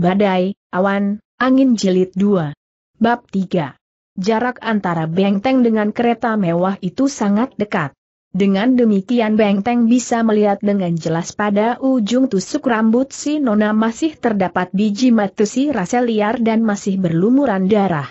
Badai, Awan, Angin Jilid 2. Bab 3. Jarak antara benteng dengan kereta mewah itu sangat dekat. Dengan demikian benteng bisa melihat dengan jelas pada ujung tusuk rambut si Nona masih terdapat biji matusi rasa liar dan masih berlumuran darah.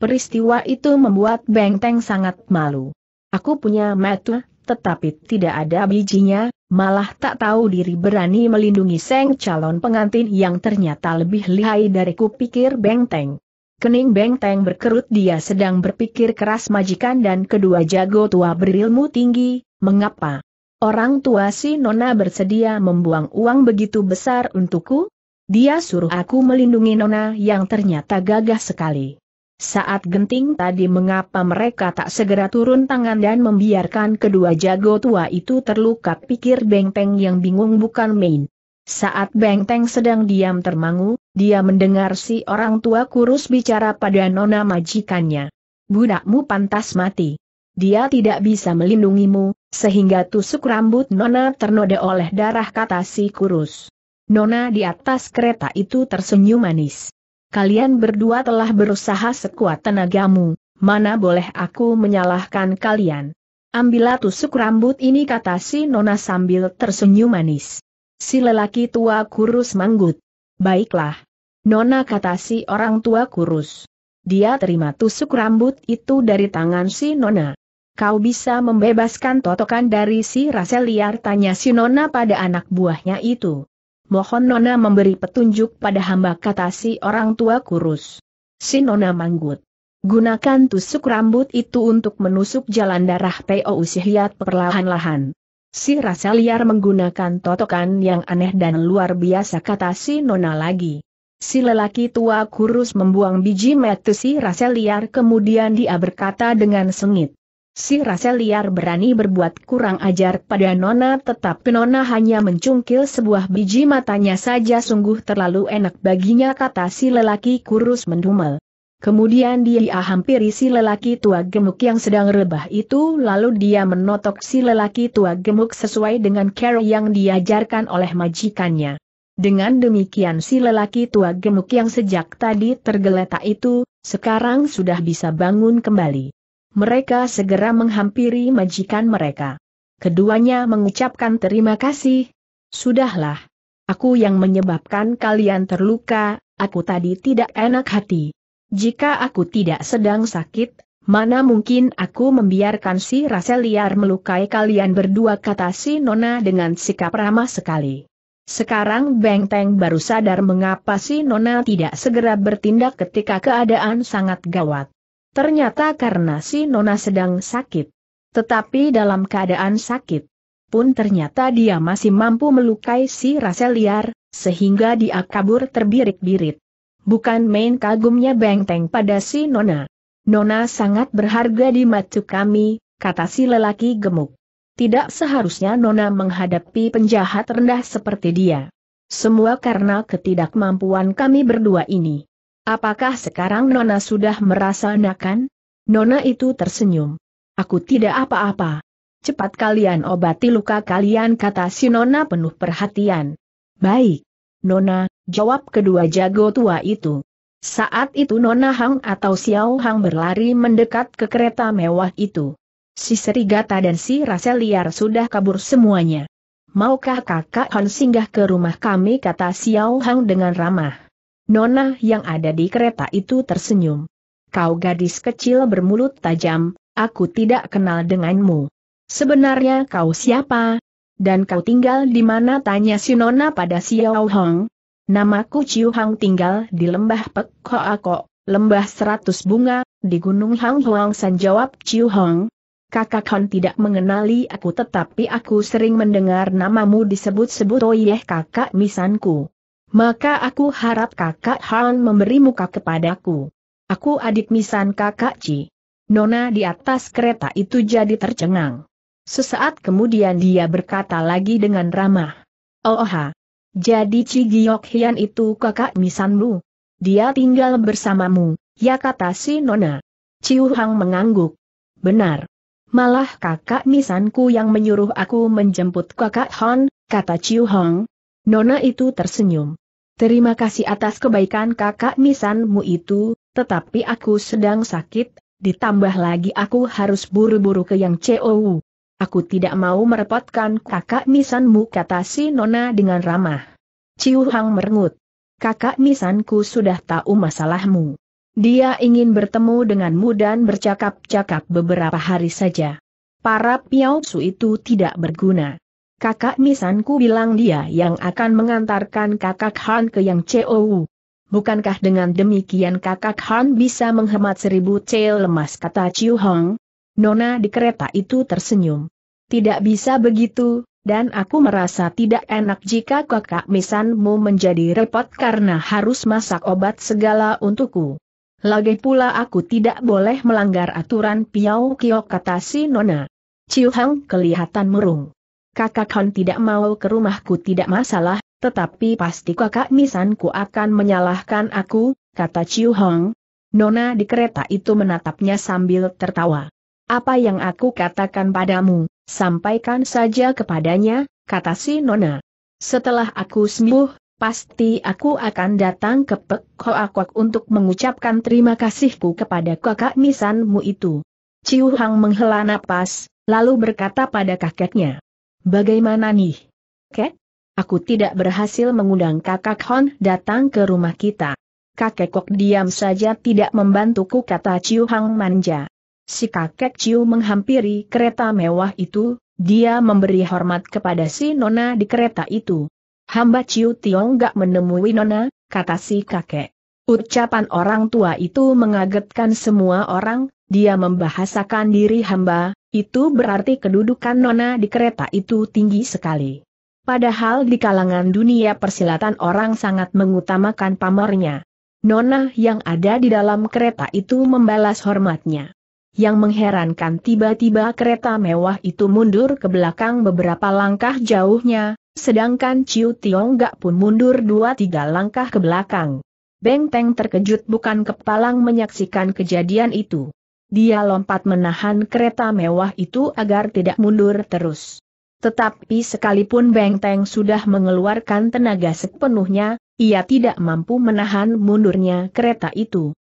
Peristiwa itu membuat benteng sangat malu. Aku punya matu, tetapi tidak ada bijinya. Malah tak tahu diri berani melindungi sang calon pengantin yang ternyata lebih lihai dariku, pikir benteng. Kening benteng berkerut, dia sedang berpikir keras. Majikan dan kedua jago tua berilmu tinggi, mengapa orang tua si Nona bersedia membuang uang begitu besar untukku? Dia suruh aku melindungi Nona yang ternyata gagah sekali. Saat genting tadi mengapa mereka tak segera turun tangan dan membiarkan kedua jago tua itu terluka, pikir benteng yang bingung bukan main. Saat benteng sedang diam termangu, dia mendengar si orang tua kurus bicara pada Nona majikannya. Budakmu pantas mati. Dia tidak bisa melindungimu, sehingga tusuk rambut Nona ternoda oleh darah, kata si kurus. Nona di atas kereta itu tersenyum manis. Kalian berdua telah berusaha sekuat tenagamu, mana boleh aku menyalahkan kalian. Ambillah tusuk rambut ini, kata si Nona sambil tersenyum manis. Si lelaki tua kurus manggut. Baiklah, Nona, kata si orang tua kurus. Dia terima tusuk rambut itu dari tangan si Nona. Kau bisa membebaskan totokan dari si rasa liar, tanya si Nona pada anak buahnya itu. Mohon Nona memberi petunjuk pada hamba, kata si orang tua kurus. Si Nona manggut. Gunakan tusuk rambut itu untuk menusuk jalan darah P.O.U. Sihyat perlahan-lahan. Si rasa liar menggunakan totokan yang aneh dan luar biasa, kata si Nona lagi. Si lelaki tua kurus membuang biji metu si rasa liar, kemudian dia berkata dengan sengit. Si rasa liar berani berbuat kurang ajar pada Nona, tetapi Nona hanya mencungkil sebuah biji matanya saja. Sungguh terlalu enak baginya, kata si lelaki kurus mendumel. Kemudian dia hampiri si lelaki tua gemuk yang sedang rebah itu, lalu dia menotok si lelaki tua gemuk sesuai dengan cara yang diajarkan oleh majikannya. Dengan demikian si lelaki tua gemuk yang sejak tadi tergeletak itu, sekarang sudah bisa bangun kembali. Mereka segera menghampiri majikan mereka. Keduanya mengucapkan terima kasih. Sudahlah. Aku yang menyebabkan kalian terluka, aku tadi tidak enak hati. Jika aku tidak sedang sakit, mana mungkin aku membiarkan si rasa liar melukai kalian berdua, kata si Nona dengan sikap ramah sekali. Sekarang benteng baru sadar mengapa si Nona tidak segera bertindak ketika keadaan sangat gawat. Ternyata karena si Nona sedang sakit. Tetapi dalam keadaan sakit pun ternyata dia masih mampu melukai si rasa liar, sehingga dia kabur terbirit-birit. Bukan main kagumnya benteng pada si Nona. Nona sangat berharga di mata kami, kata si lelaki gemuk. Tidak seharusnya Nona menghadapi penjahat rendah seperti dia. Semua karena ketidakmampuan kami berdua ini. Apakah sekarang Nona sudah merasa enakan? Nona itu tersenyum. Aku tidak apa-apa. Cepat kalian obati luka kalian, kata si Nona penuh perhatian. Baik, Nona, jawab kedua jago tua itu. Saat itu Nona Hang atau Xiao Hang berlari mendekat ke kereta mewah itu. Si serigata dan si rasa liar sudah kabur semuanya. Maukah kakak Han singgah ke rumah kami, kata Xiao Hang dengan ramah. Nona yang ada di kereta itu tersenyum. Kau gadis kecil bermulut tajam, aku tidak kenal denganmu. Sebenarnya kau siapa? Dan kau tinggal di mana, tanya si Nona pada Xiao Hang. Namaku Ciu Hang, tinggal di lembah Pek Koako, lembah 100 bunga, di gunung Hang Huang San, jawab Ciu Hang. Kakak Han tidak mengenali aku, tetapi aku sering mendengar namamu disebut-sebut oleh kakak misanku. Maka aku harap kakak Han memberi muka kepadaku. Aku adik misan kakak Ci. Nona di atas kereta itu jadi tercengang. Sesaat kemudian dia berkata lagi dengan ramah. Oha, jadi Ci Giok Hian itu kakak misanmu. Dia tinggal bersamamu, ya, kata si Nona. Ciu Hang mengangguk. Benar. Malah kakak misanku yang menyuruh aku menjemput kakak Han, kata Ciu Hang. Nona itu tersenyum. Terima kasih atas kebaikan kakak nisanmu itu, tetapi aku sedang sakit, ditambah lagi aku harus buru-buru ke Yang Chou. Aku tidak mau merepotkan kakak nisanmu, kata si Nona dengan ramah. Ciu Hang merengut. Kakak nisanku sudah tahu masalahmu. Dia ingin bertemu denganmu dan bercakap-cakap beberapa hari saja. Para piausu itu tidak berguna. Kakak nisanku bilang dia yang akan mengantarkan kakak Han ke Yang Chou. Bukankah dengan demikian kakak Han bisa menghemat 1000 cel lemas, kata Ciu Hong. Nona di kereta itu tersenyum. Tidak bisa begitu, dan aku merasa tidak enak jika kakak nisanmu menjadi repot karena harus masak obat segala untukku. Lagi pula aku tidak boleh melanggar aturan Piao Kio, kata si Nona. Ciu Hang kelihatan murung. Kakak Han tidak mau ke rumahku tidak masalah, tetapi pasti kakak nisanku akan menyalahkan aku, kata Ciu Hang. Nona di kereta itu menatapnya sambil tertawa. Apa yang aku katakan padamu, sampaikan saja kepadanya, kata si Nona. Setelah aku sembuh, pasti aku akan datang ke Pek Hoa Kwak untuk mengucapkan terima kasihku kepada kakak nisanmu itu. Ciu Hang menghela napas, lalu berkata pada kakeknya. Bagaimana nih, Kek? Aku tidak berhasil mengundang kakak Hon datang ke rumah kita. Kakek Kok diam saja tidak membantuku, kata Ciu Hang manja. Si kakek Ciu menghampiri kereta mewah itu, dia memberi hormat kepada si Nona di kereta itu. Hamba Ciu Tiong gak menemui Nona, kata si kakek. Ucapan orang tua itu mengagetkan semua orang, dia membahasakan diri hamba. Itu berarti kedudukan Nona di kereta itu tinggi sekali. Padahal di kalangan dunia persilatan orang sangat mengutamakan pamornya. Nona yang ada di dalam kereta itu membalas hormatnya. Yang mengherankan tiba-tiba kereta mewah itu mundur ke belakang beberapa langkah jauhnya, sedangkan Ciu Tiong Gak pun mundur 2-3 langkah ke belakang. Beng Teng terkejut bukan kepalang menyaksikan kejadian itu. Dia lompat menahan kereta mewah itu agar tidak mundur terus. Tetapi sekalipun Beng Teng sudah mengeluarkan tenaga sepenuhnya, ia tidak mampu menahan mundurnya kereta itu.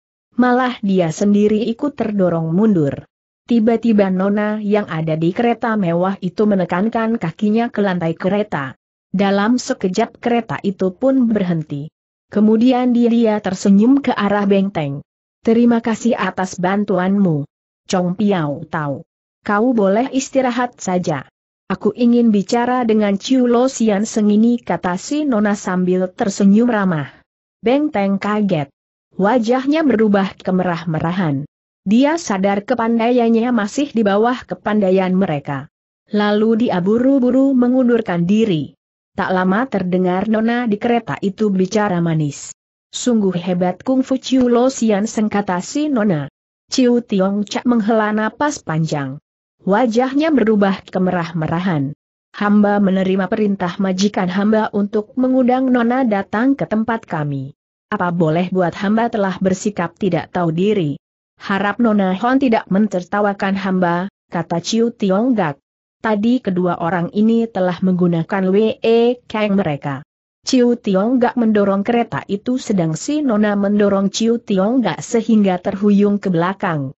Malah dia sendiri ikut terdorong mundur. Tiba-tiba Nona yang ada di kereta mewah itu menekankan kakinya ke lantai kereta. Dalam sekejap kereta itu pun berhenti. Kemudian dia tersenyum ke arah Beng Teng. Terima kasih atas bantuanmu, Chong Piao Tau. Kau boleh istirahat saja. Aku ingin bicara dengan Ciu Lo Sian Seng ini, kata si Nona sambil tersenyum ramah. Beng Teng kaget. Wajahnya berubah kemerah-merahan. Dia sadar kepandaiannya masih di bawah kepandaian mereka. Lalu dia buru-buru mengundurkan diri. Tak lama terdengar Nona di kereta itu bicara manis. Sungguh hebat kungfu Ciu Lo Sian Seng, kata si Nona. Ciu Tiong Cak menghela napas panjang. Wajahnya berubah kemerah-merahan. Hamba menerima perintah majikan hamba untuk mengundang Nona datang ke tempat kami. Apa boleh buat hamba telah bersikap tidak tahu diri. Harap Nona Hon tidak mentertawakan hamba, kata Ciu Tiong Gak. Tadi kedua orang ini telah menggunakan WE Kang mereka. Ciu Tiong Gak mendorong kereta itu sedang si Nona mendorong Ciu Tiong Gak sehingga terhuyung ke belakang.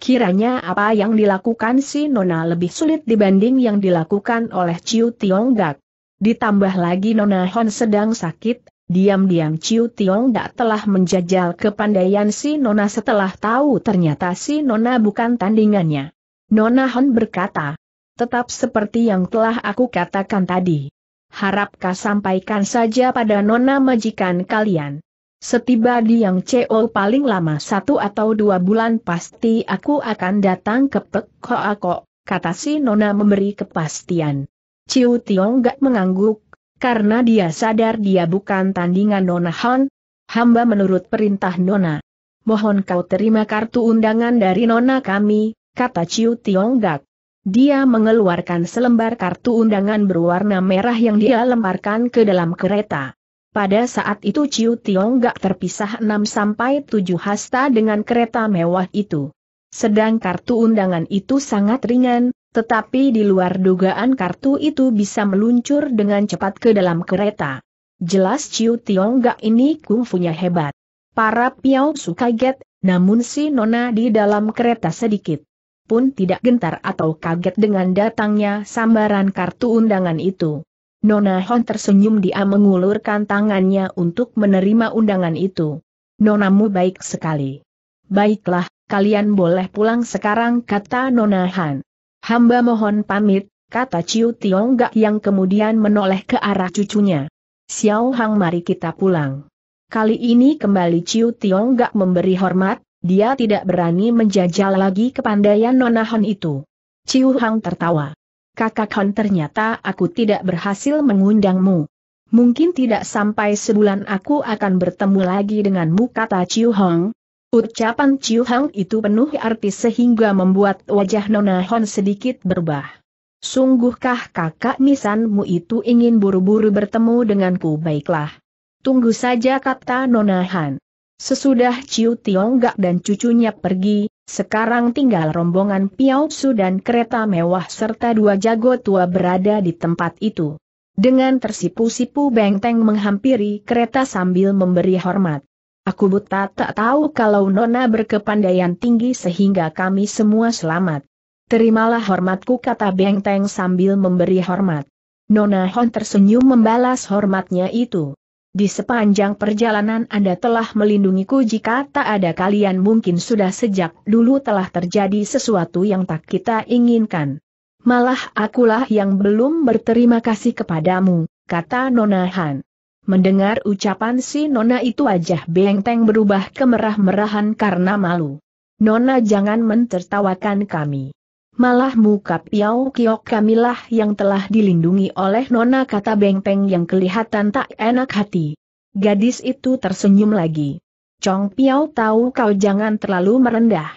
Kiranya apa yang dilakukan si Nona lebih sulit dibanding yang dilakukan oleh Ciu Tiong Gak. Ditambah lagi Nona Hon sedang sakit, diam-diam Ciu Tiong Gak telah menjajal kepandaian si Nona setelah tahu ternyata si Nona bukan tandingannya. Nona Hon berkata, tetap seperti yang telah aku katakan tadi. Harap kau sampaikan saja pada Nona majikan kalian. Setiba di Yang Chou paling lama 1 atau 2 bulan pasti aku akan datang ke Pek Hoa Kwak, kata si Nona memberi kepastian. Ciu Tiong Gak mengangguk, karena dia sadar dia bukan tandingan Nona Hon. Hamba menurut perintah Nona. Mohon kau terima kartu undangan dari Nona kami, kata Ciu Tiong Gak. Dia mengeluarkan selembar kartu undangan berwarna merah yang dia lemparkan ke dalam kereta. Pada saat itu Ciu Tiong Gak terpisah 6-7 hasta dengan kereta mewah itu. Sedang kartu undangan itu sangat ringan, tetapi di luar dugaan kartu itu bisa meluncur dengan cepat ke dalam kereta. Jelas Ciu Tiongga ini kungfunya hebat. Para Piausu kaget, namun si nona di dalam kereta sedikit pun tidak gentar atau kaget dengan datangnya sambaran kartu undangan itu. Nona Hon tersenyum, dia mengulurkan tangannya untuk menerima undangan itu. "Nonamu baik sekali. Baiklah, kalian boleh pulang sekarang," kata Nona Han. "Hamba mohon pamit," kata Ciu Tiongga yang kemudian menoleh ke arah cucunya. "Xiao Hang, mari kita pulang." Kali ini kembali Ciu Tiongga memberi hormat, dia tidak berani menjajal lagi kepandaian Nona Hon itu. Ciu Hang tertawa. "Kakak Hon, ternyata aku tidak berhasil mengundangmu. Mungkin tidak sampai sebulan aku akan bertemu lagi denganmu," kata Ciu Hang. Ucapan Ciu Hang itu penuh arti sehingga membuat wajah Nona Hon sedikit berubah. "Sungguhkah kakak misanmu itu ingin buru-buru bertemu denganku?" "Baiklah. Tunggu saja," kata Nona Han. Sesudah Ciu Tiongga dan cucunya pergi, sekarang tinggal rombongan Piausu dan kereta mewah serta dua jago tua berada di tempat itu. Dengan tersipu-sipu Bengteng menghampiri kereta sambil memberi hormat. "Aku buta tak tahu kalau Nona berkepandaian tinggi sehingga kami semua selamat. Terimalah hormatku," kata Bengteng sambil memberi hormat. Nona Hon tersenyum membalas hormatnya itu. "Di sepanjang perjalanan Anda telah melindungiku. Jika tak ada kalian, mungkin sudah sejak dulu telah terjadi sesuatu yang tak kita inginkan. Malah akulah yang belum berterima kasih kepadamu," kata Nona Han. Mendengar ucapan si Nona itu, wajah Bengteng berubah kemerah-merahan karena malu. "Nona, jangan mentertawakan kami. Malah muka Piau Kiok kamilah yang telah dilindungi oleh Nona," kata Bengteng yang kelihatan tak enak hati. Gadis itu tersenyum lagi. "Chong Piau tahu kau jangan terlalu merendah.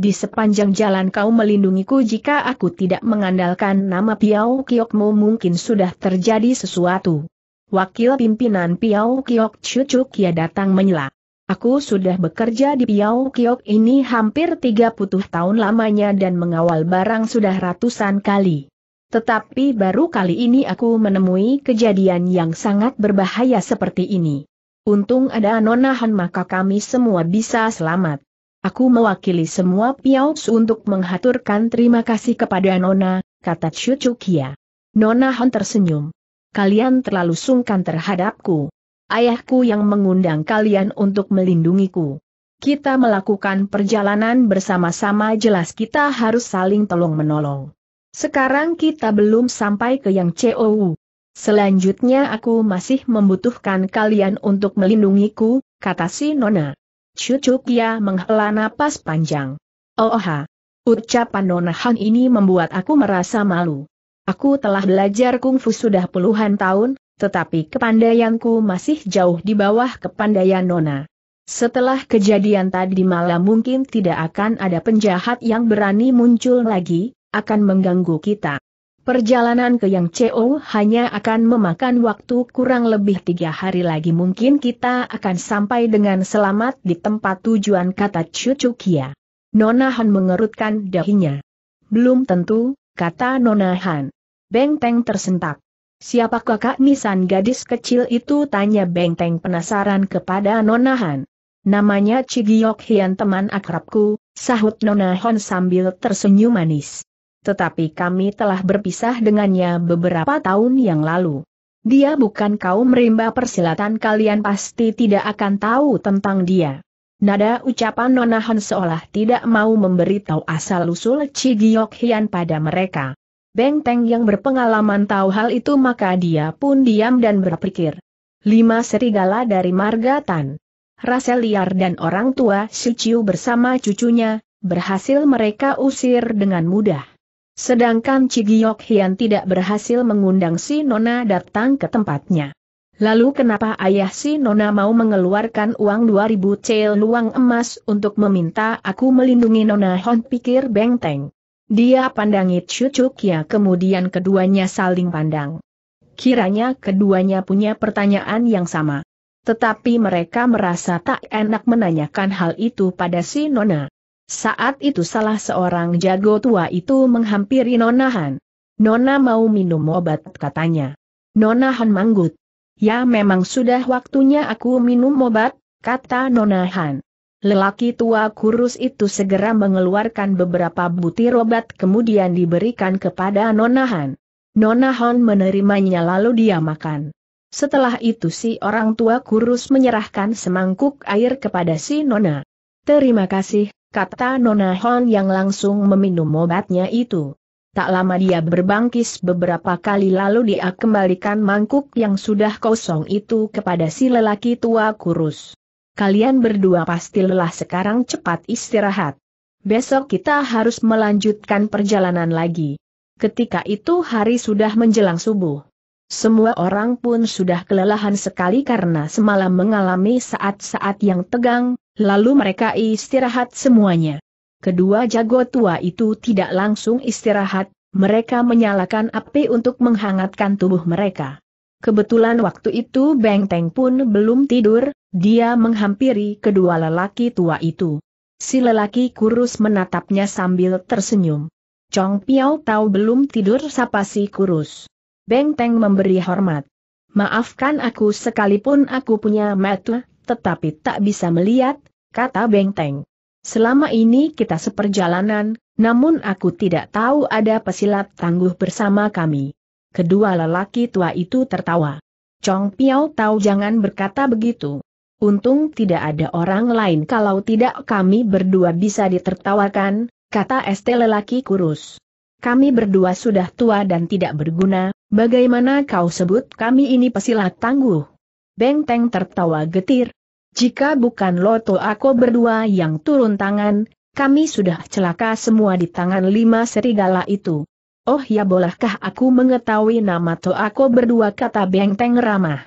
Di sepanjang jalan kau melindungiku. Jika aku tidak mengandalkan nama Piau Kiokmu, mungkin sudah terjadi sesuatu." Wakil pimpinan Piau Kiok Cucu Kia datang menyela. "Aku sudah bekerja di Piau Kiok ini hampir 30 tahun lamanya dan mengawal barang sudah ratusan kali. Tetapi baru kali ini aku menemui kejadian yang sangat berbahaya seperti ini. Untung ada Nona Han, maka kami semua bisa selamat. Aku mewakili semua Piausu untuk menghaturkan terima kasih kepada Nona," kata Cucu Kia. Nona Han tersenyum. "Kalian terlalu sungkan terhadapku. Ayahku yang mengundang kalian untuk melindungiku. Kita melakukan perjalanan bersama-sama, jelas kita harus saling tolong-menolong. Sekarang kita belum sampai ke yang COU. Selanjutnya aku masih membutuhkan kalian untuk melindungiku," kata si Nona. Cucu Kia menghela napas panjang. "Oh, ucapan Nona Han ini membuat aku merasa malu. Aku telah belajar kungfu sudah puluhan tahun, tetapi kepandaianku masih jauh di bawah kepandaian Nona. Setelah kejadian tadi malam mungkin tidak akan ada penjahat yang berani muncul lagi, akan mengganggu kita. Perjalanan ke yang CO hanya akan memakan waktu kurang lebih 3 hari lagi. Mungkin kita akan sampai dengan selamat di tempat tujuan," kata Cucu Kia. Nona Han mengerutkan dahinya. "Belum tentu," kata Nona Han. Bengteng tersentak. "Siapa kakak nisan gadis kecil itu?" tanya Bengteng penasaran kepada Nona Han. "Namanya Cigiok Hian, teman akrabku," sahut Nona Han sambil tersenyum manis. "Tetapi kami telah berpisah dengannya beberapa tahun yang lalu. Dia bukan kaum rimba persilatan, kalian pasti tidak akan tahu tentang dia." Nada ucapan Nona Han seolah tidak mau memberitahu asal-usul Cigiok Hian pada mereka. Bengteng yang berpengalaman tahu hal itu, maka dia pun diam dan berpikir. 5 serigala dari marga Tan, rasa liar dan orang tua si Ciu bersama cucunya, berhasil mereka usir dengan mudah. Sedangkan Cigiok Hian tidak berhasil mengundang si Nona datang ke tempatnya. Lalu kenapa ayah si Nona mau mengeluarkan uang 2000 celuang emas untuk meminta aku melindungi Nona Hon, pikir Bengteng. Dia pandangi Cucu Kia, kemudian keduanya saling pandang. Kiranya keduanya punya pertanyaan yang sama. Tetapi mereka merasa tak enak menanyakan hal itu pada si Nona. Saat itu salah seorang jago tua itu menghampiri Nona Han. "Nona mau minum obat," katanya. Nona Han manggut. "Ya memang sudah waktunya aku minum obat," kata Nona Han. Lelaki tua kurus itu segera mengeluarkan beberapa butir obat kemudian diberikan kepada Nona Han. Nona Han menerimanya lalu dia makan. Setelah itu si orang tua kurus menyerahkan semangkuk air kepada si Nona. "Terima kasih," kata Nona Han yang langsung meminum obatnya itu. Tak lama dia berbangkis beberapa kali lalu dia kembalikan mangkuk yang sudah kosong itu kepada si lelaki tua kurus. "Kalian berdua pasti lelah sekarang, cepat istirahat. Besok kita harus melanjutkan perjalanan lagi." Ketika itu hari sudah menjelang subuh. Semua orang pun sudah kelelahan sekali karena semalam mengalami saat-saat yang tegang, lalu mereka istirahat semuanya. Kedua jago tua itu tidak langsung istirahat, mereka menyalakan api untuk menghangatkan tubuh mereka. Kebetulan waktu itu Beng Teng pun belum tidur, dia menghampiri kedua lelaki tua itu. Si lelaki kurus menatapnya sambil tersenyum. "Chong Piao tahu belum tidur?" sapa si kurus. Beng Teng memberi hormat. "Maafkan aku sekalipun aku punya mata, tetapi tak bisa melihat," kata Beng Teng. "Selama ini kita seperjalanan, namun aku tidak tahu ada pesilat tangguh bersama kami." Kedua lelaki tua itu tertawa. "Chong Piao tahu jangan berkata begitu. Untung tidak ada orang lain, kalau tidak kami berdua bisa ditertawakan," kata este lelaki kurus. "Kami berdua sudah tua dan tidak berguna, bagaimana kau sebut kami ini pesilat tangguh?" Beng Teng tertawa getir. "Jika bukan loto aku berdua yang turun tangan, kami sudah celaka semua di tangan lima serigala itu." "Oh ya, bolehkah aku mengetahui nama toako berdua?" kata Beng Teng ramah.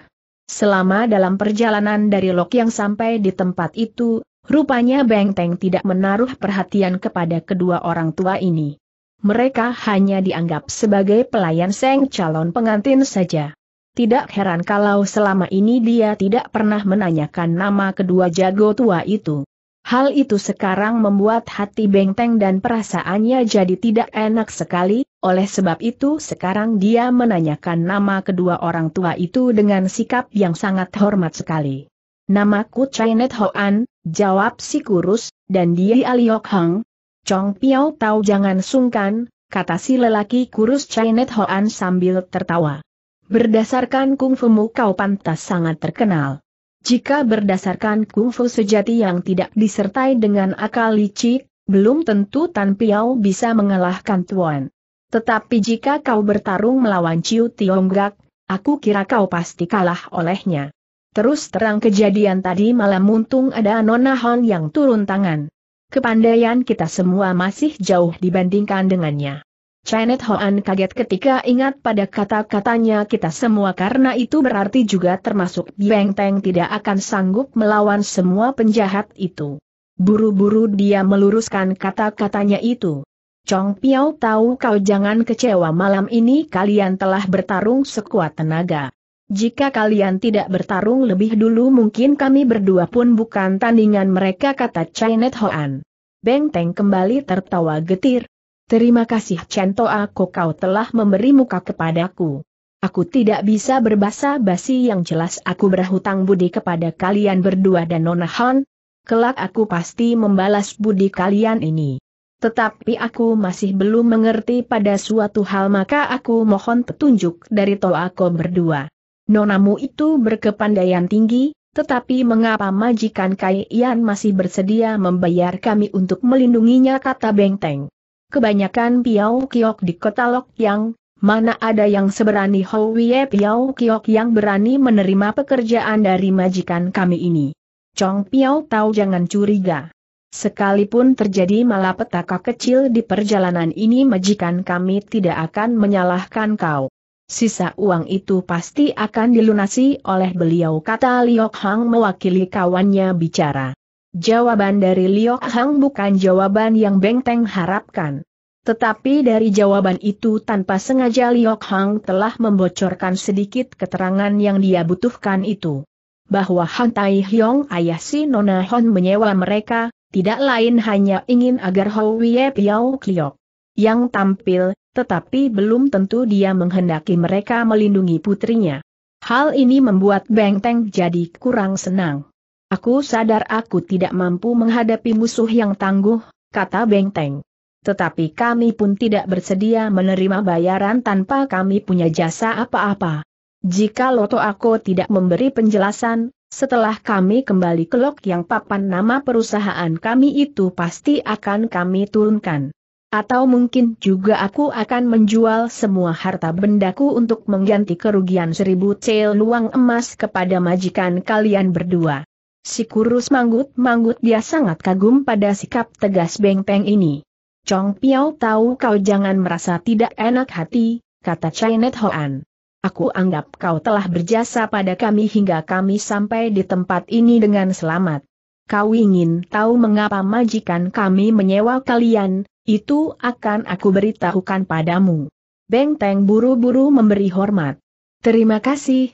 Selama dalam perjalanan dari Lok Yang sampai di tempat itu, rupanya Beng Teng tidak menaruh perhatian kepada kedua orang tua ini. Mereka hanya dianggap sebagai pelayan sang calon pengantin saja. Tidak heran kalau selama ini dia tidak pernah menanyakan nama kedua jago tua itu. Hal itu sekarang membuat hati Beng Teng dan perasaannya jadi tidak enak sekali, oleh sebab itu sekarang dia menanyakan nama kedua orang tua itu dengan sikap yang sangat hormat sekali. "Namaku Chainet Hoan," jawab si kurus, "dan dia Aliok Hang." "Chong Piao tahu jangan sungkan," kata si lelaki kurus Chainet Hoan sambil tertawa. "Berdasarkan kungfumu kau pantas sangat terkenal. Jika berdasarkan kungfu sejati yang tidak disertai dengan akal licik, belum tentu Tan Piao bisa mengalahkan tuan. Tetapi jika kau bertarung melawan Ciu Tionggak, aku kira kau pasti kalah olehnya." Terus terang kejadian tadi malam untung ada Nona Han yang turun tangan. Kepandaian kita semua masih jauh dibandingkan dengannya. Chainet Hoan kaget ketika ingat pada kata-katanya kita semua, karena itu berarti juga termasuk Beng Teng tidak akan sanggup melawan semua penjahat itu. Buru-buru dia meluruskan kata-katanya itu. "Chong Piao tahu kau jangan kecewa, malam ini kalian telah bertarung sekuat tenaga. Jika kalian tidak bertarung lebih dulu mungkin kami berdua pun bukan tandingan mereka," kata Chainet Hoan. Beng Teng kembali tertawa getir. "Terima kasih Chen Toako, kau telah memberi muka kepadaku. Aku tidak bisa berbahasa basi yang jelas, aku berhutang budi kepada kalian berdua dan Nona Han. Kelak aku pasti membalas budi kalian ini. Tetapi aku masih belum mengerti pada suatu hal, maka aku mohon petunjuk dari Toako berdua. Nonamu itu berkepandaian tinggi, tetapi mengapa majikan kalian masih bersedia membayar kami untuk melindunginya?" kata Beng Teng. "Kebanyakan Piao Kiok di kota Lok Yang, mana ada yang seberani Howie Piao Kiok yang berani menerima pekerjaan dari majikan kami ini. Chong Piao tahu jangan curiga. Sekalipun terjadi malapetaka kecil di perjalanan ini, majikan kami tidak akan menyalahkan kau. Sisa uang itu pasti akan dilunasi oleh beliau," kata Liok Hang mewakili kawannya bicara. Jawaban dari Liok Hang bukan jawaban yang Beng Teng harapkan. Tetapi dari jawaban itu tanpa sengaja Liok Hang telah membocorkan sedikit keterangan yang dia butuhkan itu. Bahwa Han Tai Hyong ayah si Nona Han menyewa mereka, tidak lain hanya ingin agar Howie Piao Kliok yang tampil, tetapi belum tentu dia menghendaki mereka melindungi putrinya. Hal ini membuat Beng Teng jadi kurang senang. Aku sadar aku tidak mampu menghadapi musuh yang tangguh, kata Beng Teng. Tetapi kami pun tidak bersedia menerima bayaran tanpa kami punya jasa apa-apa. Jika Loto aku tidak memberi penjelasan, setelah kami kembali ke log yang papan nama perusahaan kami itu pasti akan kami turunkan. Atau mungkin juga aku akan menjual semua harta bendaku untuk mengganti kerugian 1000 cel luang emas kepada majikan kalian berdua. Si kurus manggut-manggut dia sangat kagum pada sikap tegas Beng Teng ini. Chong Piao tahu kau jangan merasa tidak enak hati, kata Chinet Hoan. Aku anggap kau telah berjasa pada kami hingga kami sampai di tempat ini dengan selamat. Kau ingin tahu mengapa majikan kami menyewa kalian? Itu akan aku beritahukan padamu. Beng Teng buru-buru memberi hormat. Terima kasih,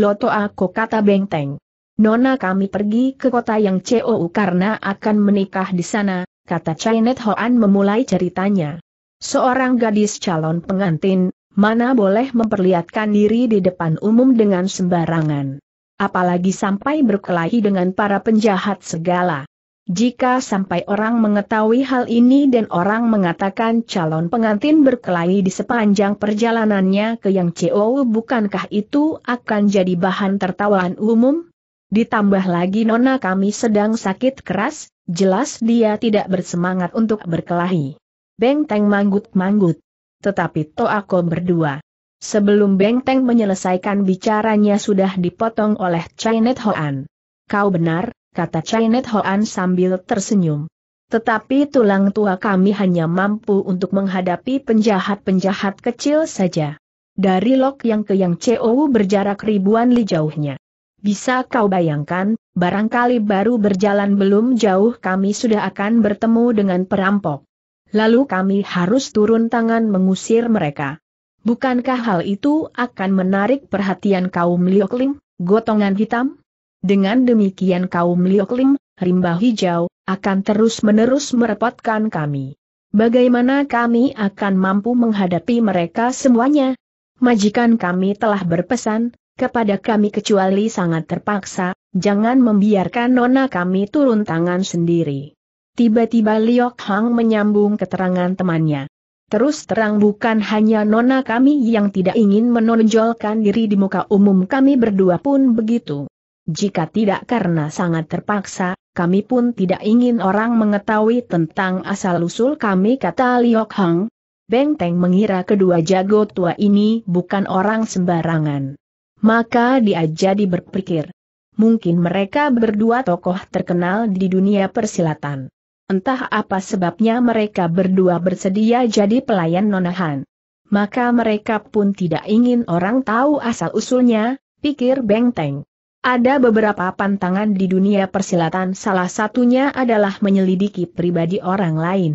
Loto aku, kata Beng Teng. Nona kami pergi ke kota yang COU karena akan menikah di sana, kata Chinet Hoan memulai ceritanya. Seorang gadis calon pengantin, mana boleh memperlihatkan diri di depan umum dengan sembarangan. Apalagi sampai berkelahi dengan para penjahat segala. Jika sampai orang mengetahui hal ini dan orang mengatakan calon pengantin berkelahi di sepanjang perjalanannya ke yang COU, bukankah itu akan jadi bahan tertawaan umum? Ditambah lagi nona kami sedang sakit keras, jelas dia tidak bersemangat untuk berkelahi. Beng Teng manggut-manggut. Tetapi Toako berdua. Sebelum Beng Teng menyelesaikan bicaranya sudah dipotong oleh Chinet Hoan. Kau benar, kata Chinet Hoan sambil tersenyum. Tetapi tulang tua kami hanya mampu untuk menghadapi penjahat-penjahat kecil saja. Dari lok yang ke yang COU berjarak ribuan li jauhnya. Bisa kau bayangkan, barangkali baru berjalan belum jauh kami sudah akan bertemu dengan perampok. Lalu kami harus turun tangan mengusir mereka. Bukankah hal itu akan menarik perhatian kaum Liokling, gotongan hitam? Dengan demikian kaum Liokling, rimba hijau, akan terus-menerus merepotkan kami. Bagaimana kami akan mampu menghadapi mereka semuanya? Majikan kami telah berpesan kepada kami kecuali sangat terpaksa, jangan membiarkan nona kami turun tangan sendiri. Tiba-tiba Liok Hang menyambung keterangan temannya. Terus terang bukan hanya nona kami yang tidak ingin menonjolkan diri di muka umum, kami berdua pun begitu. Jika tidak karena sangat terpaksa, kami pun tidak ingin orang mengetahui tentang asal-usul kami, kata Liok Hang. Beng Teng mengira kedua jago tua ini bukan orang sembarangan. Maka dia jadi berpikir, mungkin mereka berdua tokoh terkenal di dunia persilatan. Entah apa sebabnya mereka berdua bersedia jadi pelayan Nona Han. Maka mereka pun tidak ingin orang tahu asal-usulnya, pikir Beng Teng. Ada beberapa pantangan di dunia persilatan, salah satunya adalah menyelidiki pribadi orang lain.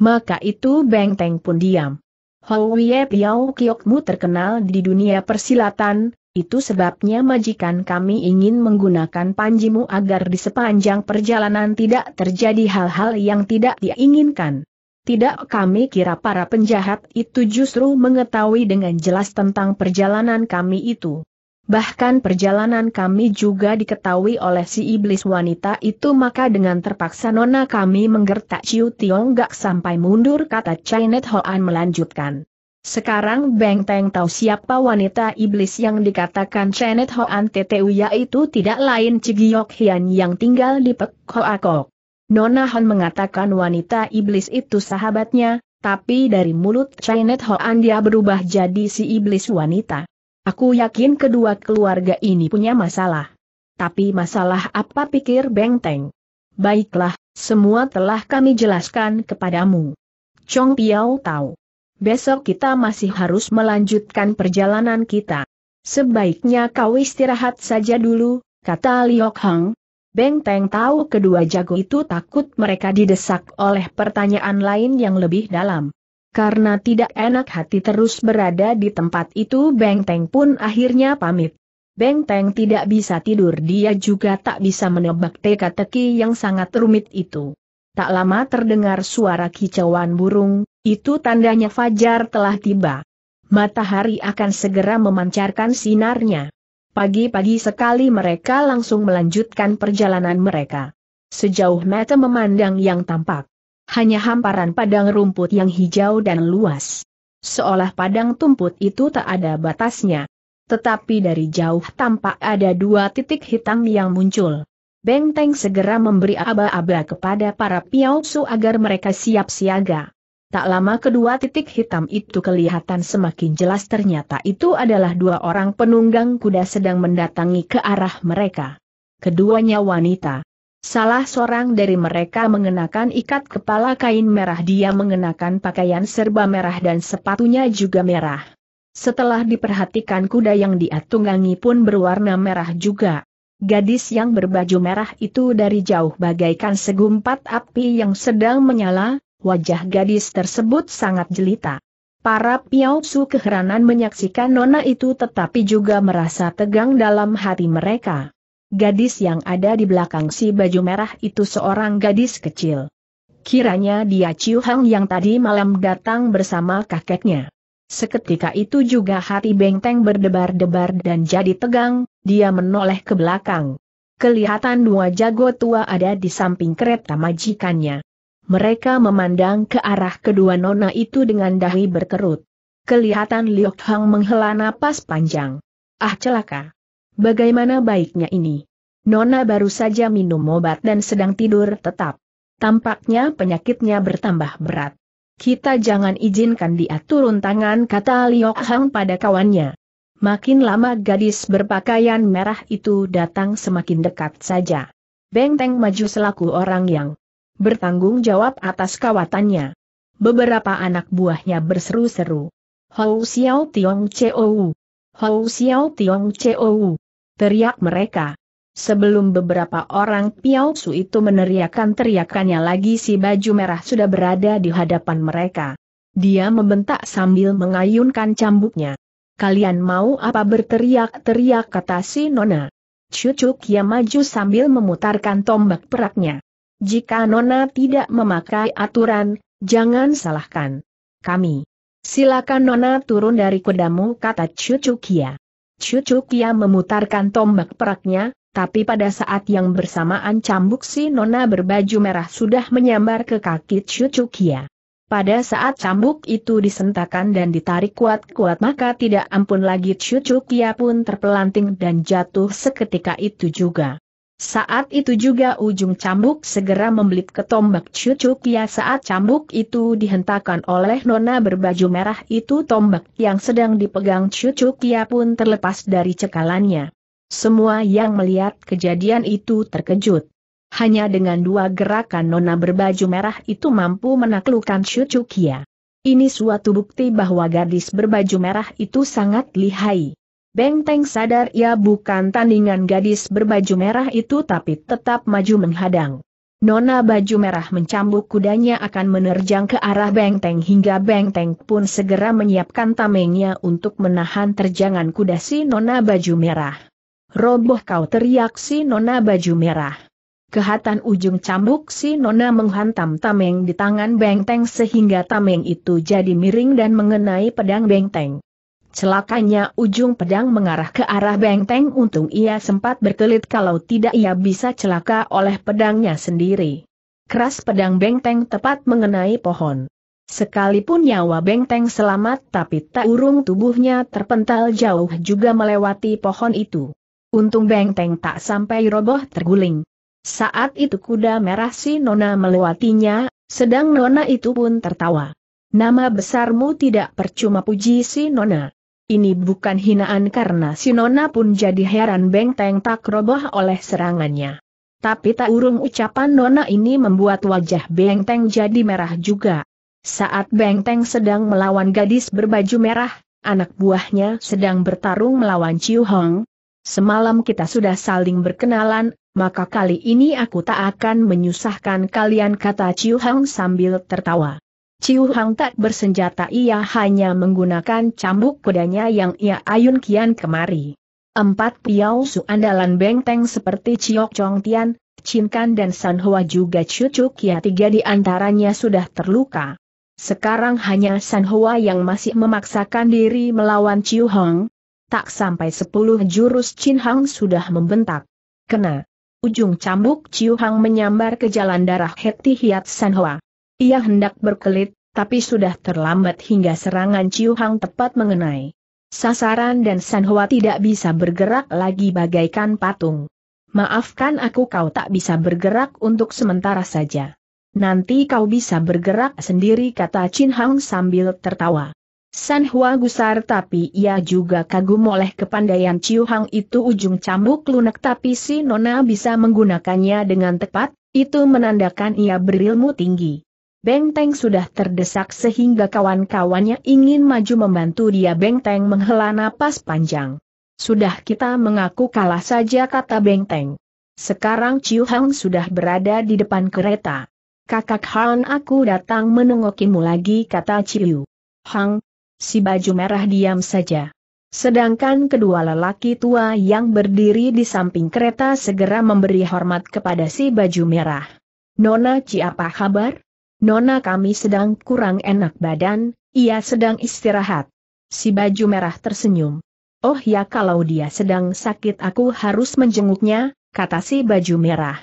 Maka itu Beng Teng pun diam. Houye Piao Kiokmu terkenal di dunia persilatan, itu sebabnya majikan kami ingin menggunakan panjimu agar di sepanjang perjalanan tidak terjadi hal-hal yang tidak diinginkan. Tidak kami kira para penjahat itu justru mengetahui dengan jelas tentang perjalanan kami itu. Bahkan perjalanan kami juga diketahui oleh si iblis wanita itu, maka dengan terpaksa nona kami menggertak Ciu Tiong gak sampai mundur, kata Chinet Hoan melanjutkan. Sekarang Beng Teng tahu siapa wanita iblis yang dikatakan Chinet Hoan TTU, yaitu tidak lain Cigiok Hian yang tinggal di Pek Hoa Kok. Nona Han mengatakan wanita iblis itu sahabatnya, tapi dari mulut Chinet Hoan dia berubah jadi si iblis wanita. Aku yakin kedua keluarga ini punya masalah. Tapi masalah apa, pikir Beng Teng. Baiklah, semua telah kami jelaskan kepadamu. Chong Piao tahu. Besok kita masih harus melanjutkan perjalanan kita. Sebaiknya kau istirahat saja dulu, kata Liok Hang. Beng Teng tahu kedua jago itu takut mereka didesak oleh pertanyaan lain yang lebih dalam. Karena tidak enak hati terus berada di tempat itu, Beng Teng pun akhirnya pamit. Beng Teng tidak bisa tidur, dia juga tak bisa menebak teka-teki yang sangat rumit itu. Tak lama terdengar suara kicauan burung, itu tandanya fajar telah tiba. Matahari akan segera memancarkan sinarnya. Pagi-pagi sekali mereka langsung melanjutkan perjalanan mereka. Sejauh mata memandang yang tampak, hanya hamparan padang rumput yang hijau dan luas. Seolah padang rumput itu tak ada batasnya. Tetapi dari jauh tampak ada dua titik hitam yang muncul. Benteng segera memberi aba-aba kepada para Piausu agar mereka siap siaga. Tak lama kedua titik hitam itu kelihatan semakin jelas, ternyata itu adalah dua orang penunggang kuda sedang mendatangi ke arah mereka. Keduanya wanita. Salah seorang dari mereka mengenakan ikat kepala kain merah, dia mengenakan pakaian serba merah dan sepatunya juga merah. Setelah diperhatikan, kuda yang dia tunggangi pun berwarna merah juga. Gadis yang berbaju merah itu dari jauh bagaikan segumpal api yang sedang menyala. Wajah gadis tersebut sangat jelita. Para Piausu keheranan menyaksikan nona itu, tetapi juga merasa tegang dalam hati mereka. Gadis yang ada di belakang si baju merah itu seorang gadis kecil. Kiranya dia Ciu Hang yang tadi malam datang bersama kakeknya. Seketika itu juga hati Benteng berdebar-debar dan jadi tegang, dia menoleh ke belakang. Kelihatan dua jago tua ada di samping kereta majikannya. Mereka memandang ke arah kedua nona itu dengan dahi berkerut. Kelihatan Liok Hang menghela napas panjang. Ah, celaka. Bagaimana baiknya ini? Nona baru saja minum obat dan sedang tidur tetap. Tampaknya penyakitnya bertambah berat. Kita jangan izinkan dia turun tangan, kata Liok Hang pada kawannya. Makin lama gadis berpakaian merah itu datang semakin dekat saja. Benteng maju selaku orang yang bertanggung jawab atas kawatannya. Beberapa anak buahnya berseru-seru. Hou Xiao Tiong Chou! Hou Xiao Tiong Chou! Teriak mereka. Sebelum beberapa orang Piausu itu meneriakkan teriakannya lagi, si baju merah sudah berada di hadapan mereka. Dia membentak sambil mengayunkan cambuknya. Kalian mau apa? Berteriak-teriak, kata si nona. Cucuk ia maju sambil memutarkan tombak peraknya. Jika nona tidak memakai aturan, jangan salahkan kami. Silakan nona turun dari kudamu, kata Cucukia. Cucukia memutarkan tombak peraknya, tapi pada saat yang bersamaan cambuk si nona berbaju merah sudah menyambar ke kaki Cucukia. Pada saat cambuk itu disentakan dan ditarik kuat-kuat, maka tidak ampun lagi Cucukia pun terpelanting dan jatuh seketika itu juga. Saat itu juga ujung cambuk segera membelit ke tombak Cucukia. Saat cambuk itu dihentakkan oleh nona berbaju merah itu, tombak yang sedang dipegang Cucukia pun terlepas dari cekalannya. Semua yang melihat kejadian itu terkejut. Hanya dengan dua gerakan nona berbaju merah itu mampu menaklukkan Cucukia. Ini suatu bukti bahwa gadis berbaju merah itu sangat lihai. Benteng sadar ia bukan tandingan gadis berbaju merah itu, tapi tetap maju menghadang. Nona baju merah mencambuk kudanya akan menerjang ke arah Benteng, hingga Benteng pun segera menyiapkan tamengnya untuk menahan terjangan kuda si nona baju merah. Roboh kau, teriak si nona baju merah. Kehatan ujung cambuk si nona menghantam tameng di tangan Benteng sehingga tameng itu jadi miring dan mengenai pedang Benteng. Celakanya ujung pedang mengarah ke arah Benteng, untung ia sempat berkelit, kalau tidak ia bisa celaka oleh pedangnya sendiri. Keras pedang Benteng tepat mengenai pohon. Sekalipun nyawa Benteng selamat, tapi tak urung tubuhnya terpental jauh juga melewati pohon itu. Untung Benteng tak sampai roboh terguling. Saat itu kuda merah si nona melewatinya, sedang nona itu pun tertawa. Nama besarmu tidak percuma, puji si nona. Ini bukan hinaan, karena si nona pun jadi heran Benteng tak roboh oleh serangannya. Tapi tak urung ucapan nona ini membuat wajah Benteng jadi merah juga. Saat Benteng sedang melawan gadis berbaju merah, anak buahnya sedang bertarung melawan Ciu Hong. Semalam kita sudah saling berkenalan, maka kali ini aku tak akan menyusahkan kalian, kata Ciu Hong sambil tertawa. Ciu Hang tak bersenjata, ia hanya menggunakan cambuk kudanya yang ia ayunkan kemari. Empat Piausu andalan Benteng seperti Ciok Chong Tian, Chin Kan dan San Hua juga Cucukia, tiga di antaranya sudah terluka. Sekarang hanya San Hua yang masih memaksakan diri melawan Ciu Hang. tak sampai 10 jurus Chin Hang sudah membentak. Kena! Ujung cambuk Ciu Hang menyambar ke jalan darah Heti Hiat San Hoa. Ia hendak berkelit, tapi sudah terlambat hingga serangan Ciu Hang tepat mengenai sasaran dan San Hoa tidak bisa bergerak lagi bagaikan patung. Maafkan aku, kau tak bisa bergerak untuk sementara saja. Nanti kau bisa bergerak sendiri, kata Chin Hang sambil tertawa. San Hua gusar, tapi ia juga kagum oleh kepandaian Ciu Hang itu. Ujung cambuk lunak tapi si nona bisa menggunakannya dengan tepat, itu menandakan ia berilmu tinggi. Bengteng sudah terdesak sehingga kawan-kawannya ingin maju membantu dia. Bengteng menghela napas panjang. Sudah, kita mengaku kalah saja, kata Bengteng. Sekarang Ciu Hang sudah berada di depan kereta. Kakak Han, aku datang menengokimu lagi, kata Ciu Hang. Si baju merah diam saja. Sedangkan kedua lelaki tua yang berdiri di samping kereta segera memberi hormat kepada si baju merah. Nona Ci, apa kabar? Nona, kami sedang kurang enak badan, ia sedang istirahat. Si baju merah tersenyum. Oh ya, kalau dia sedang sakit aku harus menjenguknya, kata si baju merah.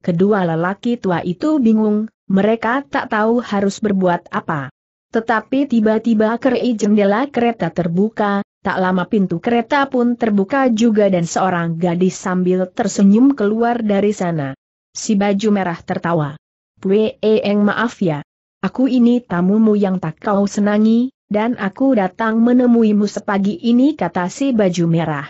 Kedua lelaki tua itu bingung, mereka tak tahu harus berbuat apa. Tetapi tiba-tiba keri jendela kereta terbuka, tak lama pintu kereta pun terbuka juga dan seorang gadis sambil tersenyum keluar dari sana. Si baju merah tertawa. Pue Eng, maaf ya. Aku ini tamumu yang tak kau senangi, dan aku datang menemuimu sepagi ini, kata si baju merah.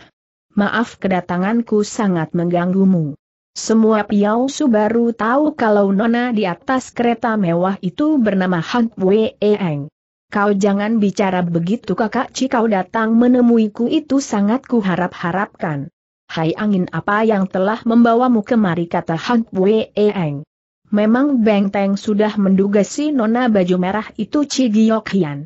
Maaf kedatanganku sangat mengganggumu. Semua piausu baru tahu kalau nona di atas kereta mewah itu bernama Han Wei Eng. Kau jangan bicara begitu, kakak Ci, kau datang menemuiku itu sangat kuharap-harapkan. Hai, angin apa yang telah membawamu kemari, kata Han Wei Eng. Memang Bengteng sudah menduga si nona baju merah itu Ci Giok Hian.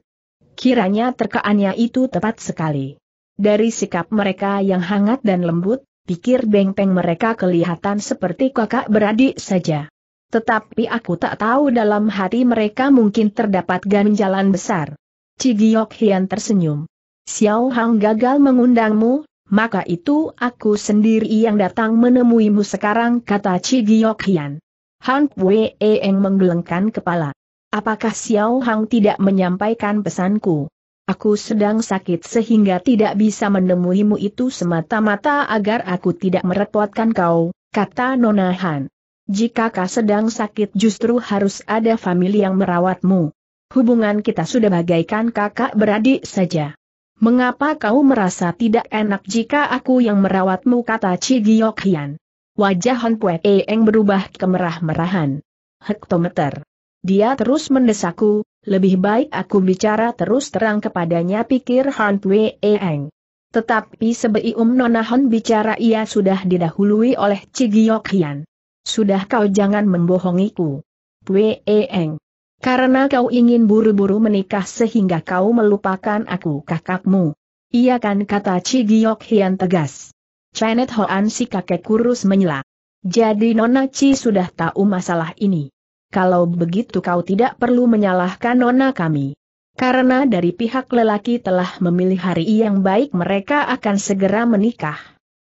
Kiranya terkaannya itu tepat sekali. Dari sikap mereka yang hangat dan lembut, pikir Bengteng, mereka kelihatan seperti kakak beradik saja. Tetapi aku tak tahu, dalam hati mereka mungkin terdapat ganjalan besar. Ci Giok Hian tersenyum. Xiao Hang gagal mengundangmu, maka itu aku sendiri yang datang menemuimu sekarang, kata Ci Giok Hian. Han Wei Eng menggelengkan kepala. Apakah Xiao Hang tidak menyampaikan pesanku? Aku sedang sakit sehingga tidak bisa menemuimu, itu semata-mata agar aku tidak merepotkan kau, kata Nona Han. Jika kau sedang sakit justru harus ada famili yang merawatmu. Hubungan kita sudah bagaikan kakak beradik saja. Mengapa kau merasa tidak enak jika aku yang merawatmu, kata Ci Giok Hian. Wajah Han Pue Eng berubah kemerah-merahan. Hektometer. Dia terus mendesakku, lebih baik aku bicara terus terang kepadanya, pikir Han Wei Eng. Tetapi sebelum Nona Han bicara ia sudah didahului oleh Ci Giok Hian. Sudah, kau jangan membohongiku, Wei Eng. Karena kau ingin buru-buru menikah sehingga kau melupakan aku, kakakmu. Iya kan, kata Ci Giok Hian tegas. Chanet Hoan, si kakek kurus, menyela. Jadi Nona Ci sudah tahu masalah ini. Kalau begitu kau tidak perlu menyalahkan nona kami. Karena dari pihak lelaki telah memilih hari yang baik, mereka akan segera menikah.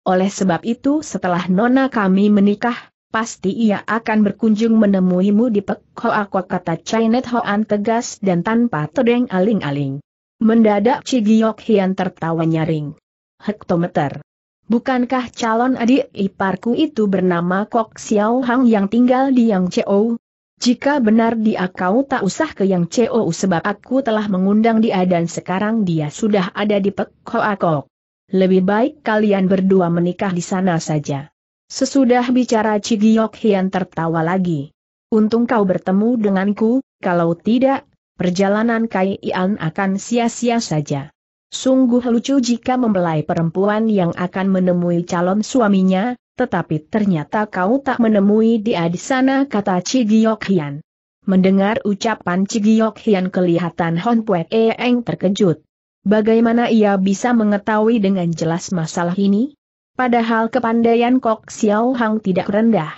Oleh sebab itu setelah nona kami menikah, pasti ia akan berkunjung menemuimu di Pek Hoa Kok, kata Chanet Hoan tegas dan tanpa tedeng aling-aling. Mendadak Ci Giok Hian tertawa nyaring. Hektometer. Bukankah calon adik iparku itu bernama Kok Xiao Hang yang tinggal di Yang Chou? Jika benar dia, kau tak usah ke Yang Chou sebab aku telah mengundang dia dan sekarang dia sudah ada di Pek Hoa Kok. Lebih baik kalian berdua menikah di sana saja. Sesudah bicara Ci Giok Hian tertawa lagi. Untung kau bertemu denganku, kalau tidak, perjalanan Kai Ian akan sia-sia saja. Sungguh lucu jika membelai perempuan yang akan menemui calon suaminya. Tetapi ternyata kau tak menemui dia di sana, kata Ci Giok Hian. Mendengar ucapan Ci Giok Hian kelihatan Han Pue Eng terkejut. Bagaimana ia bisa mengetahui dengan jelas masalah ini? Padahal kepandaian Kok Xiao Hang tidak rendah.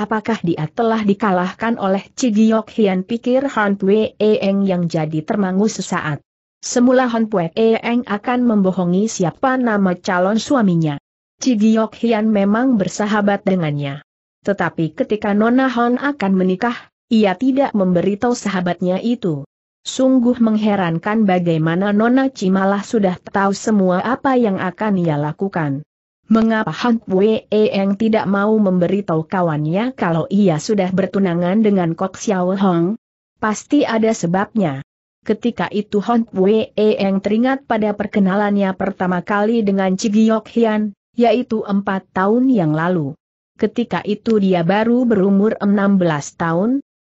Apakah dia telah dikalahkan oleh Ci Giok Hian, pikir Han Pue Eng yang jadi termangu sesaat. Semula Hon Pue Eng akan membohongi siapa nama calon suaminya. Ci Giok Hian memang bersahabat dengannya. Tetapi ketika Nona Hon akan menikah, ia tidak memberitahu sahabatnya itu. Sungguh mengherankan bagaimana Nona Ci malah sudah tahu semua apa yang akan ia lakukan. Mengapa Hon Pue Eng tidak mau memberitahu kawannya kalau ia sudah bertunangan dengan Kok Xiao Hong? Pasti ada sebabnya. Ketika itu Hon Pue Eng teringat pada perkenalannya pertama kali dengan Ci Giok Hian, yaitu 4 tahun yang lalu. Ketika itu dia baru berumur 16 tahun.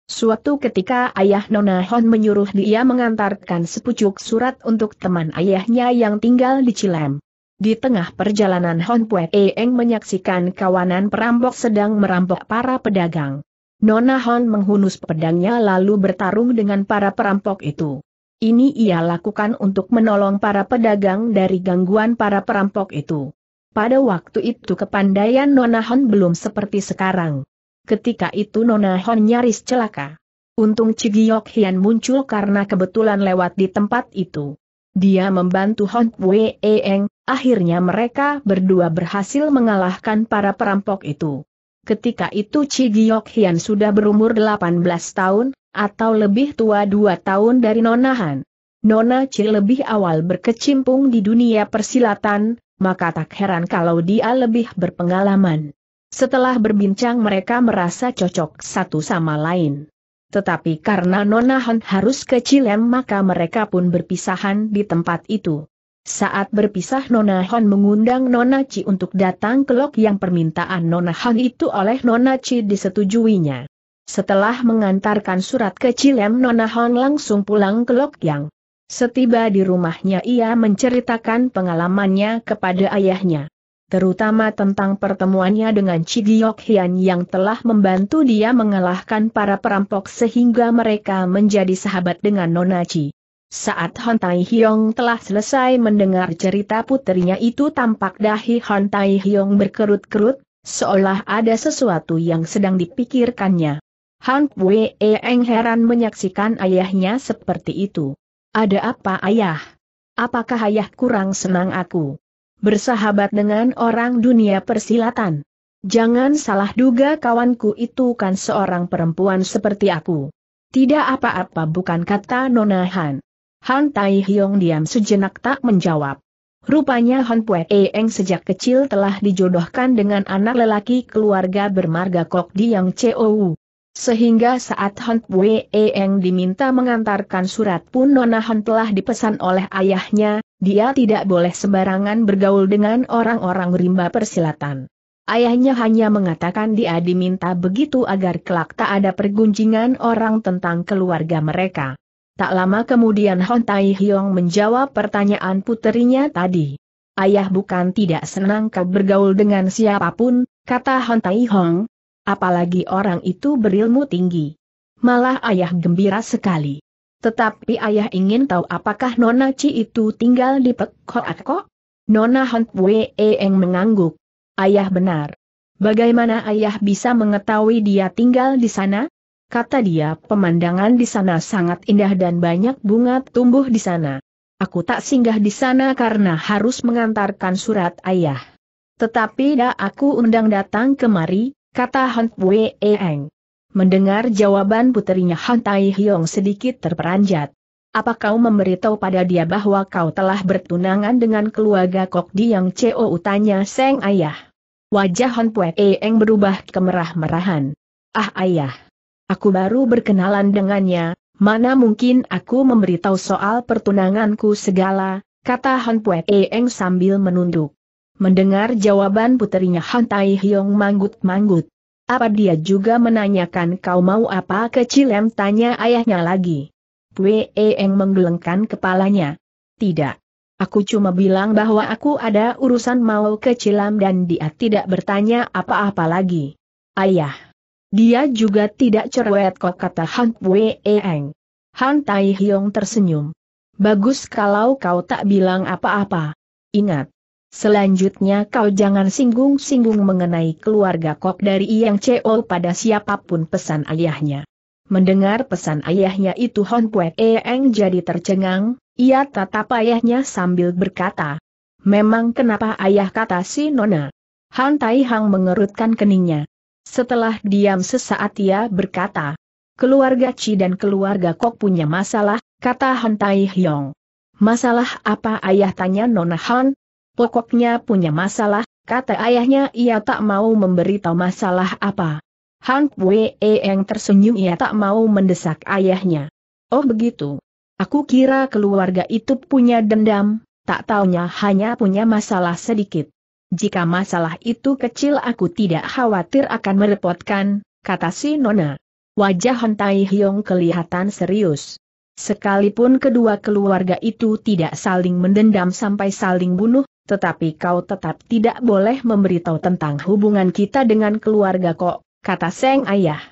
Suatu ketika ayah Nona Hon menyuruh dia mengantarkan sepucuk surat untuk teman ayahnya yang tinggal di Cilem. Di tengah perjalanan Hon Pue Eng menyaksikan kawanan perampok sedang merampok para pedagang. Nona Hon menghunus pedangnya lalu bertarung dengan para perampok itu. Ini ia lakukan untuk menolong para pedagang dari gangguan para perampok itu. Pada waktu itu kepandaian Nona Hon belum seperti sekarang. Ketika itu Nona Hon nyaris celaka. Untung Ci Giok Hian muncul karena kebetulan lewat di tempat itu. Dia membantu Hon Pue Eng, akhirnya mereka berdua berhasil mengalahkan para perampok itu. Ketika itu Ci Giok Hian sudah berumur 18 tahun, atau lebih tua 2 tahun dari Nona Hon. Nona Ci lebih awal berkecimpung di dunia persilatan, maka tak heran kalau dia lebih berpengalaman. Setelah berbincang mereka merasa cocok satu sama lain. Tetapi karena Nona Hon harus ke Cilem maka mereka pun berpisahan di tempat itu. Saat berpisah Nona Hon mengundang Nona Ci untuk datang ke Lok yang permintaan Nona Hon itu oleh Nona Ci disetujuinya. Setelah mengantarkan surat ke Cilem Nona Hon langsung pulang ke Lok yang. Setiba di rumahnya ia menceritakan pengalamannya kepada ayahnya. Terutama tentang pertemuannya dengan Ci Giok Hian yang telah membantu dia mengalahkan para perampok sehingga mereka menjadi sahabat dengan Nona Ci. Saat Hon Tai Hiong telah selesai mendengar cerita putrinya itu tampak dahi Hon Tai Hiong berkerut-kerut, seolah ada sesuatu yang sedang dipikirkannya. Hon Pue Eng heran menyaksikan ayahnya seperti itu. Ada apa ayah? Apakah ayah kurang senang aku bersahabat dengan orang dunia persilatan? Jangan salah duga kawanku itu kan seorang perempuan seperti aku. Tidak apa-apa bukan kata Nona Hon. Hon Tai Hiong diam sejenak tak menjawab. Rupanya Hon Pue Eng sejak kecil telah dijodohkan dengan anak lelaki keluarga bermarga Kok Diang Chou. Sehingga saat Hon Pue Eng diminta mengantarkan surat pun Nona Hon telah dipesan oleh ayahnya, dia tidak boleh sembarangan bergaul dengan orang-orang rimba persilatan. Ayahnya hanya mengatakan dia diminta begitu agar kelak tak ada pergunjingan orang tentang keluarga mereka. Tak lama kemudian Hon Tai Hiong menjawab pertanyaan puterinya tadi. Ayah bukan tidak senang kau bergaul dengan siapapun, kata Hon Tai Hiong. Apalagi orang itu berilmu tinggi. Malah ayah gembira sekali. Tetapi ayah ingin tahu apakah Nona Ci itu tinggal di Pek Hoat Kok? Nona Hon Pue Eng mengangguk. Ayah benar. Bagaimana ayah bisa mengetahui dia tinggal di sana? Kata dia, pemandangan di sana sangat indah dan banyak bunga tumbuh di sana. Aku tak singgah di sana karena harus mengantarkan surat ayah. Tetapi dah aku undang datang kemari, kata Hon Pue Eng. Mendengar jawaban puterinya Hon Tai Hiong sedikit terperanjat. Apa kau memberitahu pada dia bahwa kau telah bertunangan dengan keluarga Kok Diang Chou? Tanya sang ayah. Wajah Hon Pue Eng berubah kemerah-merahan. Ah ayah. Aku baru berkenalan dengannya, mana mungkin aku memberitahu soal pertunanganku segala, kata Hon Pue Eng sambil menunduk. Mendengar jawaban puterinya Hon Tai Hiong manggut-manggut. Apa dia juga menanyakan kau mau apa ke Cilem? Tanya ayahnya lagi. Pue Eng menggelengkan kepalanya. Tidak. Aku cuma bilang bahwa aku ada urusan mau ke Cilem dan dia tidak bertanya apa-apa lagi. Ayah. Dia juga tidak cerewet kok, kata Hon Pue Eng. Hon Tai Hiong tersenyum. Bagus kalau kau tak bilang apa-apa. Ingat, selanjutnya kau jangan singgung-singgung mengenai keluarga Kok dari Yang Chou pada siapapun, pesan ayahnya. Mendengar pesan ayahnya itu Hon Pue Eng jadi tercengang, Ia tatap ayahnya sambil berkata, "Memang kenapa ayah?" kata si Nona. Han Tai Hang mengerutkan keningnya. Setelah diam sesaat ia berkata, "Keluarga Chi dan keluarga Kok punya masalah," kata Han Tai Hang. "Masalah apa ayah?" tanya Nona Han. "Pokoknya punya masalah," kata ayahnya. "Ia tak mau memberitahu masalah apa." Han Wei Eng tersenyum, ia tak mau mendesak ayahnya. "Oh begitu. Aku kira keluarga itu punya dendam. Tak taunya hanya punya masalah sedikit. Jika masalah itu kecil aku tidak khawatir akan merepotkan," kata si Nona. Wajah Han Tai Hong kelihatan serius. "Sekalipun kedua keluarga itu tidak saling mendendam sampai saling bunuh, tetapi kau tetap tidak boleh memberitahu tentang hubungan kita dengan keluarga Kok," kata sang ayah.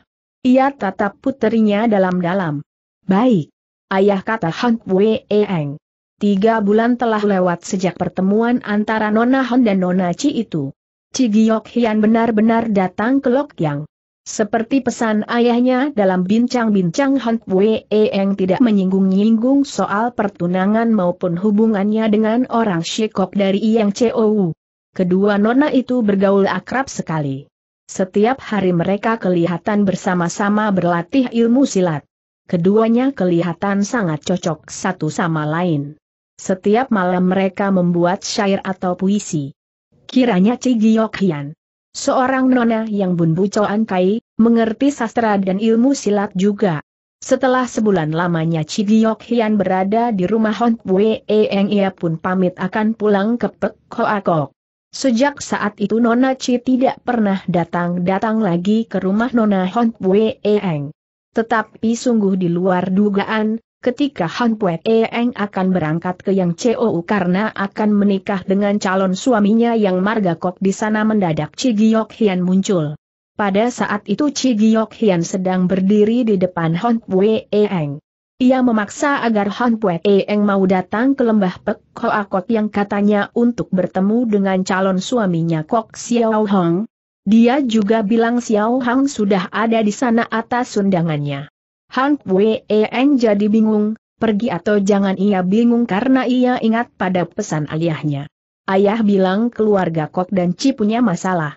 Ia tatap puterinya dalam-dalam. "Baik, ayah," kata Han Wei Eng. 3 bulan telah lewat sejak pertemuan antara Nona Han dan Nona Chi itu. Chi Giok Hian benar-benar datang ke Lok Yang. Seperti pesan ayahnya dalam bincang-bincang, Han Wei Eng tidak menyinggung-nyinggung soal pertunangan maupun hubungannya dengan orang Shekok dari Yang Chou. Kedua Nona itu bergaul akrab sekali. Setiap hari mereka kelihatan bersama-sama berlatih ilmu silat. Keduanya kelihatan sangat cocok satu sama lain. Setiap malam mereka membuat syair atau puisi. Kiranya Chi Giok Hian, seorang nona yang bumbu coan kai, mengerti sastra dan ilmu silat juga. Setelah sebulan lamanya Chi Giok Hian berada di rumah Hon Wei Eng, ia pun pamit akan pulang ke Pek Hoa Kok. Sejak saat itu Nona Chi tidak pernah datang-datang lagi ke rumah Nona Hon Wei Eng. Tetapi sungguh di luar dugaan, ketika Han Pue Eng akan berangkat ke Yang Chou karena akan menikah dengan calon suaminya yang marga Kok, di sana mendadak Chi Giok Hian muncul. Pada saat itu Chi Giok Hian sedang berdiri di depan Han Pue Eng. Ia memaksa agar Han Pue Eng mau datang ke lembah Pek Hoa Kok yang katanya untuk bertemu dengan calon suaminya Kok Xiao Hong. Dia juga bilang Xiao Hong sudah ada di sana atas undangannya. Han Wei Eng jadi bingung, pergi atau jangan? Ia bingung karena ia ingat pada pesan ayahnya. Ayah bilang keluarga Kok dan Chi punya masalah.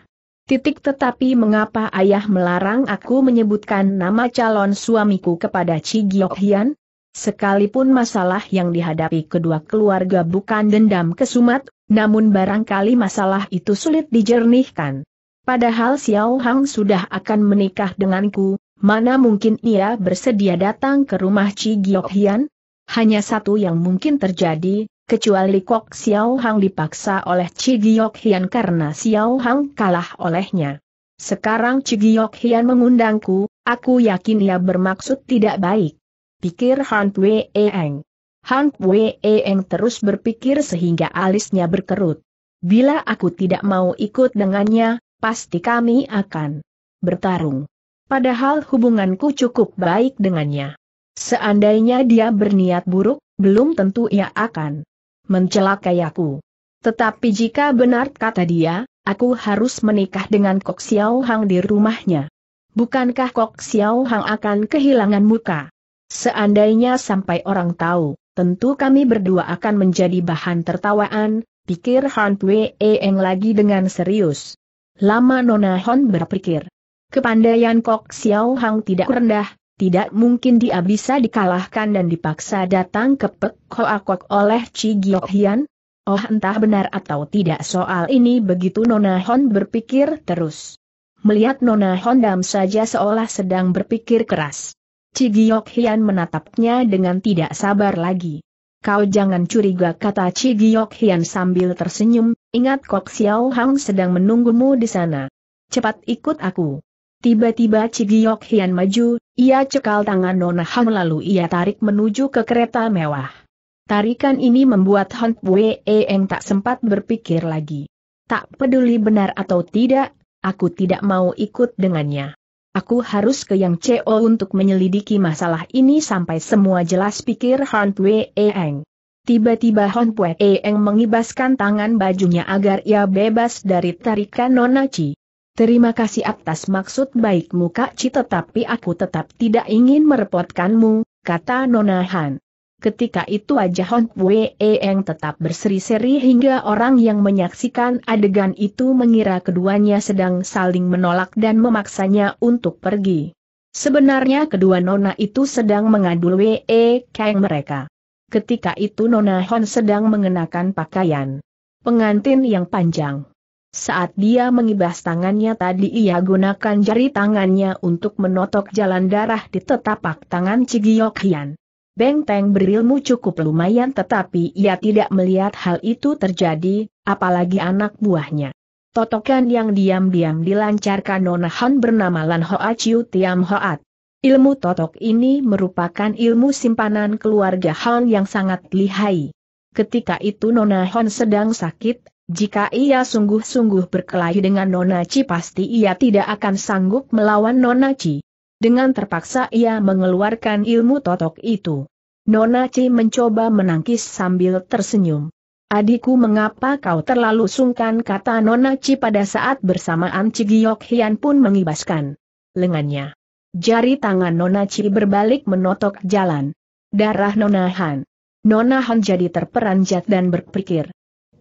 Tetapi mengapa ayah melarang aku menyebutkan nama calon suamiku kepada Chi Giok Hian? Sekalipun masalah yang dihadapi kedua keluarga bukan dendam kesumat, namun barangkali masalah itu sulit dijernihkan. Padahal Xiao Hong sudah akan menikah denganku. Mana mungkin ia bersedia datang ke rumah Chi Giok Hian? Hanya satu yang mungkin terjadi, kecuali Kok Xiao Hong dipaksa oleh Chi Giok Hian karena Xiao Hong kalah olehnya. Sekarang Chi Giok Hian mengundangku, aku yakin ia bermaksud tidak baik, pikir Han Wei Eng. Han Wei Eng terus berpikir sehingga alisnya berkerut. Bila aku tidak mau ikut dengannya, pasti kami akan bertarung. Padahal hubunganku cukup baik dengannya. Seandainya dia berniat buruk, belum tentu ia akan mencelakai aku. Tetapi jika benar kata dia, aku harus menikah dengan Kok Xiao Hong di rumahnya. Bukankah Kok Xiao Hong akan kehilangan muka? Seandainya sampai orang tahu, tentu kami berdua akan menjadi bahan tertawaan, pikir Han Wei Eng lagi dengan serius. Lama Nona Han berpikir. Kepandaian Kok Xiao Hong tidak rendah, tidak mungkin dia bisa dikalahkan dan dipaksa datang ke Pek Hoa Kok oleh Chi Giok Hian. Oh entah benar atau tidak soal ini, begitu Nona Han berpikir terus. Melihat Nona Han diam saja seolah sedang berpikir keras, Chi Giok Hian menatapnya dengan tidak sabar lagi. Kau jangan curiga, kata Chi Giok Hian sambil tersenyum, ingat Kok Xiao Hong sedang menunggumu di sana. Cepat ikut aku. Tiba-tiba Chi Giok Hian maju, ia cekal tangan Nona Han lalu ia tarik menuju ke kereta mewah. Tarikan ini membuat Han Wei Eng tak sempat berpikir lagi. Tak peduli benar atau tidak, aku tidak mau ikut dengannya. Aku harus ke Yang Chou untuk menyelidiki masalah ini sampai semua jelas, pikir Han Wei Eng. Tiba-tiba Han Wei Eng mengibaskan tangan bajunya agar ia bebas dari tarikan Nona Chi. Terima kasih atas maksud baikmu Kak Chi, tetapi aku tetap tidak ingin merepotkanmu, kata Nona Han. Ketika itu wajah Hon Wei Eng tetap berseri-seri hingga orang yang menyaksikan adegan itu mengira keduanya sedang saling menolak dan memaksanya untuk pergi. Sebenarnya kedua nona itu sedang mengadu Wei Eng mereka. Ketika itu Nona Hon sedang mengenakan pakaian pengantin yang panjang. Saat dia mengibas tangannya tadi ia gunakan jari tangannya untuk menotok jalan darah di telapak tangan Cigiyok Hian. Benteng berilmu cukup lumayan tetapi ia tidak melihat hal itu terjadi, apalagi anak buahnya. Totokan yang diam-diam dilancarkan Nona Hon bernama Lan Hoa Chiu Tiam Hoat. Ilmu totok ini merupakan ilmu simpanan keluarga Hon yang sangat lihai. Ketika itu Nona Hon sedang sakit. Jika ia sungguh-sungguh berkelahi dengan Nona Chi pasti ia tidak akan sanggup melawan Nona Chi. Dengan terpaksa ia mengeluarkan ilmu totok itu. Nona Chi mencoba menangkis sambil tersenyum. "Adikku, mengapa kau terlalu sungkan?" kata Nona Chi pada saat bersamaan Cigiyok Hian pun mengibaskan lengannya. Jari tangan Nona Chi berbalik menotok jalan darah Nona Han. Nona Han jadi terperanjat dan berpikir,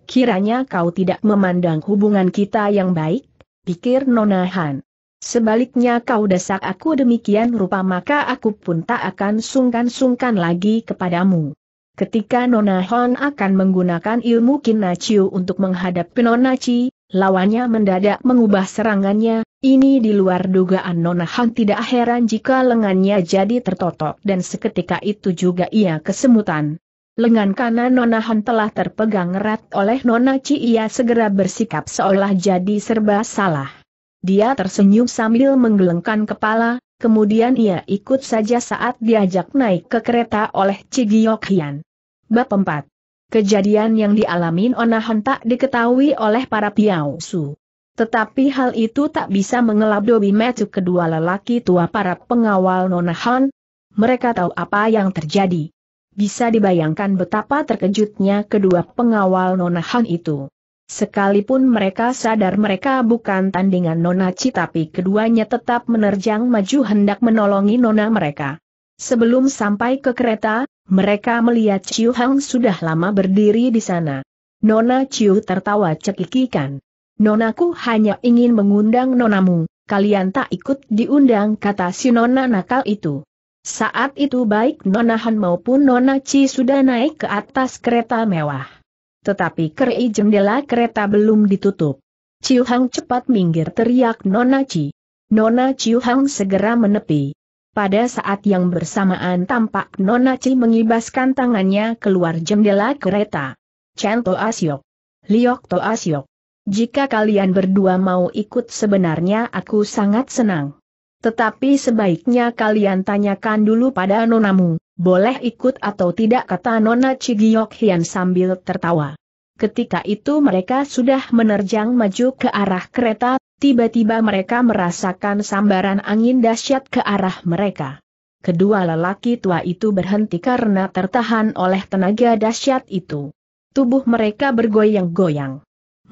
"Kiranya kau tidak memandang hubungan kita yang baik," pikir Nona Han. "Sebaliknya kau desak aku demikian rupa maka aku pun tak akan sungkan-sungkan lagi kepadamu." Ketika Nona Han akan menggunakan ilmu Kinacyu untuk menghadapi Nona Chi, lawannya mendadak mengubah serangannya. Ini di luar dugaan Nona Han, tidak heran jika lengannya jadi tertotok dan seketika itu juga ia kesemutan. Lengan kanan Nona Han telah terpegang erat oleh Nona Chi. Ia segera bersikap seolah jadi serba salah. Dia tersenyum sambil menggelengkan kepala, kemudian ia ikut saja saat diajak naik ke kereta oleh Cigiyok Hian. Bab 4. Kejadian yang dialami Nona Han tak diketahui oleh para Piausu. Tetapi hal itu tak bisa mengelabui mata kedua lelaki tua para pengawal Nona Han. Mereka tahu apa yang terjadi. Bisa dibayangkan betapa terkejutnya kedua pengawal Nona Han itu. Sekalipun mereka sadar mereka bukan tandingan Nona Chi tapi keduanya tetap menerjang maju hendak menolongi nona mereka. Sebelum sampai ke kereta, mereka melihat Chiu Hang sudah lama berdiri di sana. Nona Chiu tertawa cekikikan. "Nonaku hanya ingin mengundang nonamu, kalian tak ikut diundang," kata si nona nakal itu. Saat itu baik Nona Han maupun Nona Chi sudah naik ke atas kereta mewah. Tetapi kerai jendela kereta belum ditutup. "Chiu Hang, cepat minggir!" teriak Nona Chi. Nona Chiu Hang segera menepi. Pada saat yang bersamaan tampak Nona Chi mengibaskan tangannya keluar jendela kereta. "Chen To Asyok, Liok To Asyok, jika kalian berdua mau ikut sebenarnya aku sangat senang. Tetapi sebaiknya kalian tanyakan dulu pada nonamu, boleh ikut atau tidak," kata Nona Cigiyok Hian sambil tertawa. Ketika itu mereka sudah menerjang maju ke arah kereta, tiba-tiba mereka merasakan sambaran angin dahsyat ke arah mereka. Kedua lelaki tua itu berhenti karena tertahan oleh tenaga dahsyat itu. Tubuh mereka bergoyang-goyang.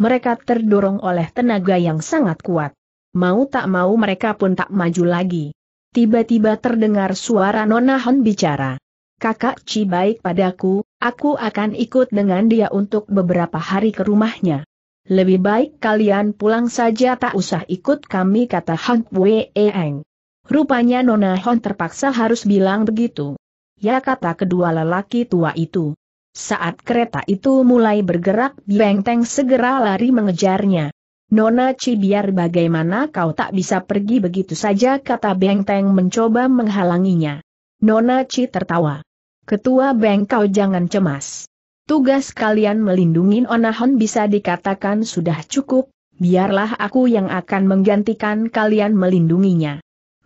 Mereka terdorong oleh tenaga yang sangat kuat. Mau tak mau mereka pun tak maju lagi. Tiba-tiba terdengar suara Nona Han bicara. "Kakak Chi baik padaku, aku akan ikut dengan dia untuk beberapa hari ke rumahnya. Lebih baik kalian pulang saja, tak usah ikut kami," kata Han Wei Eng. Rupanya Nona Han terpaksa harus bilang begitu. "Ya," kata kedua lelaki tua itu. Saat kereta itu mulai bergerak, Benteng segera lari mengejarnya. "Nona Chi, biar bagaimana kau tak bisa pergi begitu saja," kata Benteng mencoba menghalanginya. Nona Chi tertawa. "Ketua Beng, kau jangan cemas. Tugas kalian melindungi Nona Han bisa dikatakan sudah cukup, biarlah aku yang akan menggantikan kalian melindunginya.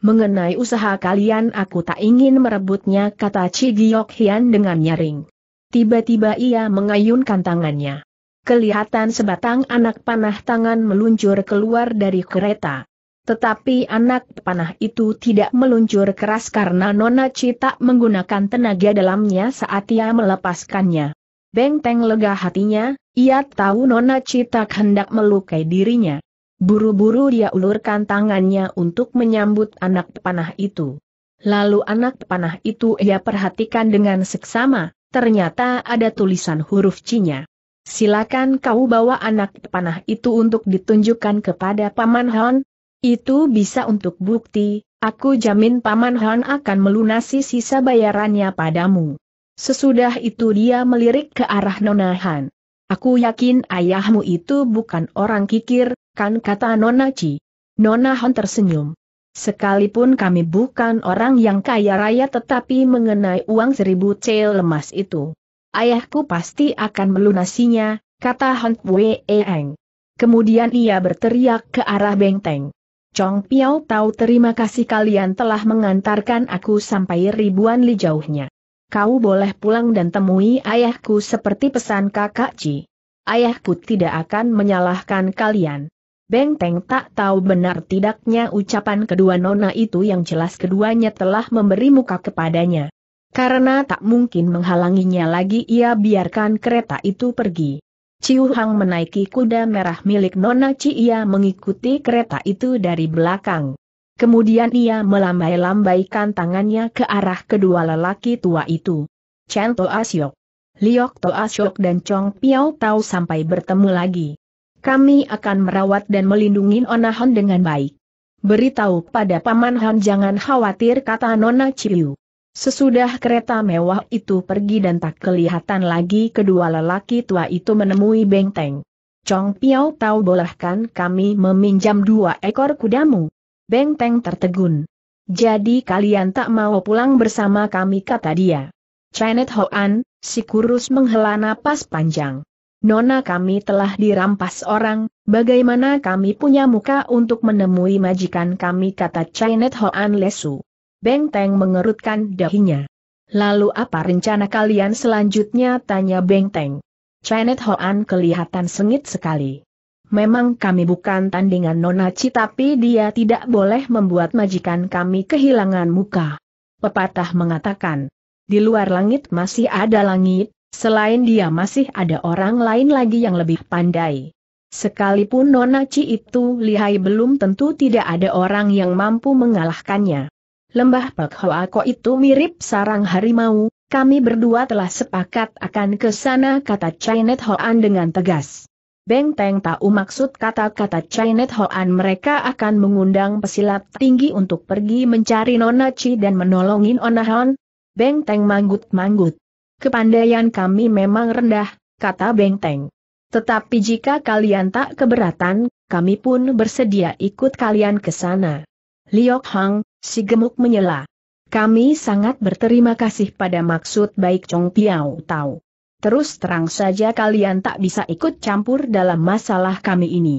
Mengenai usaha kalian aku tak ingin merebutnya," kata Cigiyok Hian dengan nyaring. Tiba-tiba ia mengayunkan tangannya. Kelihatan sebatang anak panah tangan meluncur keluar dari kereta. Tetapi anak panah itu tidak meluncur keras karena Nona Chi tak menggunakan tenaga dalamnya saat ia melepaskannya. Benteng lega hatinya, ia tahu Nona Chi tak hendak melukai dirinya. Buru-buru dia ulurkan tangannya untuk menyambut anak panah itu. Lalu anak panah itu ia perhatikan dengan seksama, ternyata ada tulisan huruf C-nya. Silakan kau bawa anak panah itu untuk ditunjukkan kepada Paman Han. Itu bisa untuk bukti, aku jamin Paman Han akan melunasi sisa bayarannya padamu. Sesudah itu dia melirik ke arah Nona Han. Aku yakin ayahmu itu bukan orang kikir, kan, kata Nona Chi. Nona Han tersenyum. Sekalipun kami bukan orang yang kaya raya, tetapi mengenai uang 1000 cel lemas itu, ayahku pasti akan melunasinya, kata Han Wei Eng. Kemudian ia berteriak ke arah benteng. Chong Piao Tau, terima kasih kalian telah mengantarkan aku sampai ribuan li jauhnya. Kau boleh pulang dan temui ayahku seperti pesan kakak Ci. Ayahku tidak akan menyalahkan kalian. Benteng tak tahu benar tidaknya ucapan kedua nona itu yang jelas keduanya telah memberi muka kepadanya. Karena tak mungkin menghalanginya lagi, ia biarkan kereta itu pergi. Ciu Hang menaiki kuda merah milik Nona Ci, ia mengikuti kereta itu dari belakang. Kemudian ia melambai-lambaikan tangannya ke arah kedua lelaki tua itu. Chen Toa Syok, Liok Toa Syok dan Chong Piao Tau, sampai bertemu lagi. Kami akan merawat dan melindungi Nona Han dengan baik. Beritahu pada Paman Han jangan khawatir, kata Nona Ciu. Sesudah kereta mewah itu pergi dan tak kelihatan lagi, kedua lelaki tua itu menemui benteng. Chong Piao Tau, bolehkan kami meminjam 2 ekor kudamu? Benteng tertegun. Jadi kalian tak mau pulang bersama kami, kata dia. Janet Hoan, si kurus, menghela napas panjang. Nona, kami telah dirampas orang, bagaimana kami punya muka untuk menemui majikan kami, kata Janet Hoan lesu. Benteng mengerutkan dahinya. Lalu apa rencana kalian selanjutnya, tanya Benteng. Janet Hoan kelihatan sengit sekali. Memang kami bukan tandingan Nona Ci, tapi dia tidak boleh membuat majikan kami kehilangan muka. Pepatah mengatakan, di luar langit masih ada langit, selain dia masih ada orang lain lagi yang lebih pandai. Sekalipun Nona Ci itu lihai, belum tentu tidak ada orang yang mampu mengalahkannya. Lembah Pek Hoa Ko itu mirip sarang harimau, kami berdua telah sepakat akan ke sana, kata Janet Hoan dengan tegas. Benteng tahu maksud kata-kata Janet Hoan, mereka akan mengundang pesilat tinggi untuk pergi mencari Nona Ci dan menolongin Nona Han. Benteng manggut-manggut. Kepandaian kami memang rendah, kata Benteng. Tetapi jika kalian tak keberatan, kami pun bersedia ikut kalian ke sana. Liok Hang, si gemuk, menyela. Kami sangat berterima kasih pada maksud baik Chong Piao Tau. Terus terang saja kalian tak bisa ikut campur dalam masalah kami ini.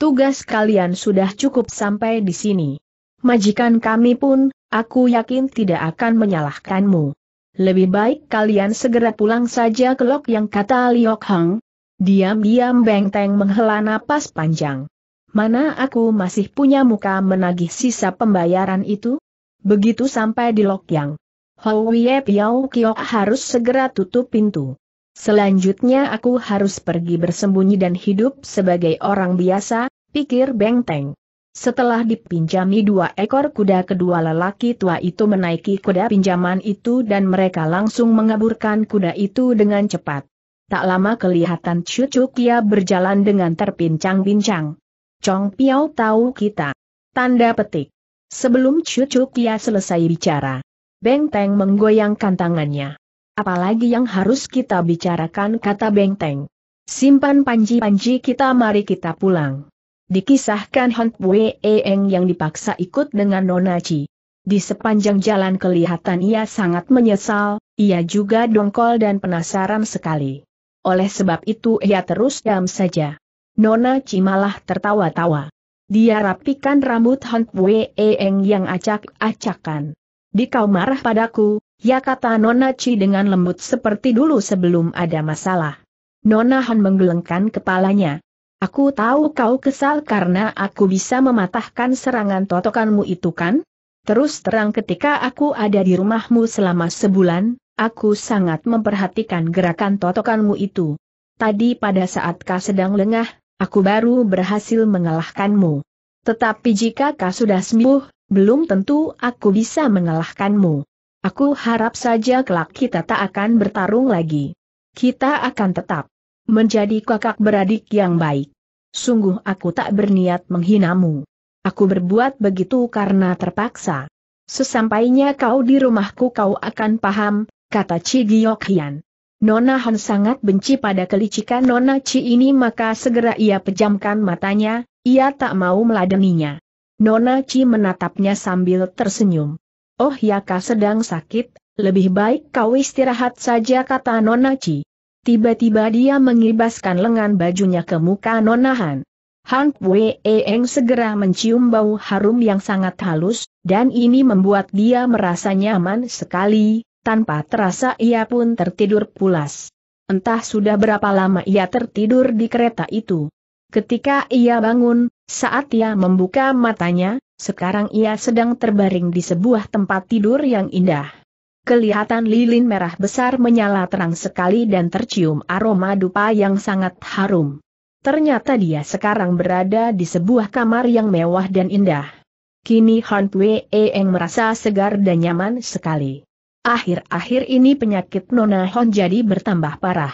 Tugas kalian sudah cukup sampai di sini. Majikan kami pun, aku yakin tidak akan menyalahkanmu. Lebih baik kalian segera pulang saja ke Lok Yang, kata Liok Hang. Diam-diam Benteng menghela napas panjang. Mana aku masih punya muka menagih sisa pembayaran itu? Begitu sampai di Lok Yang, Houye Piao Kiok harus segera tutup pintu. Selanjutnya aku harus pergi bersembunyi dan hidup sebagai orang biasa, pikir Benteng. Setelah dipinjami 2 ekor kuda, kedua lelaki tua itu menaiki kuda pinjaman itu dan mereka langsung mengaburkan kuda itu dengan cepat. Tak lama kelihatan cucu Kia berjalan dengan terpincang-pincang. Chong Piao Tau kita. Tanda petik. Sebelum cucu Kia selesai bicara, Benteng menggoyangkan tangannya. Apalagi yang harus kita bicarakan, kata Benteng. Simpan panji-panji kita, mari kita pulang. Dikisahkan Han Wei Eng yang dipaksa ikut dengan Nona Ci. Di sepanjang jalan kelihatan ia sangat menyesal, ia juga dongkol dan penasaran sekali. Oleh sebab itu ia terus diam saja. Nona Ci malah tertawa-tawa. Dia rapikan rambut Han Wei Eng yang acak-acakan. "Di kau marah padaku, ya?" kata Nona Ci dengan lembut, seperti dulu sebelum ada masalah. Nona Han menggelengkan kepalanya. "Aku tahu kau kesal karena aku bisa mematahkan serangan totokanmu itu, kan? Terus terang ketika aku ada di rumahmu selama sebulan, aku sangat memperhatikan gerakan totokanmu itu. Tadi pada saat kau sedang lengah, aku baru berhasil mengalahkanmu. Tetapi jika kau sudah sembuh, belum tentu aku bisa mengalahkanmu. Aku harap saja kelak kita tak akan bertarung lagi. Kita akan tetap menjadi kakak beradik yang baik. Sungguh aku tak berniat menghinamu. Aku berbuat begitu karena terpaksa. Sesampainya kau di rumahku kau akan paham, kata Chi Giok Hian. Nona Han sangat benci pada kelicikan Nona Chi ini maka segera ia pejamkan matanya, ia tak mau meladeninya. Nona Chi menatapnya sambil tersenyum. Oh ya kau sedang sakit, lebih baik kau istirahat saja kata Nona Chi. Tiba-tiba dia mengibaskan lengan bajunya ke muka Nona Han. Han Wei Eng segera mencium bau harum yang sangat halus, dan ini membuat dia merasa nyaman sekali, tanpa terasa ia pun tertidur pulas. Entah sudah berapa lama ia tertidur di kereta itu. Ketika ia bangun, saat ia membuka matanya, sekarang ia sedang terbaring di sebuah tempat tidur yang indah. Kelihatan lilin merah besar menyala terang sekali dan tercium aroma dupa yang sangat harum. Ternyata dia sekarang berada di sebuah kamar yang mewah dan indah. Kini Han Wei Eng merasa segar dan nyaman sekali. Akhir-akhir ini penyakit Nona Han jadi bertambah parah.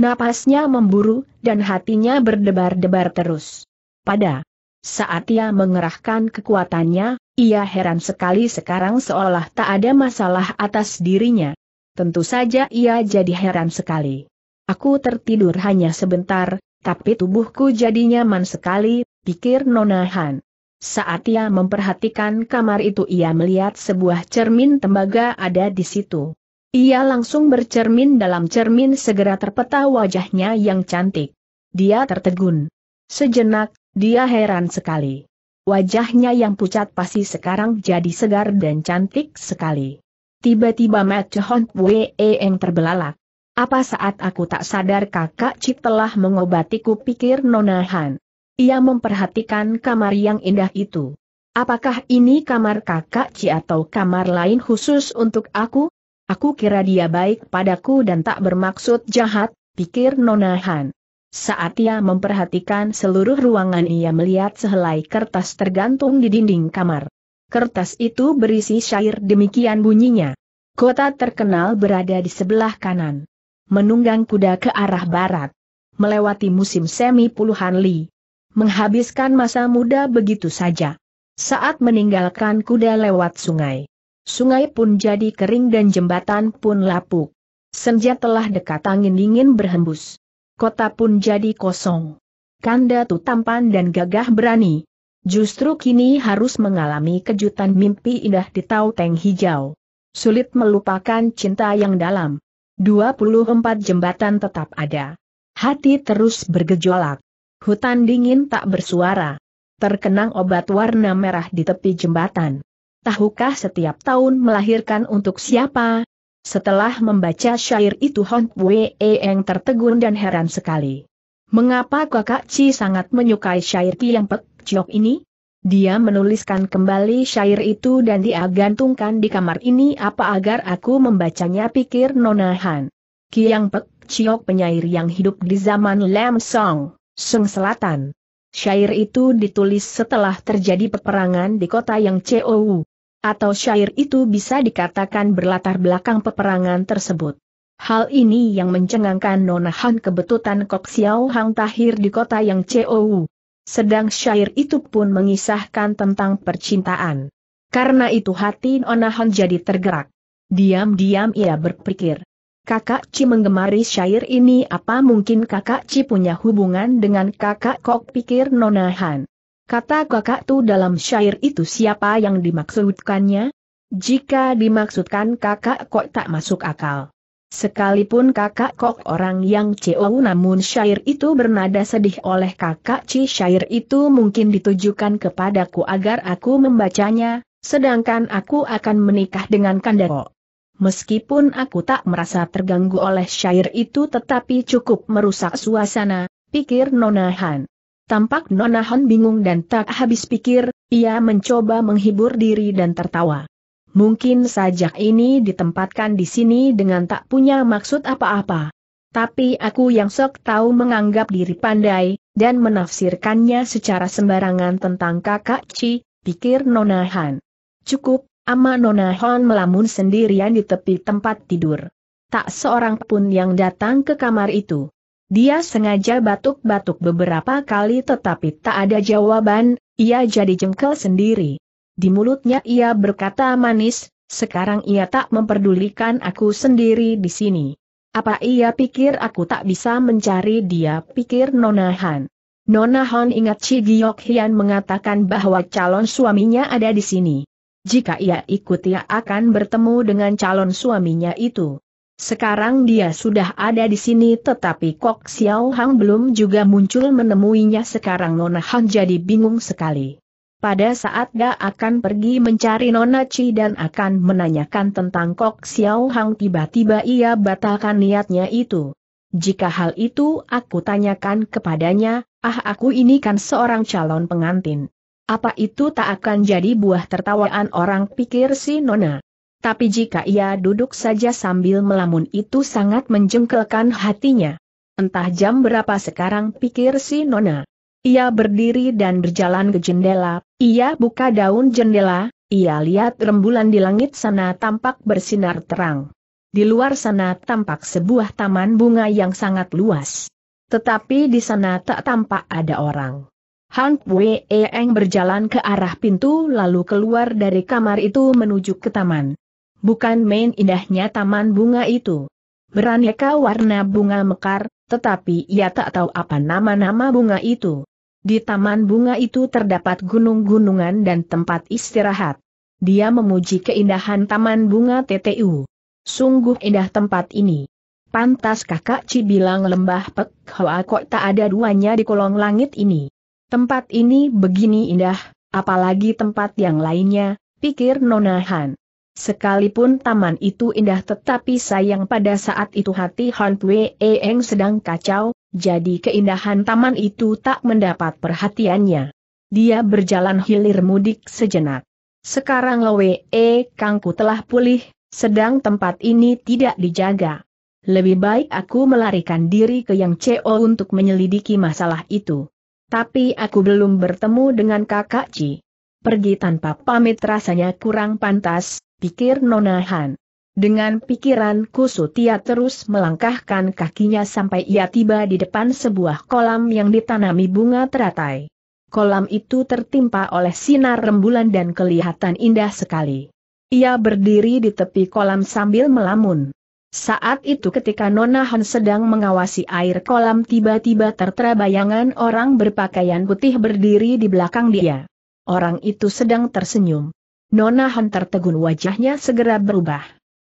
Napasnya memburu dan hatinya berdebar-debar terus. Pada saat ia mengerahkan kekuatannya, ia heran sekali sekarang seolah tak ada masalah atas dirinya. Tentu saja ia jadi heran sekali. Aku tertidur hanya sebentar, tapi tubuhku jadi nyaman sekali, pikir Nona Han. Saat ia memperhatikan kamar itu ia melihat sebuah cermin tembaga ada di situ. Ia langsung bercermin dalam cermin segera terpeta wajahnya yang cantik. Dia tertegun. Sejenak, dia heran sekali. Wajahnya yang pucat pasi sekarang jadi segar dan cantik sekali. Tiba-tiba mata Hon Wei Eng terbelalak. Apa saat aku tak sadar kakak Cik telah mengobatiku pikir Nona Han. Ia memperhatikan kamar yang indah itu. Apakah ini kamar kakak Cik atau kamar lain khusus untuk aku? Aku kira dia baik padaku dan tak bermaksud jahat, pikir Nona Han. Saat ia memperhatikan seluruh ruangan ia melihat sehelai kertas tergantung di dinding kamar. Kertas itu berisi syair demikian bunyinya. Kota terkenal berada di sebelah kanan. Menunggang kuda ke arah barat. Melewati musim semi puluhan li. Menghabiskan masa muda begitu saja. Saat meninggalkan kuda lewat sungai. Sungai pun jadi kering dan jembatan pun lapuk. Senja telah dekat angin dingin berhembus. Kota pun jadi kosong. Kanda Tu tampan dan gagah berani. Justru kini harus mengalami kejutan mimpi indah di Tauteng Hijau. Sulit melupakan cinta yang dalam. 24 jembatan tetap ada. Hati terus bergejolak. Hutan dingin tak bersuara. Terkenang obat warna merah di tepi jembatan. Tahukah setiap tahun melahirkan untuk siapa? Setelah membaca syair itu Hon Wei Eng tertegun dan heran sekali. Mengapa kakak Ci sangat menyukai syair Kiang Pek Chiok ini? Dia menuliskan kembali syair itu dan dia gantungkan di kamar ini apa agar aku membacanya pikir Nona Han. Kiang Pek Chiok penyair yang hidup di zaman Lam Song, Sung Selatan. Syair itu ditulis setelah terjadi peperangan di kota yang Chou. Atau syair itu bisa dikatakan berlatar belakang peperangan tersebut. Hal ini yang mencengangkan Nona Han kebetulan Kok Xiao Hang Tahir di kota yang Chou. Sedang syair itu pun mengisahkan tentang percintaan. Karena itu hati Nona Han jadi tergerak. Diam-diam ia berpikir. Kakak Ci menggemari syair ini apa mungkin kakak Ci punya hubungan dengan kakak Kok pikir Nona Han. Kata kakak Tu dalam syair itu siapa yang dimaksudkannya? Jika dimaksudkan kakak Kok tak masuk akal. Sekalipun kakak Kok orang yang Chou namun syair itu bernada sedih oleh kakak Ci syair itu mungkin ditujukan kepadaku agar aku membacanya, sedangkan aku akan menikah dengan Kanda Kok. Meskipun aku tak merasa terganggu oleh syair itu tetapi cukup merusak suasana, pikir Nona Han. Tampak Nona Han bingung dan tak habis pikir, ia mencoba menghibur diri dan tertawa. Mungkin sajak ini ditempatkan di sini dengan tak punya maksud apa-apa. Tapi aku yang sok tahu menganggap diri pandai, dan menafsirkannya secara sembarangan tentang kakak Ci, pikir Nona Han. Cukup, Ama Nona Hon melamun sendirian di tepi tempat tidur. Tak seorang pun yang datang ke kamar itu. Dia sengaja batuk-batuk beberapa kali tetapi tak ada jawaban, ia jadi jengkel sendiri. Di mulutnya ia berkata manis, sekarang ia tak memperdulikan aku sendiri di sini. Apa ia pikir aku tak bisa mencari dia, pikir Nona Han. Nona Han ingat Chi Giok Hian mengatakan bahwa calon suaminya ada di sini. Jika ia ikut ia akan bertemu dengan calon suaminya itu. Sekarang dia sudah ada di sini tetapi Kok Xiao Hang belum juga muncul menemuinya. Sekarang Nona Han jadi bingung sekali. Pada saat dia akan pergi mencari Nona Chi dan akan menanyakan tentang Kok Xiao Hang, tiba-tiba ia batalkan niatnya itu. Jika hal itu aku tanyakan kepadanya, aku ini kan seorang calon pengantin. Apa itu tak akan jadi buah tertawaan orang, pikir si Nona. Tapi jika ia duduk saja sambil melamun itu sangat menjengkelkan hatinya. Entah jam berapa sekarang, pikir si Nona. Ia berdiri dan berjalan ke jendela, ia buka daun jendela, ia lihat rembulan di langit sana tampak bersinar terang. Di luar sana tampak sebuah taman bunga yang sangat luas. Tetapi di sana tak tampak ada orang. Han Pue Eng berjalan ke arah pintu lalu keluar dari kamar itu menuju ke taman. Bukan main indahnya taman bunga itu. Beraneka warna bunga mekar, tetapi ia tak tahu apa nama-nama bunga itu. Di taman bunga itu terdapat gunung-gunungan dan tempat istirahat. Dia memuji keindahan taman bunga TTU. Sungguh indah tempat ini. Pantas kakak Ci bilang lembah Pek Hoa kok tak ada duanya di kolong langit ini. Tempat ini begini indah, apalagi tempat yang lainnya, pikir Nona Han. Sekalipun taman itu indah tetapi sayang pada saat itu hati Han Pue Eng sedang kacau. Jadi keindahan taman itu tak mendapat perhatiannya. Dia berjalan hilir mudik sejenak. Sekarang Lwe Kangku telah pulih, sedang tempat ini tidak dijaga. Lebih baik aku melarikan diri ke Yang Co untuk menyelidiki masalah itu. Tapi aku belum bertemu dengan kakak Ci. Pergi tanpa pamit rasanya kurang pantas, pikir Nona Han. Dengan pikiran kusut ia terus melangkahkan kakinya sampai ia tiba di depan sebuah kolam yang ditanami bunga teratai. Kolam itu tertimpa oleh sinar rembulan dan kelihatan indah sekali. Ia berdiri di tepi kolam sambil melamun. Saat itu ketika Nona Han sedang mengawasi air kolam tiba-tiba tertera bayangan orang berpakaian putih berdiri di belakang dia. Orang itu sedang tersenyum. Nona Han tertegun, wajahnya segera berubah.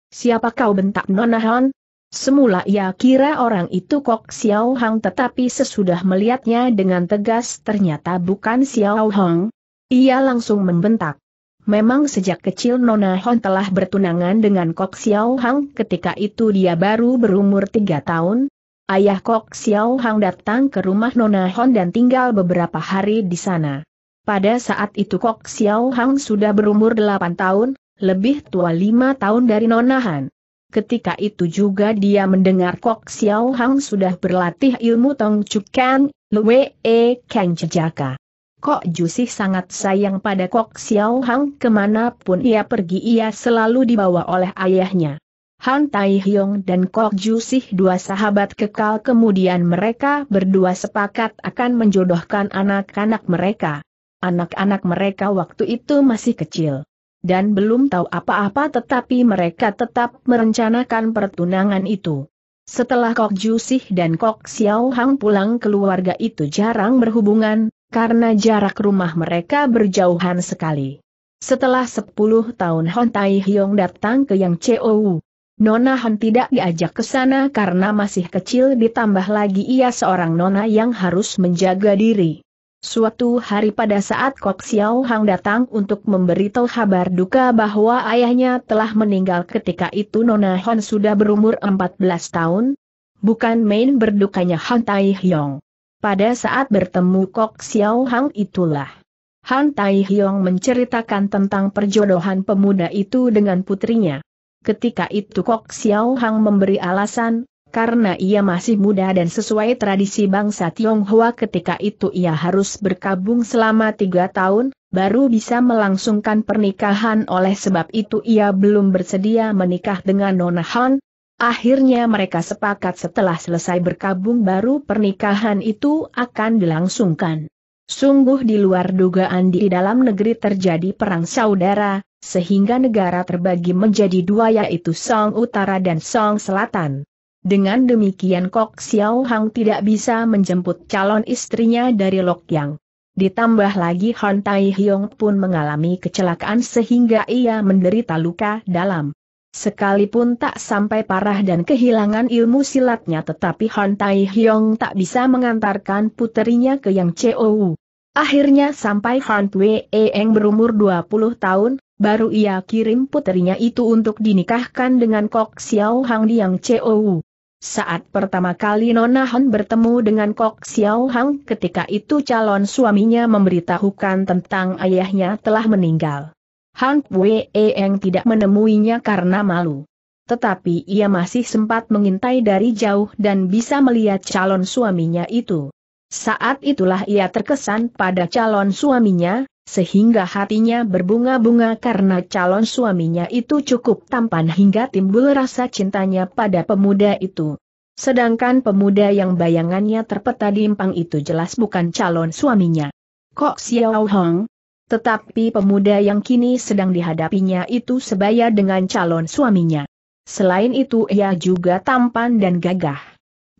Siapa kau, bentak Nona Han? Semula ia kira orang itu Kok Xiao Hang tetapi sesudah melihatnya dengan tegas ternyata bukan Xiao Hang. Ia langsung membentak. Memang sejak kecil Nona Han telah bertunangan dengan Kok Xiao Hang, ketika itu dia baru berumur 3 tahun. Ayah Kok Xiao Hang datang ke rumah Nona Han dan tinggal beberapa hari di sana. Pada saat itu Kok Xiao Hang sudah berumur 8 tahun. Lebih tua 5 tahun dari Nona Han. Ketika itu juga dia mendengar Kok Xiao Hang sudah berlatih ilmu Tong Chu Kang, Lwe Kang Cejaka. Kok Jusih sangat sayang pada Kok Xiao Hang, kemanapun ia pergi ia selalu dibawa oleh ayahnya. Han Tai Hyong dan Kok Jusih dua sahabat kekal, kemudian mereka berdua sepakat akan menjodohkan anak-anak mereka. Anak-anak mereka waktu itu masih kecil dan belum tahu apa-apa tetapi mereka tetap merencanakan pertunangan itu. Setelah Kok Jusih dan Kok Xiao Hang pulang, keluarga itu jarang berhubungan, karena jarak rumah mereka berjauhan sekali. Setelah 10 tahun Han Tai Hyong datang ke Yang Chou. Nona Han tidak diajak ke sana karena masih kecil, ditambah lagi ia seorang nona yang harus menjaga diri. Suatu hari pada saat Kok Xiao Hang datang untuk memberitahu kabar duka bahwa ayahnya telah meninggal, ketika itu Nona Han sudah berumur 14 tahun. Bukan main berdukanya Han Tai Hyong. Pada saat bertemu Kok Xiao Hang itulah Han Tai Hyong menceritakan tentang perjodohan pemuda itu dengan putrinya. Ketika itu Kok Xiao Hang memberi alasan karena ia masih muda dan sesuai tradisi bangsa Tionghoa ketika itu ia harus berkabung selama 3 tahun, baru bisa melangsungkan pernikahan. Oleh sebab itu ia belum bersedia menikah dengan Nona Han. Akhirnya mereka sepakat setelah selesai berkabung baru pernikahan itu akan dilangsungkan. Sungguh di luar dugaan di dalam negeri terjadi perang saudara, sehingga negara terbagi menjadi dua yaitu Song Utara dan Song Selatan. Dengan demikian Kok Xiao Hang tidak bisa menjemput calon istrinya dari Lok Yang. Ditambah lagi Han Tai Hyong pun mengalami kecelakaan sehingga ia menderita luka dalam. Sekalipun tak sampai parah dan kehilangan ilmu silatnya tetapi Han Tai Hyong tak bisa mengantarkan puterinya ke Yang Chou. Akhirnya sampai Han Tue Eng berumur 20 tahun, baru ia kirim puterinya itu untuk dinikahkan dengan Kok Xiao Hang di Yang Chou. Saat pertama kali Nona Han bertemu dengan Kok Xiao Hang ketika itu calon suaminya memberitahukan tentang ayahnya telah meninggal. Han Pue Eng tidak menemuinya karena malu. Tetapi ia masih sempat mengintai dari jauh dan bisa melihat calon suaminya itu. Saat itulah ia terkesan pada calon suaminya, sehingga hatinya berbunga-bunga karena calon suaminya itu cukup tampan hingga timbul rasa cintanya pada pemuda itu. Sedangkan pemuda yang bayangannya terpeta di empang itu jelas bukan calon suaminya, Kok Xiao Hang. Tetapi pemuda yang kini sedang dihadapinya itu sebaya dengan calon suaminya. Selain itu ia juga tampan dan gagah.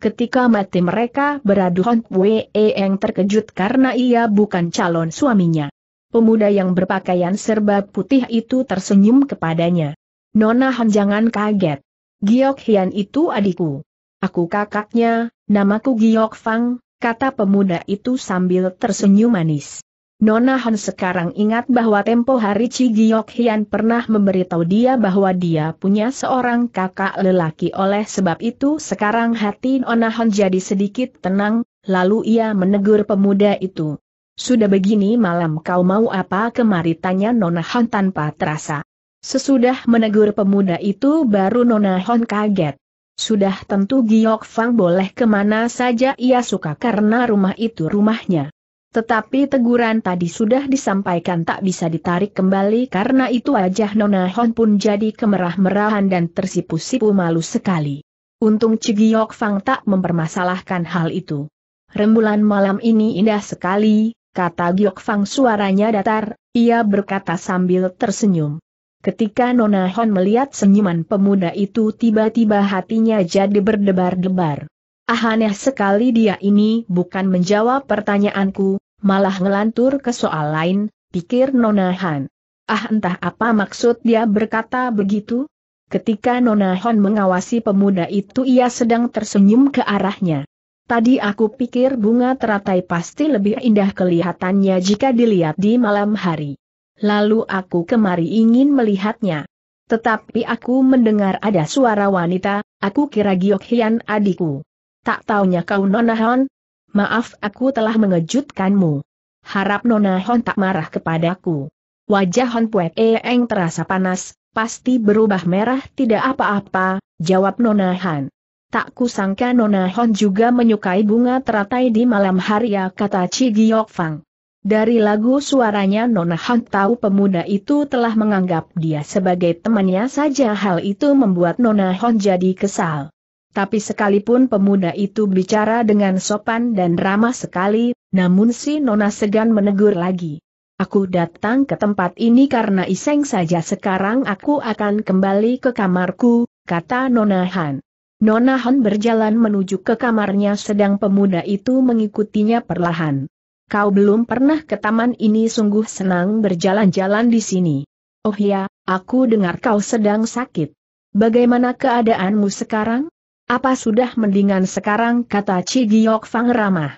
Ketika mati mereka beradu Han Pue Eng terkejut karena ia bukan calon suaminya. Pemuda yang berpakaian serba putih itu tersenyum kepadanya. "Nona Han jangan kaget. Giok Hian itu adikku. Aku kakaknya, namaku Giok Fang," kata pemuda itu sambil tersenyum manis. Nona Han sekarang ingat bahwa tempo hari Ci Giok Hian pernah memberitahu dia bahwa dia punya seorang kakak lelaki. Oleh sebab itu sekarang hati Nona Han jadi sedikit tenang, lalu ia menegur pemuda itu. "Sudah begini malam kau mau apa kemari?" tanya Nona Han tanpa terasa. Sesudah menegur pemuda itu baru Nona Han kaget. Sudah tentu Giok Fang boleh kemana saja ia suka karena rumah itu rumahnya. Tetapi teguran tadi sudah disampaikan tak bisa ditarik kembali karena itu wajah Nona Han pun jadi kemerah-merahan dan tersipu-sipu malu sekali. Untung Ci Giok Fang tak mempermasalahkan hal itu. "Rembulan malam ini indah sekali," kata Giok Fang suaranya datar, ia berkata sambil tersenyum. Ketika Nona Han melihat senyuman pemuda itu tiba-tiba hatinya jadi berdebar-debar. "Aneh sekali dia ini bukan menjawab pertanyaanku, malah ngelantur ke soal lain," pikir Nona Han. "Ah, entah apa maksud dia berkata begitu?" Ketika Nona Han mengawasi pemuda itu ia sedang tersenyum ke arahnya. "Tadi aku pikir bunga teratai pasti lebih indah kelihatannya jika dilihat di malam hari. Lalu aku kemari ingin melihatnya. Tetapi aku mendengar ada suara wanita, aku kira Giok Hian adikku. Tak taunya kau Nona Han? Maaf aku telah mengejutkanmu. Harap Nona Han tak marah kepadaku." Wajah Han Pue Eng terasa panas, "Pasti berubah merah tidak apa-apa," jawab Nona Han. "Tak kusangka Nona Han juga menyukai bunga teratai di malam hari ya," kata Ci Giok Fang. Dari lagu suaranya Nona Han tahu pemuda itu telah menganggap dia sebagai temannya saja. Hal itu membuat Nona Han jadi kesal. Tapi sekalipun pemuda itu bicara dengan sopan dan ramah sekali, namun si Nona segan menegur lagi. "Aku datang ke tempat ini karena iseng saja. Sekarang aku akan kembali ke kamarku," kata Nona Han. Nona Han berjalan menuju ke kamarnya sedang pemuda itu mengikutinya perlahan. "Kau belum pernah ke taman ini, sungguh senang berjalan-jalan di sini. Oh ya, aku dengar kau sedang sakit. Bagaimana keadaanmu sekarang?" "Apa sudah mendingan sekarang?" kata Ci Giok Fang ramah.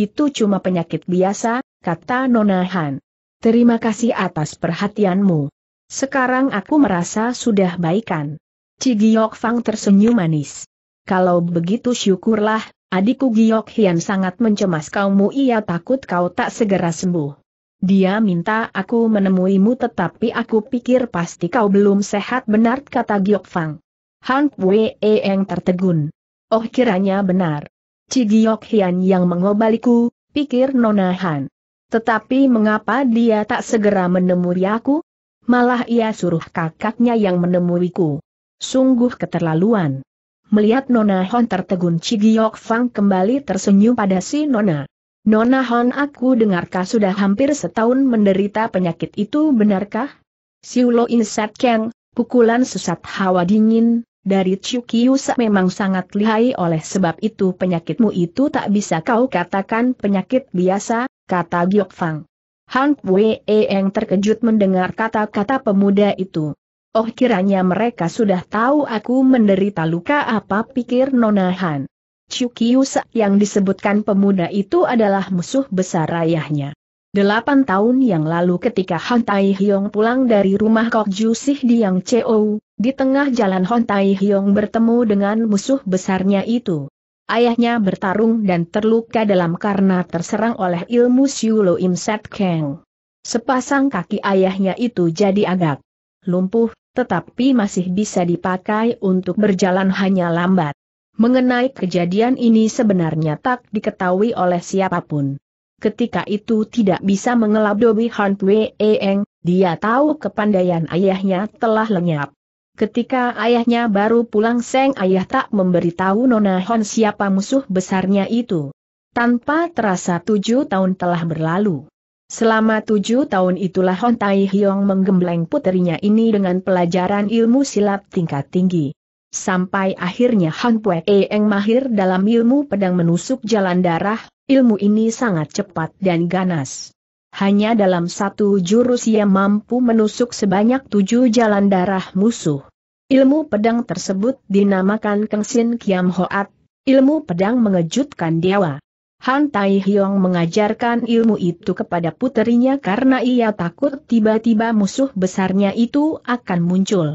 "Itu cuma penyakit biasa," kata Nona Han. "Terima kasih atas perhatianmu. Sekarang aku merasa sudah baikan." Ci Giok Fang tersenyum manis. "Kalau begitu syukurlah, adikku Giok Hian sangat mencemas kaumu. Ia takut kau tak segera sembuh. Dia minta aku menemuimu tetapi aku pikir pasti kau belum sehat." "Benar," kata Giok Fang. Han Pue Eng tertegun. "Oh, kiranya benar. Ci Giok Hian yang mengobaliku," pikir Nona Han. Tetapi mengapa dia tak segera menemui aku? Malah ia suruh kakaknya yang menemuiku. Sungguh keterlaluan. Melihat Nona Hon tertegun, Ci Giok Fang kembali tersenyum pada si Nona. Nona Hon, aku dengarkah sudah hampir setahun menderita penyakit itu, benarkah? Siulo Insat Kang, pukulan sesat hawa dingin dari Ciu Kiusa memang sangat lihai, oleh sebab itu penyakitmu itu tak bisa kau katakan penyakit biasa, kata Giok Fang. Han Wei yang terkejut mendengar kata-kata pemuda itu. Oh, kiranya mereka sudah tahu aku menderita luka apa, pikir Nona Han. Ciu Kiusa yang disebutkan pemuda itu adalah musuh besar ayahnya. 8 tahun yang lalu ketika Han Tai Hiong pulang dari rumah Kok Ju Sih di Yang Chou, di tengah jalan Han Tai Hiong bertemu dengan musuh besarnya itu. Ayahnya bertarung dan terluka dalam karena terserang oleh ilmu Siu Lo Im Set Kang. Sepasang kaki ayahnya itu jadi agak lumpuh, tetapi masih bisa dipakai untuk berjalan, hanya lambat. Mengenai kejadian ini sebenarnya tak diketahui oleh siapapun. Ketika itu tidak bisa mengelabui Han Wei Eng, dia tahu kepandaian ayahnya telah lenyap. Ketika ayahnya baru pulang, sang ayah tak memberitahu Nona Hon siapa musuh besarnya itu. Tanpa terasa 7 tahun telah berlalu. Selama 7 tahun itulah Hon Tai Hiong menggembleng puterinya ini dengan pelajaran ilmu silat tingkat tinggi. Sampai akhirnya Han Pue Eng mahir dalam ilmu pedang menusuk jalan darah, ilmu ini sangat cepat dan ganas. Hanya dalam 1 jurus ia mampu menusuk sebanyak 7 jalan darah musuh. Ilmu pedang tersebut dinamakan Kengsin Kiam Hoat, ilmu pedang mengejutkan dewa. Han Tai Hiong mengajarkan ilmu itu kepada puterinya karena ia takut tiba-tiba musuh besarnya itu akan muncul.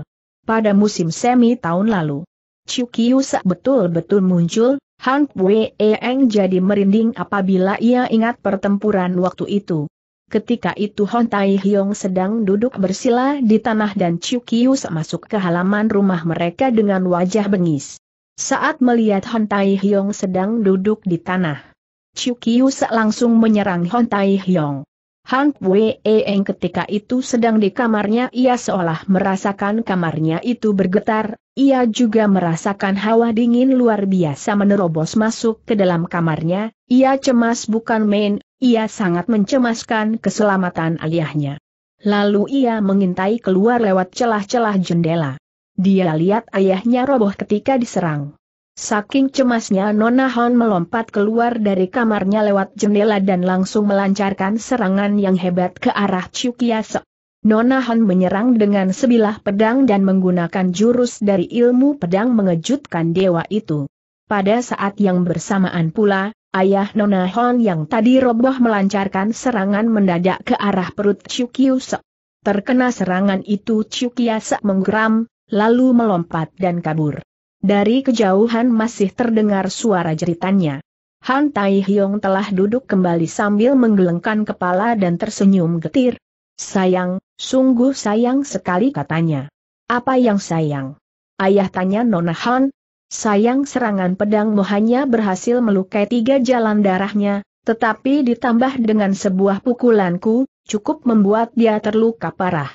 Pada musim semi tahun lalu, Ciu Kiusa betul-betul muncul. Han Wei Eng jadi merinding apabila ia ingat pertempuran waktu itu. Ketika itu Han Tai Hiong sedang duduk bersila di tanah dan Ciu Kiusa masuk ke halaman rumah mereka dengan wajah bengis. Saat melihat Han Tai Hiong sedang duduk di tanah, Ciu Kiusa langsung menyerang Han Tai Hiong. Han Wei Eng ketika itu sedang di kamarnya, ia seolah merasakan kamarnya itu bergetar, ia juga merasakan hawa dingin luar biasa menerobos masuk ke dalam kamarnya, ia cemas bukan main. Ia sangat mencemaskan keselamatan ayahnya. Lalu ia mengintai keluar lewat celah-celah jendela. Dia lihat ayahnya roboh ketika diserang. Saking cemasnya, Nona Hon melompat keluar dari kamarnya lewat jendela dan langsung melancarkan serangan yang hebat ke arah Ciu Kiasa. Nona Hon menyerang dengan sebilah pedang dan menggunakan jurus dari ilmu pedang mengejutkan dewa itu. Pada saat yang bersamaan pula, ayah Nona Hon yang tadi roboh melancarkan serangan mendadak ke arah perut Ciu Kiusa. Terkena serangan itu, Ciu Kiusa menggeram, lalu melompat dan kabur. Dari kejauhan masih terdengar suara jeritannya. Han Tai Hiong telah duduk kembali sambil menggelengkan kepala dan tersenyum getir. Sayang, sungguh sayang sekali, katanya. Apa yang sayang? Ayah, tanya Nona Hon. Sayang, serangan pedangmu hanya berhasil melukai 3 jalan darahnya, tetapi ditambah dengan sebuah pukulanku, cukup membuat dia terluka parah.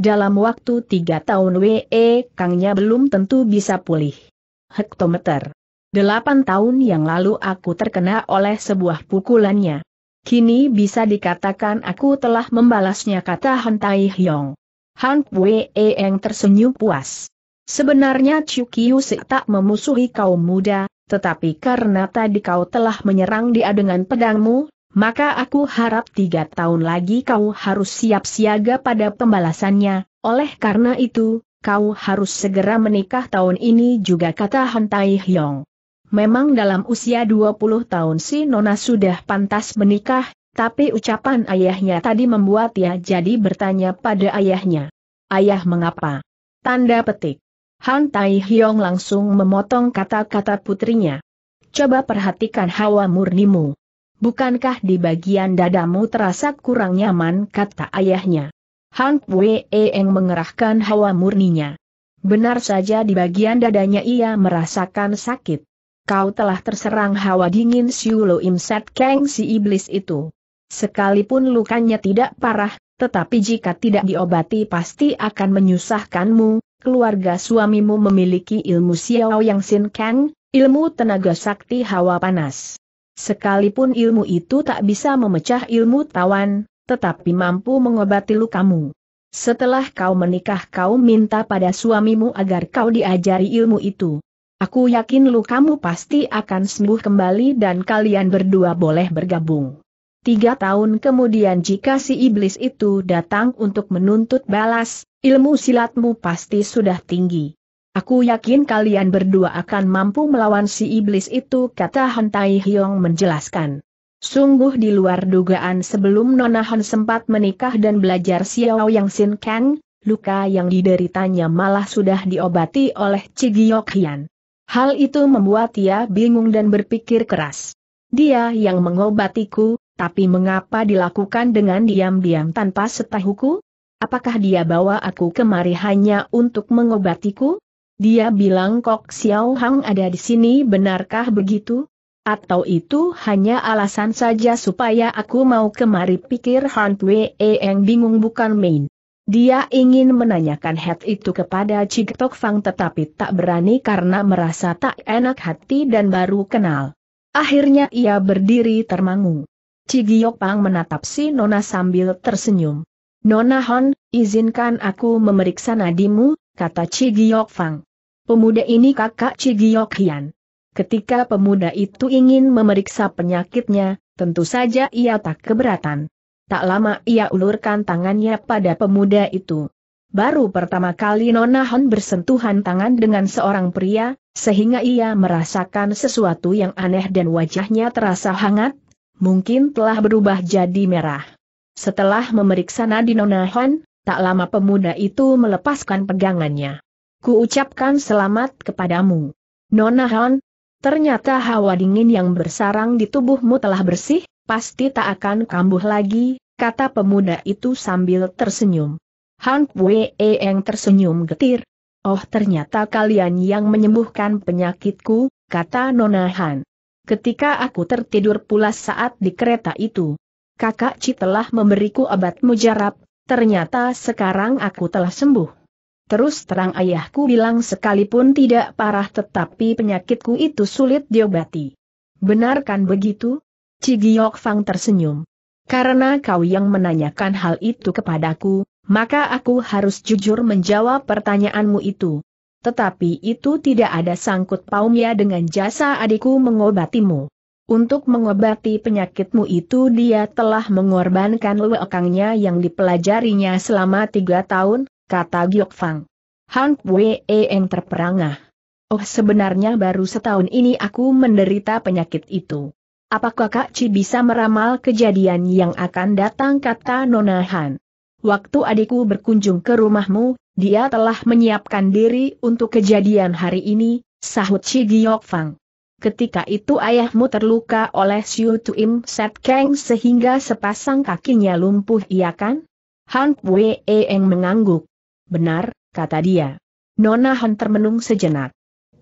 Dalam waktu 3 tahun WE Kangnya belum tentu bisa pulih. Hektometer. 8 tahun yang lalu aku terkena oleh sebuah pukulannya. Kini bisa dikatakan aku telah membalasnya, kata Han Tai Hiong. Han WE yang tersenyum puas. Sebenarnya Ciu Kiusa tak memusuhi kaum muda, tetapi karena tadi kau telah menyerang dia dengan pedangmu, maka aku harap 3 tahun lagi kau harus siap siaga pada pembalasannya. Oleh karena itu, kau harus segera menikah tahun ini juga, kata Han Tai Hiong. Memang dalam usia 20 tahun si Nona sudah pantas menikah, tapi ucapan ayahnya tadi membuat ia jadi bertanya pada ayahnya. Ayah, mengapa? Tanda petik. Han Tai Hiong langsung memotong kata-kata putrinya. Coba perhatikan hawa murnimu. Bukankah di bagian dadamu terasa kurang nyaman, kata ayahnya. Han Wei Eng mengerahkan hawa murninya. Benar saja di bagian dadanya ia merasakan sakit. Kau telah terserang hawa dingin Siu Lo Im Set Kang si iblis itu. Sekalipun lukanya tidak parah, tetapi jika tidak diobati pasti akan menyusahkanmu. Keluarga suamimu memiliki ilmu Xiao Yang Sin Kang, ilmu tenaga sakti hawa panas. Sekalipun ilmu itu tak bisa memecah ilmu tawan, tetapi mampu mengobati lukamu. Setelah kau menikah kau minta pada suamimu agar kau diajari ilmu itu. Aku yakin lukamu pasti akan sembuh kembali dan kalian berdua boleh bergabung. 3 tahun kemudian jika si iblis itu datang untuk menuntut balas, ilmu silatmu pasti sudah tinggi. Aku yakin kalian berdua akan mampu melawan si iblis itu, kata Han Tai Hiong menjelaskan. Sungguh di luar dugaan sebelum Nona Han sempat menikah dan belajar Xiao Yang Sin Kang, luka yang dideritanya malah sudah diobati oleh Cigiyok Hian. Hal itu membuat ia bingung dan berpikir keras. Dia yang mengobatiku, tapi mengapa dilakukan dengan diam-diam tanpa setahuku? Apakah dia bawa aku kemari hanya untuk mengobatiku? Dia bilang Kok Xiao Hang ada di sini, benarkah begitu? Atau itu hanya alasan saja supaya aku mau kemari, pikir Han Wei yang bingung bukan main. Dia ingin menanyakan hal itu kepada Cik Tok Fang tetapi tak berani karena merasa tak enak hati dan baru kenal. Akhirnya ia berdiri termangu. Cigiyok Pang menatap si Nona sambil tersenyum. Nona Han, izinkan aku memeriksa nadimu, kata Cigiyok Pang. Pemuda ini kakak Cigiyok Hian. Ketika pemuda itu ingin memeriksa penyakitnya, tentu saja ia tak keberatan. Tak lama ia ulurkan tangannya pada pemuda itu. Baru pertama kali Nona Han bersentuhan tangan dengan seorang pria, sehingga ia merasakan sesuatu yang aneh dan wajahnya terasa hangat. Mungkin telah berubah jadi merah. Setelah memeriksa nadi Nona Han, tak lama pemuda itu melepaskan pegangannya. Kuucapkan selamat kepadamu, Nona Han. Ternyata hawa dingin yang bersarang di tubuhmu telah bersih, pasti tak akan kambuh lagi, kata pemuda itu sambil tersenyum. Han Wei yang tersenyum getir. Oh, ternyata kalian yang menyembuhkan penyakitku, kata Nona Han. Ketika aku tertidur pulas saat di kereta itu, kakak Ci telah memberiku obat mujarab, ternyata sekarang aku telah sembuh. Terus terang ayahku bilang sekalipun tidak parah tetapi penyakitku itu sulit diobati. Benarkan begitu? Cigiyok Fang tersenyum. Karena kau yang menanyakan hal itu kepadaku, maka aku harus jujur menjawab pertanyaanmu itu. Tetapi itu tidak ada sangkut pautnya dengan jasa adikku mengobatimu. Untuk mengobati penyakitmu itu dia telah mengorbankan lewekangnya yang dipelajarinya selama 3 tahun, kata Giok Fang. Han Wei yang terperangah. Oh, sebenarnya baru setahun ini aku menderita penyakit itu. Apakah Kak Ci bisa meramal kejadian yang akan datang, kata Nona Han. Waktu adikku berkunjung ke rumahmu, dia telah menyiapkan diri untuk kejadian hari ini, sahut Cigiyok Fang. Ketika itu ayahmu terluka oleh Siu Tuim Set Kang sehingga sepasang kakinya lumpuh, iya kan? Han Wei yang mengangguk. Benar, kata dia. Nona Han termenung sejenak.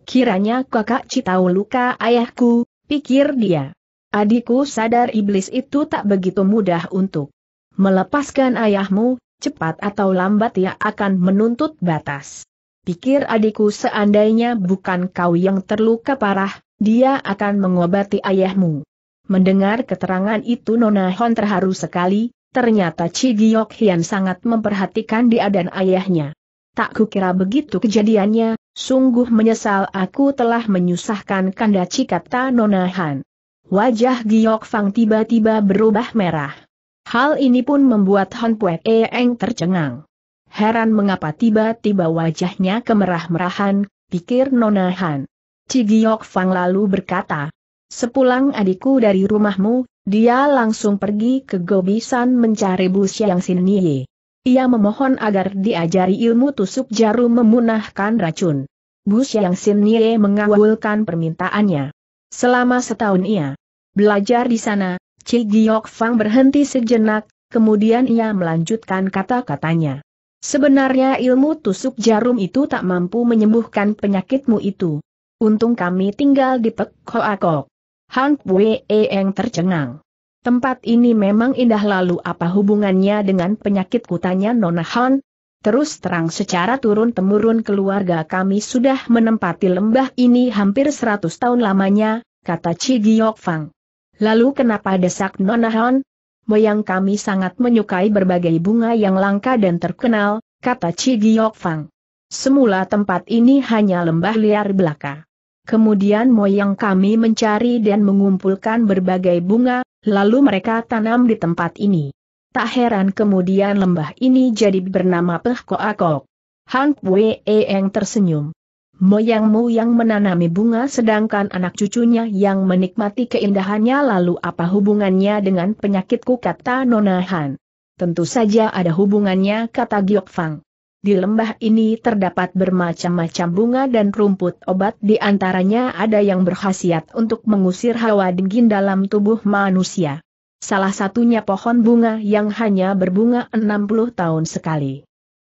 Kiranya kakak Ci tahu luka ayahku, pikir dia. Adikku sadar iblis itu tak begitu mudah untuk melepaskan ayahmu. Cepat atau lambat ia akan menuntut batas. Pikir adikku seandainya bukan kau yang terluka parah, dia akan mengobati ayahmu. Mendengar keterangan itu Nona Han terharu sekali, ternyata Cigiyok Hian sangat memperhatikan dia dan ayahnya. Tak kukira begitu kejadiannya, sungguh menyesal aku telah menyusahkan Kandaci, kata Nona Han. Wajah Giok Fang tiba-tiba berubah merah. Hal ini pun membuat Han Pue Eng tercengang. Heran mengapa tiba-tiba wajahnya kemerah-merahan, pikir Nona Han. Cigiyok Fang lalu berkata, sepulang adikku dari rumahmu, dia langsung pergi ke Gobisan mencari Bu Xiang Sin Nie. Ia memohon agar diajari ilmu tusuk jarum memunahkan racun. Bu Xiang Sin Nie mengabulkan permintaannya. Selama setahun ia belajar di sana. Cigiyok Fang berhenti sejenak, kemudian ia melanjutkan kata-katanya. Sebenarnya ilmu tusuk jarum itu tak mampu menyembuhkan penyakitmu itu. Untung kami tinggal di Pek Hoa Kok. Han Wei yang tercengang. Tempat ini memang indah, lalu apa hubungannya dengan penyakitku, tanya Nona Han. Terus terang secara turun-temurun keluarga kami sudah menempati lembah ini hampir 100 tahun lamanya, kata Chi Giok Fang. Lalu kenapa, desak Nona Han? Moyang kami sangat menyukai berbagai bunga yang langka dan terkenal, kata Chi Giok Fang. Semula tempat ini hanya lembah liar belaka. Kemudian moyang kami mencari dan mengumpulkan berbagai bunga, lalu mereka tanam di tempat ini. Tak heran kemudian lembah ini jadi bernama Peh Koakok. Han Wei Eng tersenyum. Moyangmu yang menanami bunga sedangkan anak cucunya yang menikmati keindahannya, lalu apa hubungannya dengan penyakitku, kata Nona Han. Tentu saja ada hubungannya, kata Giok Fang. Di lembah ini terdapat bermacam-macam bunga dan rumput obat, di antaranya ada yang berkhasiat untuk mengusir hawa dingin dalam tubuh manusia. Salah satunya pohon bunga yang hanya berbunga 60 tahun sekali.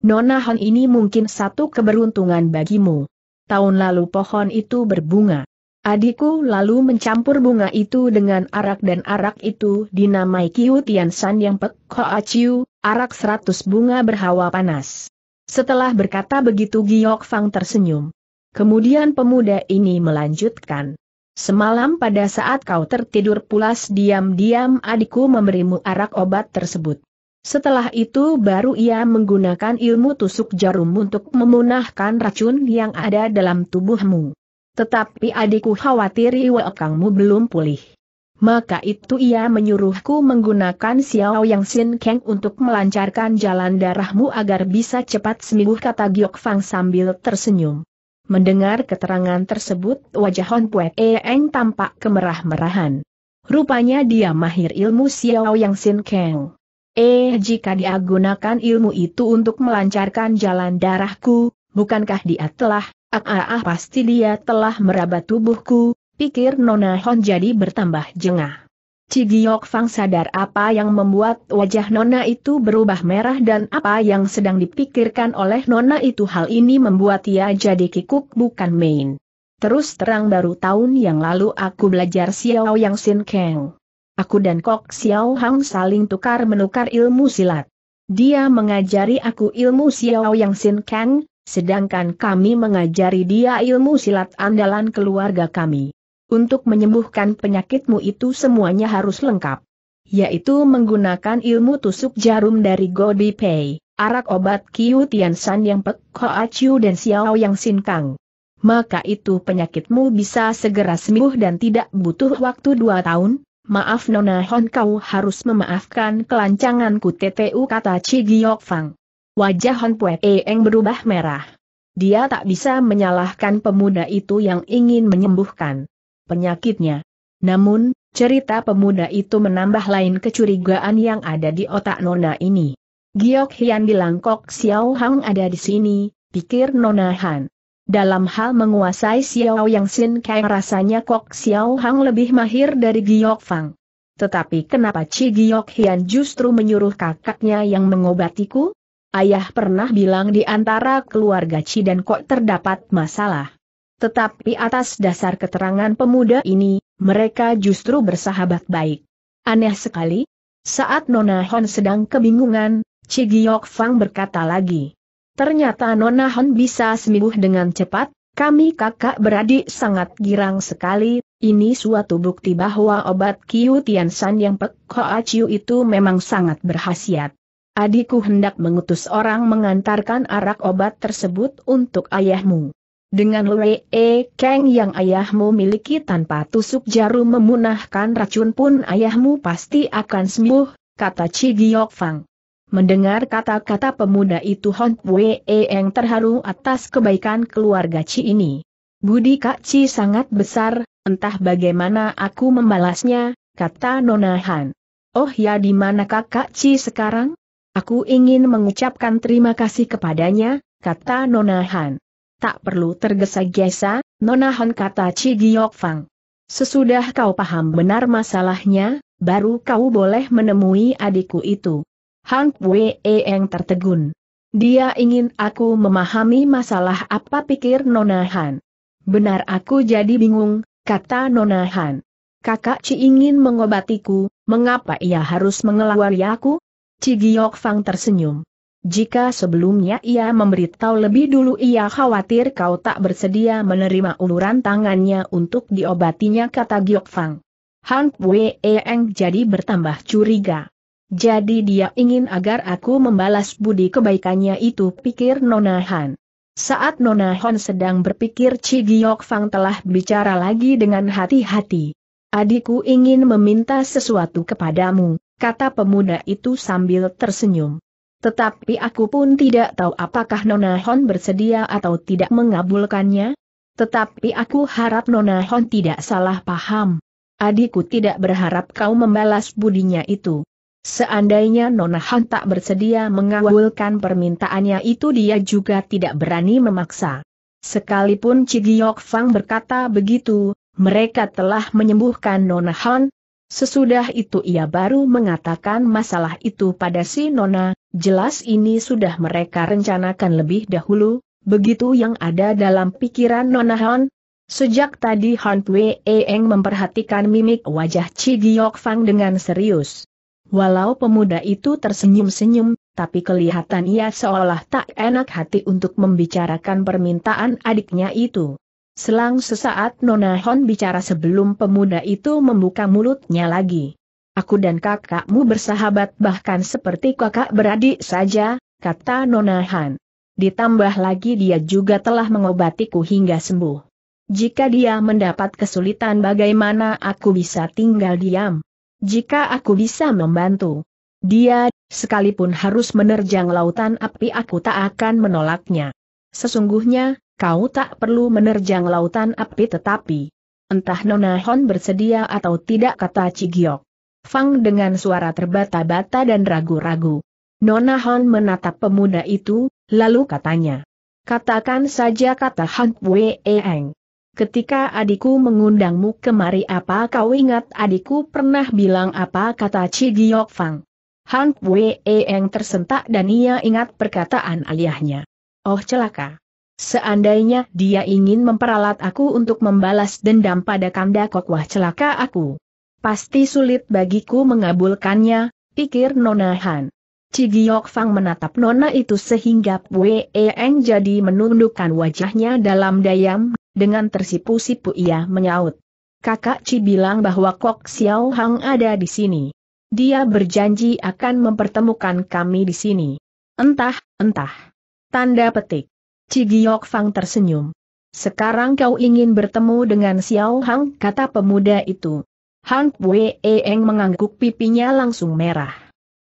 Nona Han, ini mungkin satu keberuntungan bagimu. Tahun lalu pohon itu berbunga. Adikku lalu mencampur bunga itu dengan arak dan arak itu dinamai Kiu Tian San yang Pek Hoa Chiu, arak 100 bunga berhawa panas. Setelah berkata begitu Giok Fang tersenyum. Kemudian pemuda ini melanjutkan. Semalam pada saat kau tertidur pulas diam-diam adikku memberimu arak obat tersebut. Setelah itu baru ia menggunakan ilmu tusuk jarum untuk memunahkan racun yang ada dalam tubuhmu. Tetapi adikku khawatir iwakangmu belum pulih. Maka itu ia menyuruhku menggunakan Xiao Yang Sin Keng untuk melancarkan jalan darahmu agar bisa cepat sembuh, kata Giok Fang sambil tersenyum. Mendengar keterangan tersebut wajah Hon Pue Eng tampak kemerah-merahan. Rupanya dia mahir ilmu Xiao Yang Sin Keng. Jika dia gunakan ilmu itu untuk melancarkan jalan darahku, bukankah dia telah, pasti dia telah meraba tubuhku, pikir Nona Hon jadi bertambah jengah. Chi Giok Fang sadar apa yang membuat wajah Nona itu berubah merah dan apa yang sedang dipikirkan oleh Nona itu, hal ini membuat ia jadi kikuk bukan main. Terus terang baru tahun yang lalu aku belajar Xiao Yang Sin Keng. Aku dan Kok Xiao Hang saling tukar-menukar ilmu silat. Dia mengajari aku ilmu Xiao Yang Sin Keng, sedangkan kami mengajari dia ilmu silat andalan keluarga kami. Untuk menyembuhkan penyakitmu itu semuanya harus lengkap. Yaitu menggunakan ilmu tusuk jarum dari Godi Pei, arak obat Kiu Tian San yang Pek Hoa Chiu dan Xiao Yang Sin Kang. Maka itu penyakitmu bisa segera sembuh dan tidak butuh waktu 2 tahun. Maaf Nona Hon, kau harus memaafkan kelancanganku TTU, kata Chi Giok Fang. Wajah Hon Pue Eng berubah merah. Dia tak bisa menyalahkan pemuda itu yang ingin menyembuhkan penyakitnya. Namun, cerita pemuda itu menambah lain kecurigaan yang ada di otak Nona ini. Giok Hian bilang Kok Xiao Hang ada di sini, pikir Nona Han. Dalam hal menguasai Xiao Yang Sin Keng rasanya Kok Xiao Hang lebih mahir dari Giok Fang. Tetapi kenapa Chi Giok Hian justru menyuruh kakaknya yang mengobatiku? Ayah pernah bilang di antara keluarga Chi dan Kok terdapat masalah. Tetapi atas dasar keterangan pemuda ini, mereka justru bersahabat baik. Aneh sekali. Saat Nona Hon sedang kebingungan, Chi Giok Fang berkata lagi. Ternyata Nona Hon bisa sembuh dengan cepat, kami kakak beradik sangat girang sekali, ini suatu bukti bahwa obat Kiu Tian San yang Pek Hoa Chiu itu memang sangat berkhasiat. Adikku hendak mengutus orang mengantarkan arak obat tersebut untuk ayahmu. Dengan Lue Keng yang ayahmu miliki tanpa tusuk jarum memunahkan racun pun ayahmu pasti akan sembuh, kata Chi Giok Fang. Mendengar kata-kata pemuda itu Hon Pue Eng terharu atas kebaikan keluarga Chi ini. Budi Kak Chi sangat besar, entah bagaimana aku membalasnya, kata Nona Han. Oh ya, di mana kakak Chi sekarang? Aku ingin mengucapkan terima kasih kepadanya, kata Nona Han. Tak perlu tergesa-gesa, Nona Han, kata Chi Giok Fang. Sesudah kau paham benar masalahnya, baru kau boleh menemui adikku itu. Han Pue Eng tertegun. Dia ingin aku memahami masalah apa, pikir Nona Han. Benar, aku jadi bingung, kata Nona Han. Kakak Chi ingin mengobatiku, Mengapa ia harus mengelawari aku? Ci Giokfang tersenyum. Jika sebelumnya ia memberitahu lebih dulu ia khawatir kau tak bersedia menerima uluran tangannya untuk diobatinya, kata Giokfang. Han Pue Eng jadi bertambah curiga. Jadi dia ingin agar aku membalas budi kebaikannya itu, pikir Nona Han. Saat Nona Han sedang berpikir, Ci Giokfang telah bicara lagi dengan hati-hati. Adikku ingin meminta sesuatu kepadamu, kata pemuda itu sambil tersenyum. Tetapi aku pun tidak tahu apakah Nona Han bersedia atau tidak mengabulkannya. Tetapi aku harap Nona Han tidak salah paham. Adikku tidak berharap kau membalas budinya itu. Seandainya Nona Han tak bersedia mengawalkan permintaannya itu, dia juga tidak berani memaksa. Sekalipun Ci Giokfang berkata begitu, mereka telah menyembuhkan Nona Han. Sesudah itu ia baru mengatakan masalah itu pada si Nona. Jelas ini sudah mereka rencanakan lebih dahulu, begitu yang ada dalam pikiran Nona Han. Sejak tadi Han Pue Eng memperhatikan mimik wajah Ci Giokfang dengan serius. Walau pemuda itu tersenyum-senyum, tapi kelihatan ia seolah tak enak hati untuk membicarakan permintaan adiknya itu. Selang sesaat Nona Han bicara sebelum pemuda itu membuka mulutnya lagi. Aku dan kakakmu bersahabat, bahkan seperti kakak beradik saja, kata Nona Han. Ditambah lagi dia juga telah mengobatiku hingga sembuh. Jika dia mendapat kesulitan, bagaimana aku bisa tinggal diam? Jika aku bisa membantu dia, sekalipun harus menerjang lautan api, aku tak akan menolaknya. Sesungguhnya, kau tak perlu menerjang lautan api, tetapi entah Nona Han bersedia atau tidak, kata Ci Giokfang dengan suara terbata-bata dan ragu-ragu. Nona Han menatap pemuda itu, lalu katanya, katakan saja, kata Han Pue Eng. Ketika adikku mengundangmu kemari, apa kau ingat adikku pernah bilang apa, kata Ci Giokfang. Han Pue Eng tersentak dan ia ingat perkataan ayahnya. Oh celaka. Seandainya dia ingin memperalat aku untuk membalas dendam pada Kandakok, wah celaka aku. Pasti sulit bagiku mengabulkannya, pikir Nona Han. Ci Giokfang menatap Nona itu sehingga Pue Eng jadi menundukkan wajahnya dalam dayam. Dengan tersipu-sipu ia menyaut. Kakak Ci bilang bahwa Kok Xiao Hang ada di sini. Dia berjanji akan mempertemukan kami di sini. Entah. Tanda petik. Ci Giokfang tersenyum. Sekarang kau ingin bertemu dengan Xiao Hang, kata pemuda itu. Han Pue Eng mengangguk, pipinya langsung merah.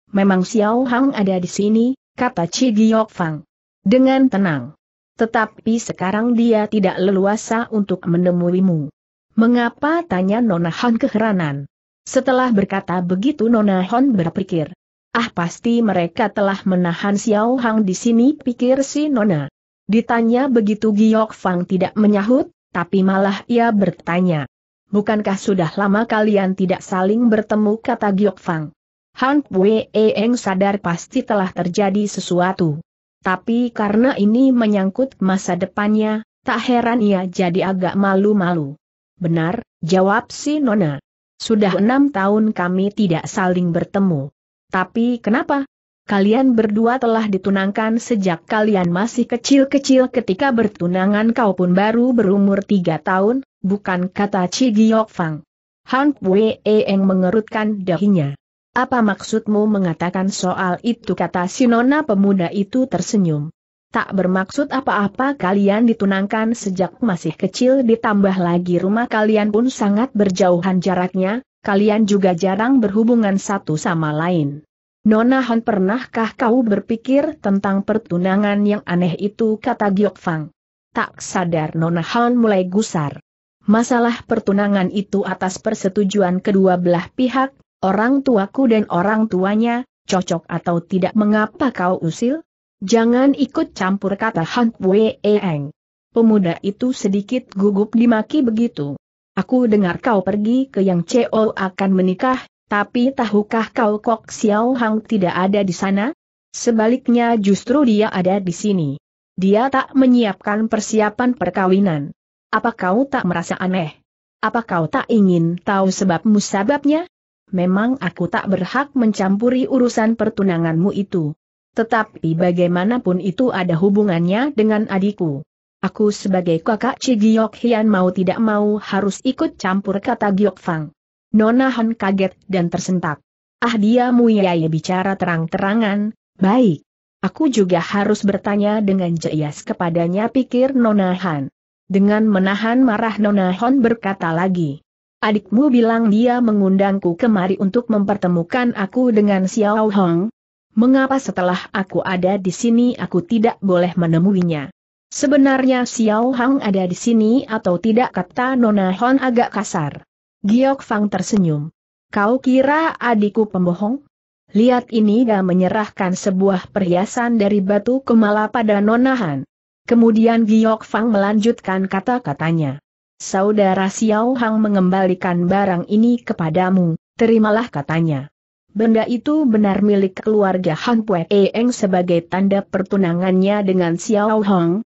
Memang Xiao Hang ada di sini, kata Ci Giokfang dengan tenang. Tetapi sekarang dia tidak leluasa untuk menemuimu. Mengapa? Tanya Nona Han keheranan. Setelah berkata begitu Nona Han berpikir. Ah, pasti mereka telah menahan Xiao Hang di sini, pikir si Nona. Ditanya begitu Giokfang tidak menyahut, tapi malah ia bertanya. Bukankah sudah lama kalian tidak saling bertemu, kata Giokfang. Han Pue Eng sadar pasti telah terjadi sesuatu. Tapi karena ini menyangkut masa depannya, tak heran ia jadi agak malu-malu. Benar, jawab si Nona. Sudah 6 tahun kami tidak saling bertemu. Tapi kenapa? Kalian berdua telah ditunangkan sejak kalian masih kecil-kecil. Ketika bertunangan kau pun baru berumur 3 tahun, bukan, kata Ci Giokfang. Han Pue Eng mengerutkan dahinya. Apa maksudmu mengatakan soal itu, kata si Nona. Pemuda itu tersenyum. Tak bermaksud apa-apa, kalian ditunangkan sejak masih kecil, ditambah lagi rumah kalian pun sangat berjauhan jaraknya, kalian juga jarang berhubungan satu sama lain. Nona Han, pernahkah kau berpikir tentang pertunangan yang aneh itu, kata Giokfang. Tak sadar Nona Han mulai gusar. Masalah pertunangan itu atas persetujuan kedua belah pihak. Orang tuaku dan orang tuanya, cocok atau tidak mengapa kau usil? Jangan ikut campur, kata Han Pue Eng. Pemuda itu sedikit gugup dimaki begitu. Aku dengar kau pergi ke yang CO akan menikah, tapi tahukah kau Kok Xiao Hang tidak ada di sana? Sebaliknya justru dia ada di sini. Dia tak menyiapkan persiapan perkawinan. Apa kau tak merasa aneh? Apa kau tak ingin tahu sebab musababnya? memang aku tak berhak mencampuri urusan pertunanganmu itu. Tetapi bagaimanapun itu ada hubungannya dengan adikku. Aku sebagai kakak Ci Giok Hian mau tidak mau harus ikut campur, kata Giok Fang. Nona Han kaget dan tersentak. Ah, dia muyai bicara terang-terangan, baik. Aku juga harus bertanya dengan jelas kepadanya, pikir Nona Han. Dengan menahan marah Nona Han berkata lagi. Adikmu bilang dia mengundangku kemari untuk mempertemukan aku dengan Xiao Hong. Mengapa setelah aku ada di sini aku tidak boleh menemuinya? Sebenarnya Xiao Hang ada di sini atau tidak, kata Nona Hon agak kasar. Giok Fang tersenyum. Kau kira adikku pembohong? Lihat ini, dia menyerahkan sebuah perhiasan dari batu kemala pada Nona Han. Kemudian Giok Fang melanjutkan kata-katanya. Saudara Xiao Hang mengembalikan barang ini kepadamu, terimalah, katanya. Benda itu benar milik keluarga Han Pue Eng sebagai tanda pertunangannya dengan Xiao Hong.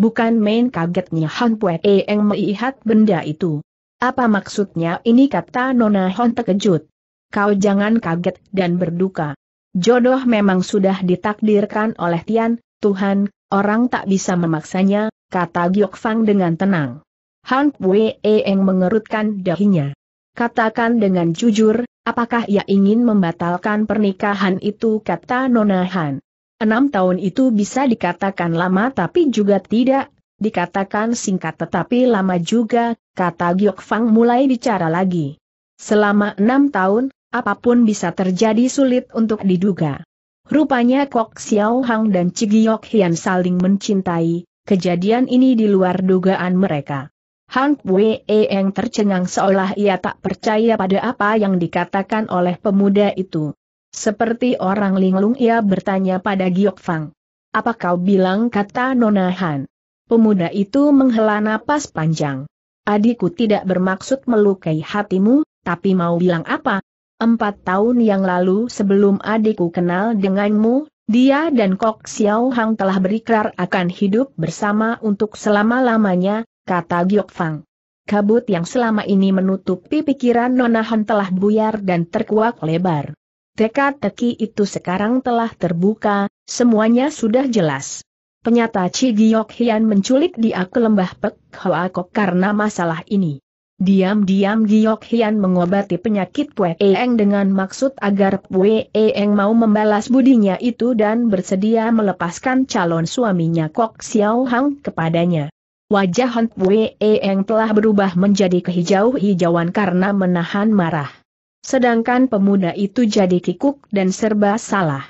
Bukan main kagetnya Han Pue Eng melihat benda itu. Apa maksudnya ini, kata Nona Hon terkejut. Kau jangan kaget dan berduka. Jodoh memang sudah ditakdirkan oleh Tian, Tuhan, orang tak bisa memaksanya, kata Giok Fang dengan tenang. Han Pue Eng mengerutkan dahinya. Katakan dengan jujur, apakah ia ingin membatalkan pernikahan itu, kata Nona Han. 6 tahun itu bisa dikatakan lama tapi juga tidak, dikatakan singkat tetapi lama juga, kata Giok Fang mulai bicara lagi. Selama 6 tahun, apapun bisa terjadi, sulit untuk diduga. Rupanya Kok Xiao Hang dan Ci Giok Hian saling mencintai, kejadian ini di luar dugaan mereka. Han Pue Eng tercengang seolah ia tak percaya pada apa yang dikatakan oleh pemuda itu. Seperti orang linglung ia bertanya pada Giok Fang. Apa kau bilang, kata Nona Han. Pemuda itu menghela napas panjang. Adikku tidak bermaksud melukai hatimu, tapi mau bilang apa? 4 tahun yang lalu sebelum adikku kenal denganmu, dia dan Kok Xiao Hang telah berikrar akan hidup bersama untuk selama-lamanya, kata Giok Fang. Kabut yang selama ini menutupi pikiran Nona Han telah buyar dan terkuak lebar. Teka-teki itu sekarang telah terbuka, semuanya sudah jelas. Penyata Ci Giok Hian menculik dia ke lembah Pek Hoa Kok karena masalah ini. Diam-diam Giok Hian mengobati penyakit Pue Eng dengan maksud agar Pue Eng mau membalas budinya itu dan bersedia melepaskan calon suaminya Kok Xiao Hang kepadanya. Wajah Han Pue Eng telah berubah menjadi kehijau-hijauan karena menahan marah. Sedangkan pemuda itu jadi kikuk dan serba salah.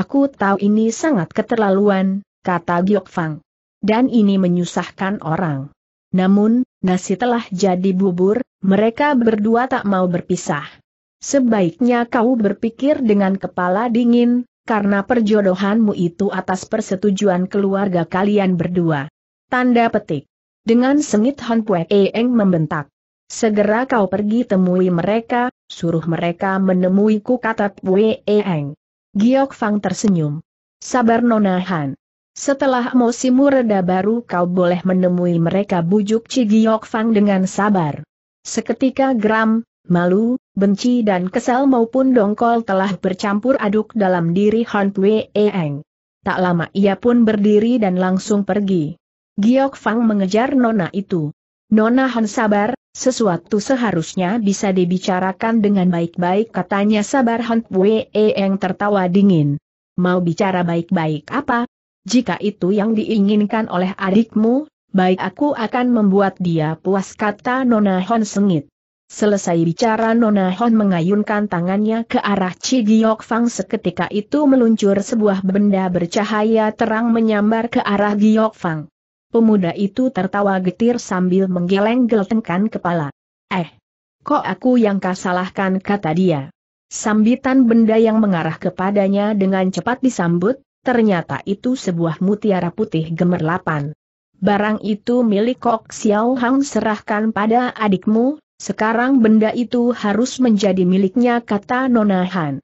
Aku tahu ini sangat keterlaluan, kata Giok Fang. Dan ini menyusahkan orang. Namun, nasi telah jadi bubur, mereka berdua tak mau berpisah. Sebaiknya kau berpikir dengan kepala dingin, karena perjodohanmu itu atas persetujuan keluarga kalian berdua. Tanda petik. Dengan sengit Han Pue Eng membentak. Segera kau pergi temui mereka. Suruh mereka menemuiku, kata Pue Eng. Giok Fang tersenyum. Sabar Nona Han. Setelah emosimu reda baru kau boleh menemui mereka, bujuk Ci Giok Fang dengan sabar. Seketika geram, malu, benci dan kesal maupun dongkol telah bercampur aduk dalam diri Han Pue Eng. Tak lama ia pun berdiri dan langsung pergi. Giok Fang mengejar nona itu. Nona Han sabar. Sesuatu seharusnya bisa dibicarakan dengan baik-baik, katanya. Sabar. Han Pue Eng tertawa dingin. Mau bicara baik-baik apa? Jika itu yang diinginkan oleh adikmu, baik, aku akan membuat dia puas, kata Nona Han sengit. Selesai bicara Nona Han mengayunkan tangannya ke arah Ci Giok Fang. Seketika itu meluncur sebuah benda bercahaya terang menyambar ke arah Giok Fang. Pemuda itu tertawa getir sambil menggeleng-gelengkan kepala. Kok aku yang kau salahkan, kata dia. Sambitan benda yang mengarah kepadanya dengan cepat disambut, ternyata itu sebuah mutiara putih gemerlapan. Barang itu milik Kok Xiao Hang, serahkan pada adikmu, sekarang benda itu harus menjadi miliknya, kata Nona Han.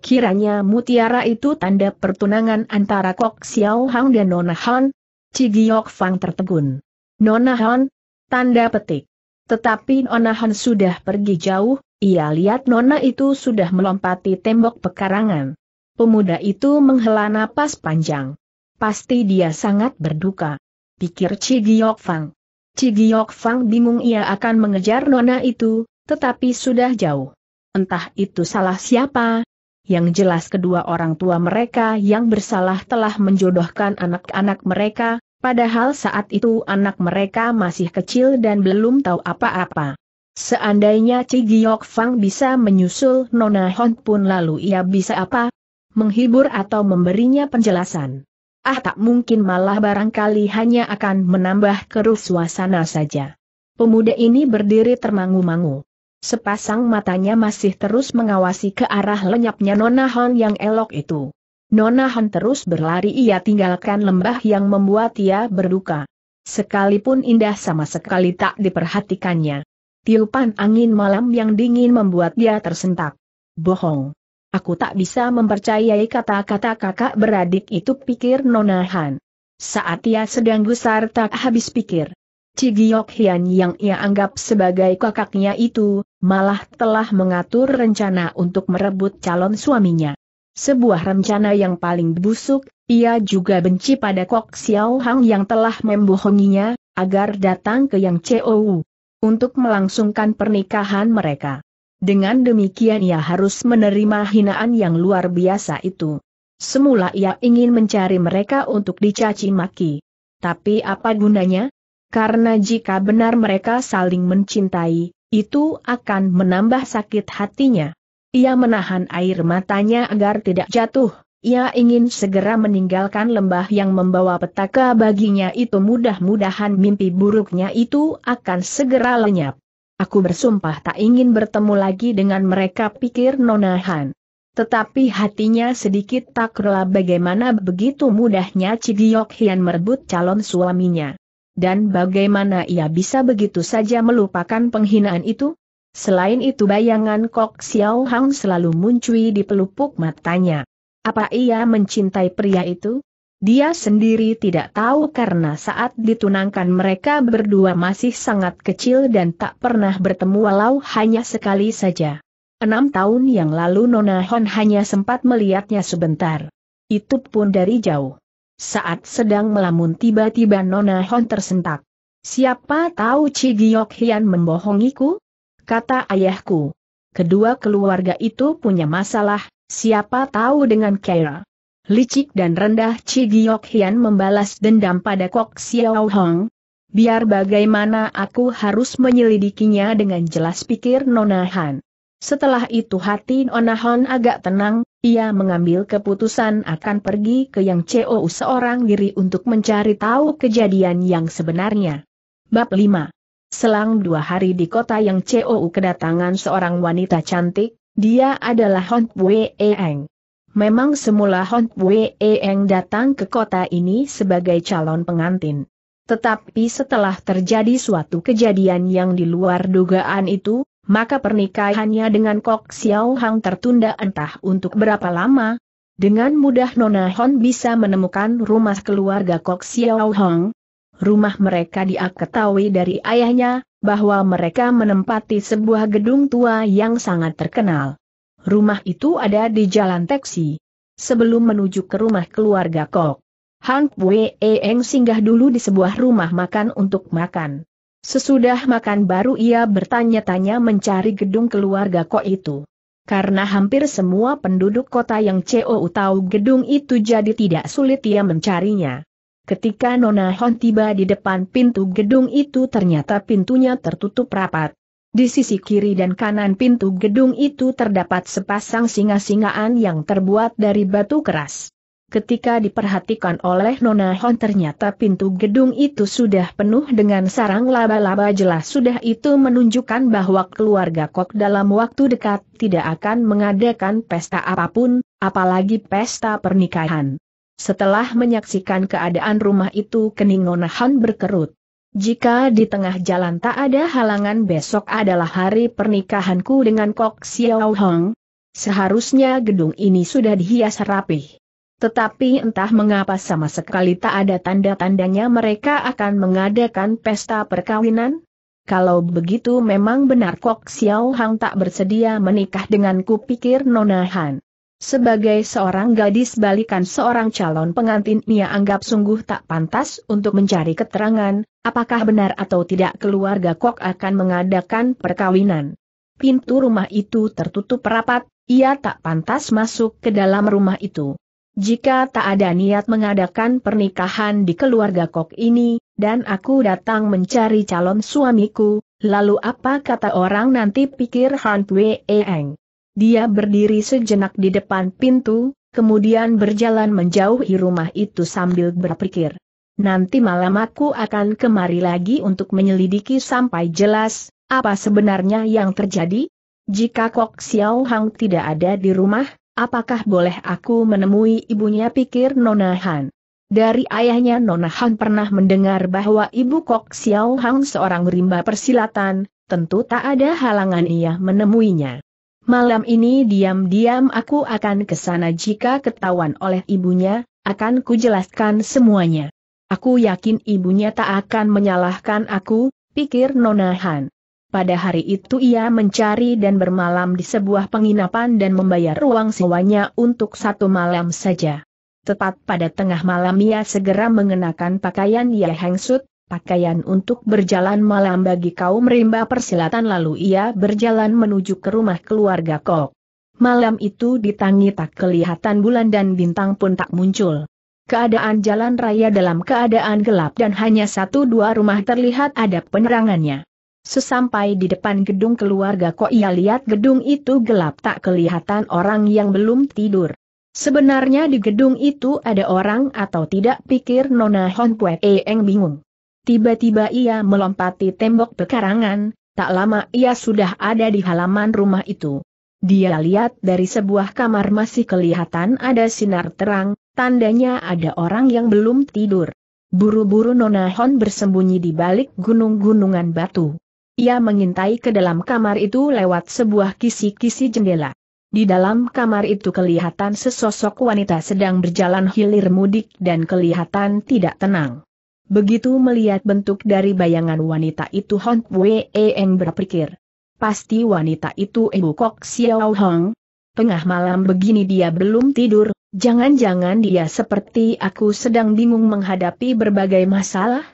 Kiranya mutiara itu tanda pertunangan antara Kok Xiao Hang dan Nona Han. Ci Giok Fang tertegun. Nona Han? Tanda petik. Tetapi Nona Han sudah pergi jauh, Ia lihat nona itu sudah melompati tembok pekarangan. Pemuda itu menghela napas panjang. Pasti dia sangat berduka, pikir Ci Giok Fang. Ci Giok Fang bingung ia akan mengejar nona itu, tetapi sudah jauh. Entah itu salah siapa. Yang jelas kedua orang tua mereka yang bersalah telah menjodohkan anak-anak mereka, padahal saat itu anak mereka masih kecil dan belum tahu apa-apa. Seandainya Ci Giok Fang bisa menyusul Nona Hon pun lalu ia bisa apa? Menghibur atau memberinya penjelasan. Ah, tak mungkin, malah barangkali hanya akan menambah keruh suasana saja. Pemuda ini berdiri termangu-mangu. Sepasang matanya masih terus mengawasi ke arah lenyapnya Nona Hon yang elok itu. Nona Hon terus berlari, ia tinggalkan lembah yang membuat ia berduka. Sekalipun indah sama sekali tak diperhatikannya. Tiupan angin malam yang dingin membuat dia tersentak. Bohong. Aku tak bisa mempercayai kata-kata kakak beradik itu, pikir Nona Hon. Saat ia sedang gusar tak habis pikir. Ci Giok Hian yang ia anggap sebagai kakaknya itu, malah telah mengatur rencana untuk merebut calon suaminya. Sebuah rencana yang paling busuk, ia juga benci pada Kok Xiao Hang yang telah membohonginya, agar datang ke Yang Chou, untuk melangsungkan pernikahan mereka. Dengan demikian ia harus menerima hinaan yang luar biasa itu. Semula ia ingin mencari mereka untuk dicaci maki. Tapi apa gunanya? Karena jika benar mereka saling mencintai, itu akan menambah sakit hatinya. Ia menahan air matanya agar tidak jatuh, ia ingin segera meninggalkan lembah yang membawa petaka baginya itu. Mudah-mudahan mimpi buruknya itu akan segera lenyap. Aku bersumpah tak ingin bertemu lagi dengan mereka, pikir Nona Hon. Tetapi hatinya sedikit tak rela bagaimana begitu mudahnya Ci Giok Hian merebut calon suaminya. Dan bagaimana ia bisa begitu saja melupakan penghinaan itu? Selain itu bayangan Kok Xiao Hang selalu muncul di pelupuk matanya. Apa ia mencintai pria itu? Dia sendiri tidak tahu karena saat ditunangkan mereka berdua masih sangat kecil dan tak pernah bertemu walau hanya sekali saja. 6 tahun yang lalu Nona Hon hanya sempat melihatnya sebentar. Itu pun dari jauh. Saat sedang melamun tiba-tiba Nona Hon tersentak. Siapa tahu Ci Giok Hian membohongiku? Kata ayahku. Kedua keluarga itu punya masalah, siapa tahu dengan Kera. Licik dan rendah Ci Giok Hian membalas dendam pada Kok Xiao Hong. Biar bagaimana aku harus menyelidikinya dengan jelas, pikir Nona Hon. Setelah itu hati Nona Hon agak tenang, ia mengambil keputusan akan pergi ke Yang Chou seorang diri untuk mencari tahu kejadian yang sebenarnya. Bab 5. Selang 2 hari di kota Yang Chou kedatangan seorang wanita cantik, dia adalah Hon Pue Eng. Memang semula Hon Pue Eng datang ke kota ini sebagai calon pengantin. Tetapi setelah terjadi suatu kejadian yang di luar dugaan itu, maka pernikahannya dengan Kok Xiao Hang tertunda entah untuk berapa lama. Dengan mudah Nona Hon bisa menemukan rumah keluarga Kok Xiao Hang. Rumah mereka dia ketahui dari ayahnya, bahwa mereka menempati sebuah gedung tua yang sangat terkenal. Rumah itu ada di Jalan Teksi. Sebelum menuju ke rumah keluarga Kok Hang Pue Eng singgah dulu di sebuah rumah makan untuk makan. Sesudah makan baru ia bertanya-tanya mencari gedung keluarga Kok itu. Karena hampir semua penduduk kota Yang Chou tahu gedung itu, jadi tidak sulit ia mencarinya. Ketika Nona Hon tiba di depan pintu gedung itu, ternyata pintunya tertutup rapat. Di sisi kiri dan kanan pintu gedung itu terdapat sepasang singa-singaan yang terbuat dari batu keras. Ketika diperhatikan oleh Nona Hon ternyata pintu gedung itu sudah penuh dengan sarang laba-laba, jelas sudah itu menunjukkan bahwa keluarga Kok dalam waktu dekat tidak akan mengadakan pesta apapun, apalagi pesta pernikahan. Setelah menyaksikan keadaan rumah itu kening Nona Hon berkerut. Jika di tengah jalan tak ada halangan besok adalah hari pernikahanku dengan Kok Xiao Hong. Seharusnya gedung ini sudah dihias rapih. Tetapi entah mengapa sama sekali tak ada tanda-tandanya mereka akan mengadakan pesta perkawinan. Kalau begitu memang benar Kok Xiao Hang tak bersedia menikah denganku, pikir Nona Han. Sebagai seorang gadis balikan seorang calon pengantin, ia anggap sungguh tak pantas untuk mencari keterangan, apakah benar atau tidak keluarga Kok akan mengadakan perkawinan. Pintu rumah itu tertutup rapat, ia tak pantas masuk ke dalam rumah itu. Jika tak ada niat mengadakan pernikahan di keluarga Kok ini, dan aku datang mencari calon suamiku, lalu apa kata orang nanti, pikir Han Wei Eng. Dia berdiri sejenak di depan pintu, kemudian berjalan menjauhi rumah itu sambil berpikir. Nanti malam aku akan kemari lagi untuk menyelidiki sampai jelas, apa sebenarnya yang terjadi. Jika Kok Xiao Hang tidak ada di rumah, apakah boleh aku menemui ibunya, pikir Nona Han. Dari ayahnya Nona Han pernah mendengar bahwa ibu Kok Xiao Hang seorang rimba persilatan, tentu tak ada halangan ia menemuinya. Malam ini diam-diam aku akan ke sana, jika ketahuan oleh ibunya, akan kujelaskan semuanya. Aku yakin ibunya tak akan menyalahkan aku, pikir Nona Han. Pada hari itu ia mencari dan bermalam di sebuah penginapan dan membayar uang sewanya untuk satu malam saja. Tepat pada tengah malam ia segera mengenakan pakaian Ye Heng Sut, pakaian untuk berjalan malam bagi kaum rimba persilatan, lalu ia berjalan menuju ke rumah keluarga Kok. Malam itu ditangi tak kelihatan bulan dan bintang pun tak muncul. Keadaan jalan raya dalam keadaan gelap dan hanya satu dua rumah terlihat ada penerangannya. Sesampai di depan gedung keluarga Kok ia lihat gedung itu gelap tak kelihatan orang yang belum tidur. Sebenarnya di gedung itu ada orang atau tidak, pikir Nona Hon Pue Eng bingung. Tiba-tiba ia melompati tembok pekarangan, tak lama ia sudah ada di halaman rumah itu. Dia lihat dari sebuah kamar masih kelihatan ada sinar terang, tandanya ada orang yang belum tidur. Buru-buru Nona Hon bersembunyi di balik gunung-gunungan batu. Ia mengintai ke dalam kamar itu lewat sebuah kisi-kisi jendela. Di dalam kamar itu kelihatan sesosok wanita sedang berjalan hilir mudik dan kelihatan tidak tenang. Begitu melihat bentuk dari bayangan wanita itu, Hon Pue Eng berpikir, pasti wanita itu ibu Kok Xiao Hang. Tengah malam begini dia belum tidur, jangan-jangan dia seperti aku sedang bingung menghadapi berbagai masalah.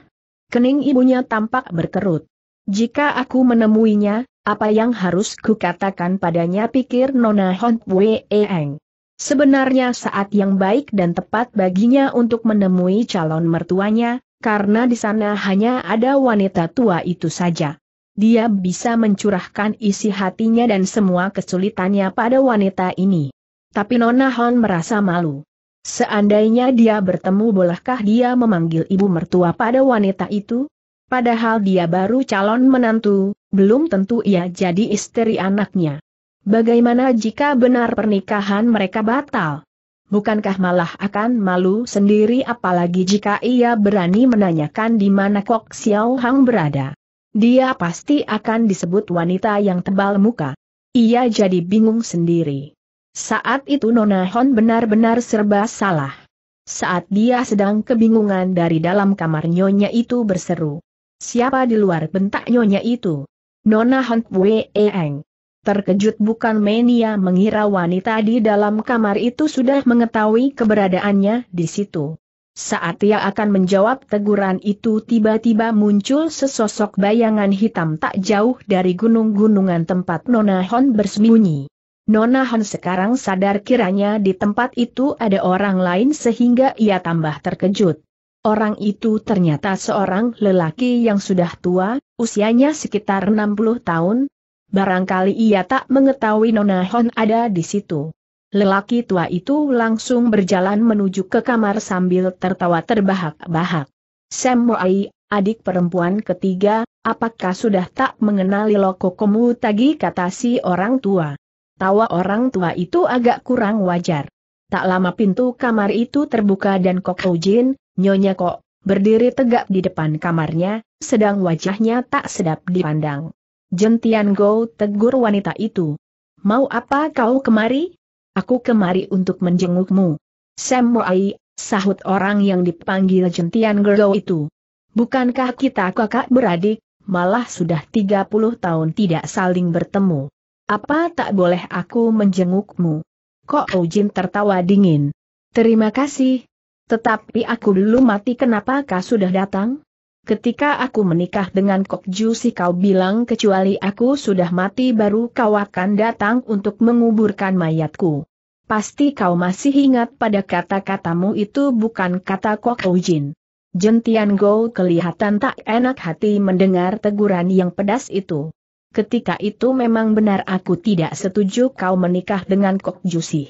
Kening ibunya tampak berkerut. Jika aku menemuinya, apa yang harus kukatakan padanya, pikir Nona Hon Pue Eng. Sebenarnya saat yang baik dan tepat baginya untuk menemui calon mertuanya, karena di sana hanya ada wanita tua itu saja. Dia bisa mencurahkan isi hatinya dan semua kesulitannya pada wanita ini. Tapi Nona Hon merasa malu. Seandainya dia bertemu, bolehkah dia memanggil ibu mertua pada wanita itu? Padahal dia baru calon menantu, belum tentu ia jadi istri anaknya. Bagaimana jika benar pernikahan mereka batal? Bukankah malah akan malu sendiri, apalagi jika ia berani menanyakan di mana Kok Xiao Hang berada. Dia pasti akan disebut wanita yang tebal muka. Ia jadi bingung sendiri. Saat itu Nona Hon benar-benar serba salah. Saat dia sedang kebingungan, dari dalam kamar nyonya itu berseru. Siapa di luar, bentak nyonya itu. Nona Hon Pue Eng terkejut bukan main, ia mengira wanita di dalam kamar itu sudah mengetahui keberadaannya di situ. Saat ia akan menjawab teguran itu, tiba-tiba muncul sesosok bayangan hitam tak jauh dari gunung-gunungan tempat Nona Hon bersembunyi. Nona Hon sekarang sadar kiranya di tempat itu ada orang lain, sehingga ia tambah terkejut. Orang itu ternyata seorang lelaki yang sudah tua, usianya sekitar 60 tahun. Barangkali ia tak mengetahui Nona Hon ada di situ. Lelaki tua itu langsung berjalan menuju ke kamar sambil tertawa terbahak-bahak. Sam Moai, adik perempuan ketiga, apakah sudah tak mengenali lokokomu tadi, kata si orang tua. Tawa orang tua itu agak kurang wajar. Tak lama pintu kamar itu terbuka dan Kok Ujin, Nyonya Kok, berdiri tegak di depan kamarnya, sedang wajahnya tak sedap dipandang. Jentian Go, tegur wanita itu. Mau apa kau kemari? Aku kemari untuk menjengukmu. Sam Moai, sahut orang yang dipanggil Jentian Go itu. Bukankah kita kakak beradik, malah sudah 30 tahun tidak saling bertemu. Apa tak boleh aku menjengukmu? Ko Ojin tertawa dingin. Terima kasih. Tetapi aku dulu mati, kenapa kau sudah datang? Ketika aku menikah dengan Kok Ju Si kau bilang kecuali aku sudah mati baru kau akan datang untuk menguburkan mayatku. Pasti kau masih ingat pada kata-katamu itu, bukan, kata Kok Ojin. Jentian Go kelihatan tak enak hati mendengar teguran yang pedas itu. Ketika itu memang benar aku tidak setuju kau menikah dengan Kok Ju Si.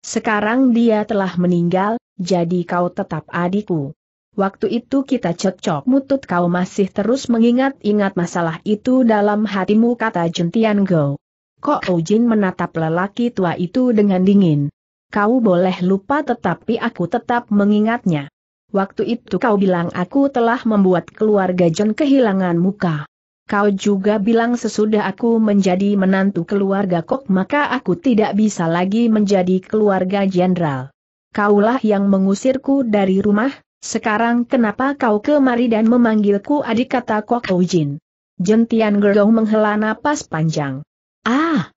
Sekarang dia telah meninggal, jadi kau tetap adikku. Waktu itu kita cocok mutut, kau masih terus mengingat-ingat masalah itu dalam hatimu, kata Jentian Go. Ko Ojin menatap lelaki tua itu dengan dingin. Kau boleh lupa tetapi aku tetap mengingatnya. Waktu itu kau bilang aku telah membuat keluarga Jon kehilangan muka. Kau juga bilang sesudah aku menjadi menantu keluarga Kok maka aku tidak bisa lagi menjadi keluarga jenderal. Kaulah yang mengusirku dari rumah. Sekarang kenapa kau kemari dan memanggilku adik, kata Kok Ojin. Jentian Gerong menghela napas panjang. Ah!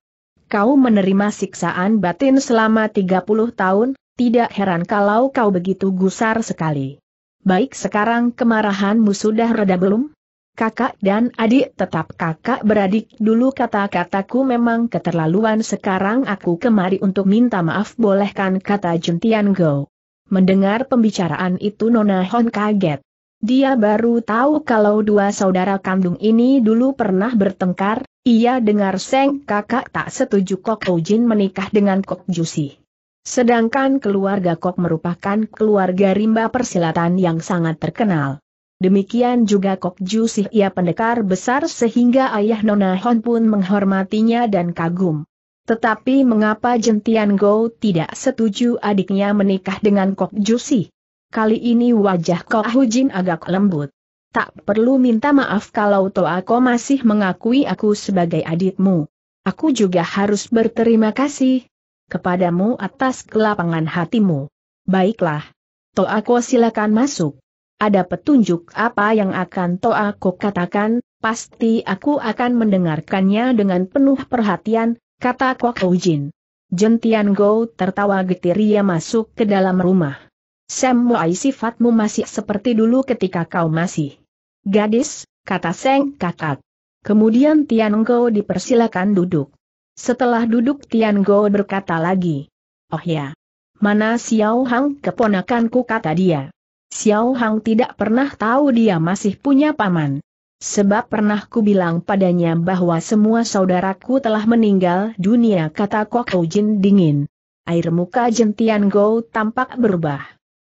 Kau menerima siksaan batin selama 30 tahun, tidak heran kalau kau begitu gusar sekali. Baik, sekarang kemarahanmu sudah reda belum? Kakak dan adik tetap kakak beradik dulu, kata-kataku memang keterlaluan. Sekarang aku kemari untuk minta maaf, bolehkan, kata Jentian Go. Mendengar pembicaraan itu Nona Hon kaget. Dia baru tahu kalau dua saudara kandung ini dulu pernah bertengkar. Ia dengar Seng kakak tak setuju Kok Ojin menikah dengan Kok Ju Si. Sedangkan keluarga Kok merupakan keluarga rimba persilatan yang sangat terkenal. Demikian juga Kok Ju Si, ia pendekar besar sehingga ayah Nona Hon pun menghormatinya dan kagum. Tetapi mengapa Jentian Go tidak setuju adiknya menikah dengan Kok Ju Si? Kali ini wajah Ko Hujin agak lembut. Tak perlu minta maaf kalau Toa Ko masih mengakui aku sebagai adikmu. Aku juga harus berterima kasih kepadamu atas kelapangan hatimu. Baiklah. Toa Ko silakan masuk. Ada petunjuk apa yang akan Toa Ko katakan, pasti aku akan mendengarkannya dengan penuh perhatian, kata Kok Ojin. Jentian Go tertawa getir, ia masuk ke dalam rumah. Semua sifatmu masih seperti dulu ketika kau masih gadis, kata Seng kakak. Kemudian Tian Go dipersilakan duduk. Setelah duduk Tian Go berkata lagi. Oh ya, mana Xiao Hang keponakanku, kata dia. Xiao Hang tidak pernah tahu dia masih punya paman. Sebab pernah ku bilang padanya bahwa semua saudaraku telah meninggal dunia, kata Kok Ojin dingin. Air muka Jentian Go tampak berubah.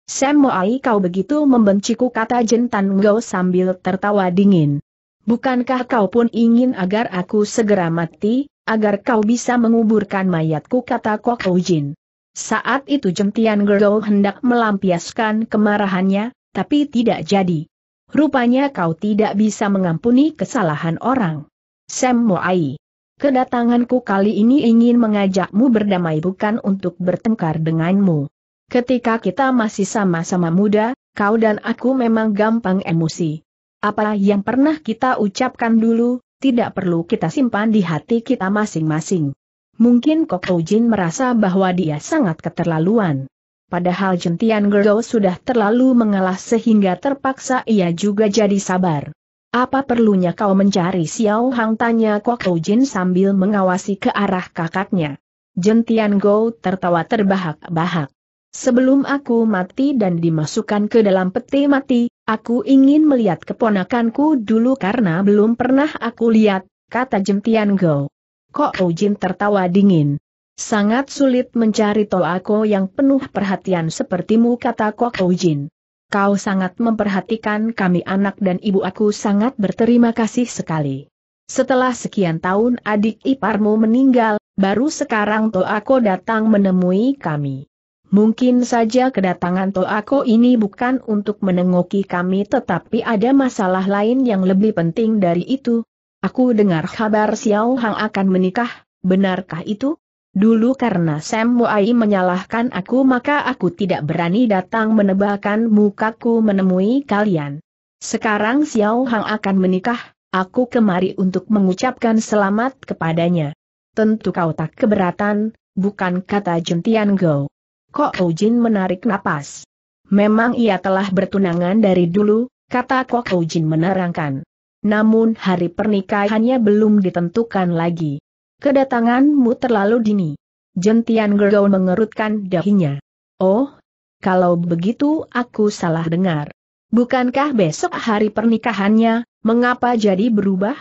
Semoai kau begitu membenciku, kata Jentian Go sambil tertawa dingin. Bukankah kau pun ingin agar aku segera mati, agar kau bisa menguburkan mayatku, kata Kok Ojin. Saat itu Jentian Go hendak melampiaskan kemarahannya, tapi tidak jadi. Rupanya kau tidak bisa mengampuni kesalahan orang. Semoai, kedatanganku kali ini ingin mengajakmu berdamai, bukan untuk bertengkar denganmu. Ketika kita masih sama-sama muda, kau dan aku memang gampang emosi. Apa yang pernah kita ucapkan dulu, tidak perlu kita simpan di hati kita masing-masing. Mungkin Kok Ojin merasa bahwa dia sangat keterlaluan. Padahal Jentian Go sudah terlalu mengalah sehingga terpaksa ia juga jadi sabar. Apa perlunya kau mencari Xiao Hang, tanya Kok Ojin sambil mengawasi ke arah kakaknya. Jentian Go tertawa terbahak-bahak. Sebelum aku mati dan dimasukkan ke dalam peti mati, aku ingin melihat keponakanku dulu karena belum pernah aku lihat, kata Jentian Go. Kok Ojin tertawa dingin. Sangat sulit mencari Toa Ko yang penuh perhatian sepertimu, kata Kok Ojin. Kau sangat memperhatikan kami, anak dan ibu, aku sangat berterima kasih sekali. Setelah sekian tahun adik iparmu meninggal, baru sekarang Toa Ko datang menemui kami. Mungkin saja kedatangan Toa Ko ini bukan untuk menengoki kami tetapi ada masalah lain yang lebih penting dari itu. Aku dengar kabar Xiao Hang akan menikah, benarkah itu? Dulu karena Semoai menyalahkan aku maka aku tidak berani datang menebakkan mukaku menemui kalian. Sekarang Xiao Hang akan menikah, Aku kemari untuk mengucapkan selamat kepadanya. Tentu kau tak keberatan, bukan, kata Jun Tianggo. Kok Oujin menarik napas. Memang ia telah bertunangan dari dulu, kata Kok Oujin menerangkan. Namun hari pernikahannya belum ditentukan lagi. Kedatanganmu terlalu dini. Jun Tianggo mengerutkan dahinya. Oh, kalau begitu aku salah dengar. Bukankah besok hari pernikahannya? Mengapa jadi berubah?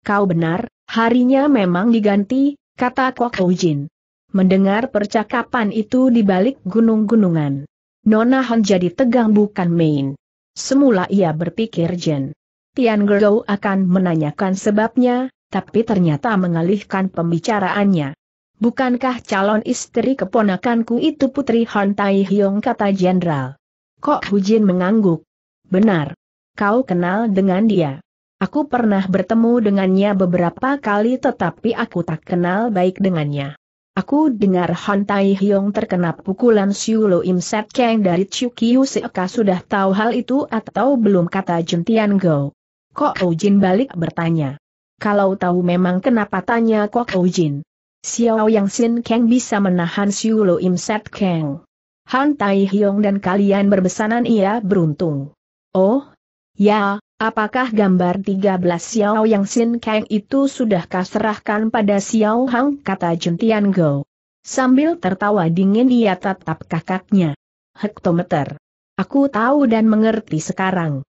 Kau benar, harinya memang diganti, kata Kok Oujin. Mendengar percakapan itu di balik gunung-gunungan, Nona Han jadi tegang bukan main. Semula ia berpikir Jun Tianggo akan menanyakan sebabnya, tapi ternyata mengalihkan pembicaraannya. Bukankah calon istri keponakanku itu Putri Han Tai Hiong, kata Jenderal. Kok Oujin mengangguk. Benar. Kau kenal dengan dia? Aku pernah bertemu dengannya beberapa kali tetapi aku tak kenal baik dengannya. Aku dengar Han Tai Hiong terkena pukulan Siu Lo Im Set Kang dari Chiu Kiu Seeka. Sudah tahu hal itu atau belum, kata Jun Tianggo. Kok Oujin balik bertanya. Kalau tahu memang kenapa, tanya Kok Oujin. Xiao Yang Sin Kang bisa menahan Siu Lo Im Set Kang. Han Tai Hiong dan kalian berbesanan, ia beruntung. Oh, ya, apakah gambar 13 Xiao Yang Sin Kang itu sudah kau serahkan pada Xiao Hang, kata Jun Tianggo. Sambil tertawa dingin ia tatap kakaknya. Hektometer. Aku tahu dan mengerti sekarang.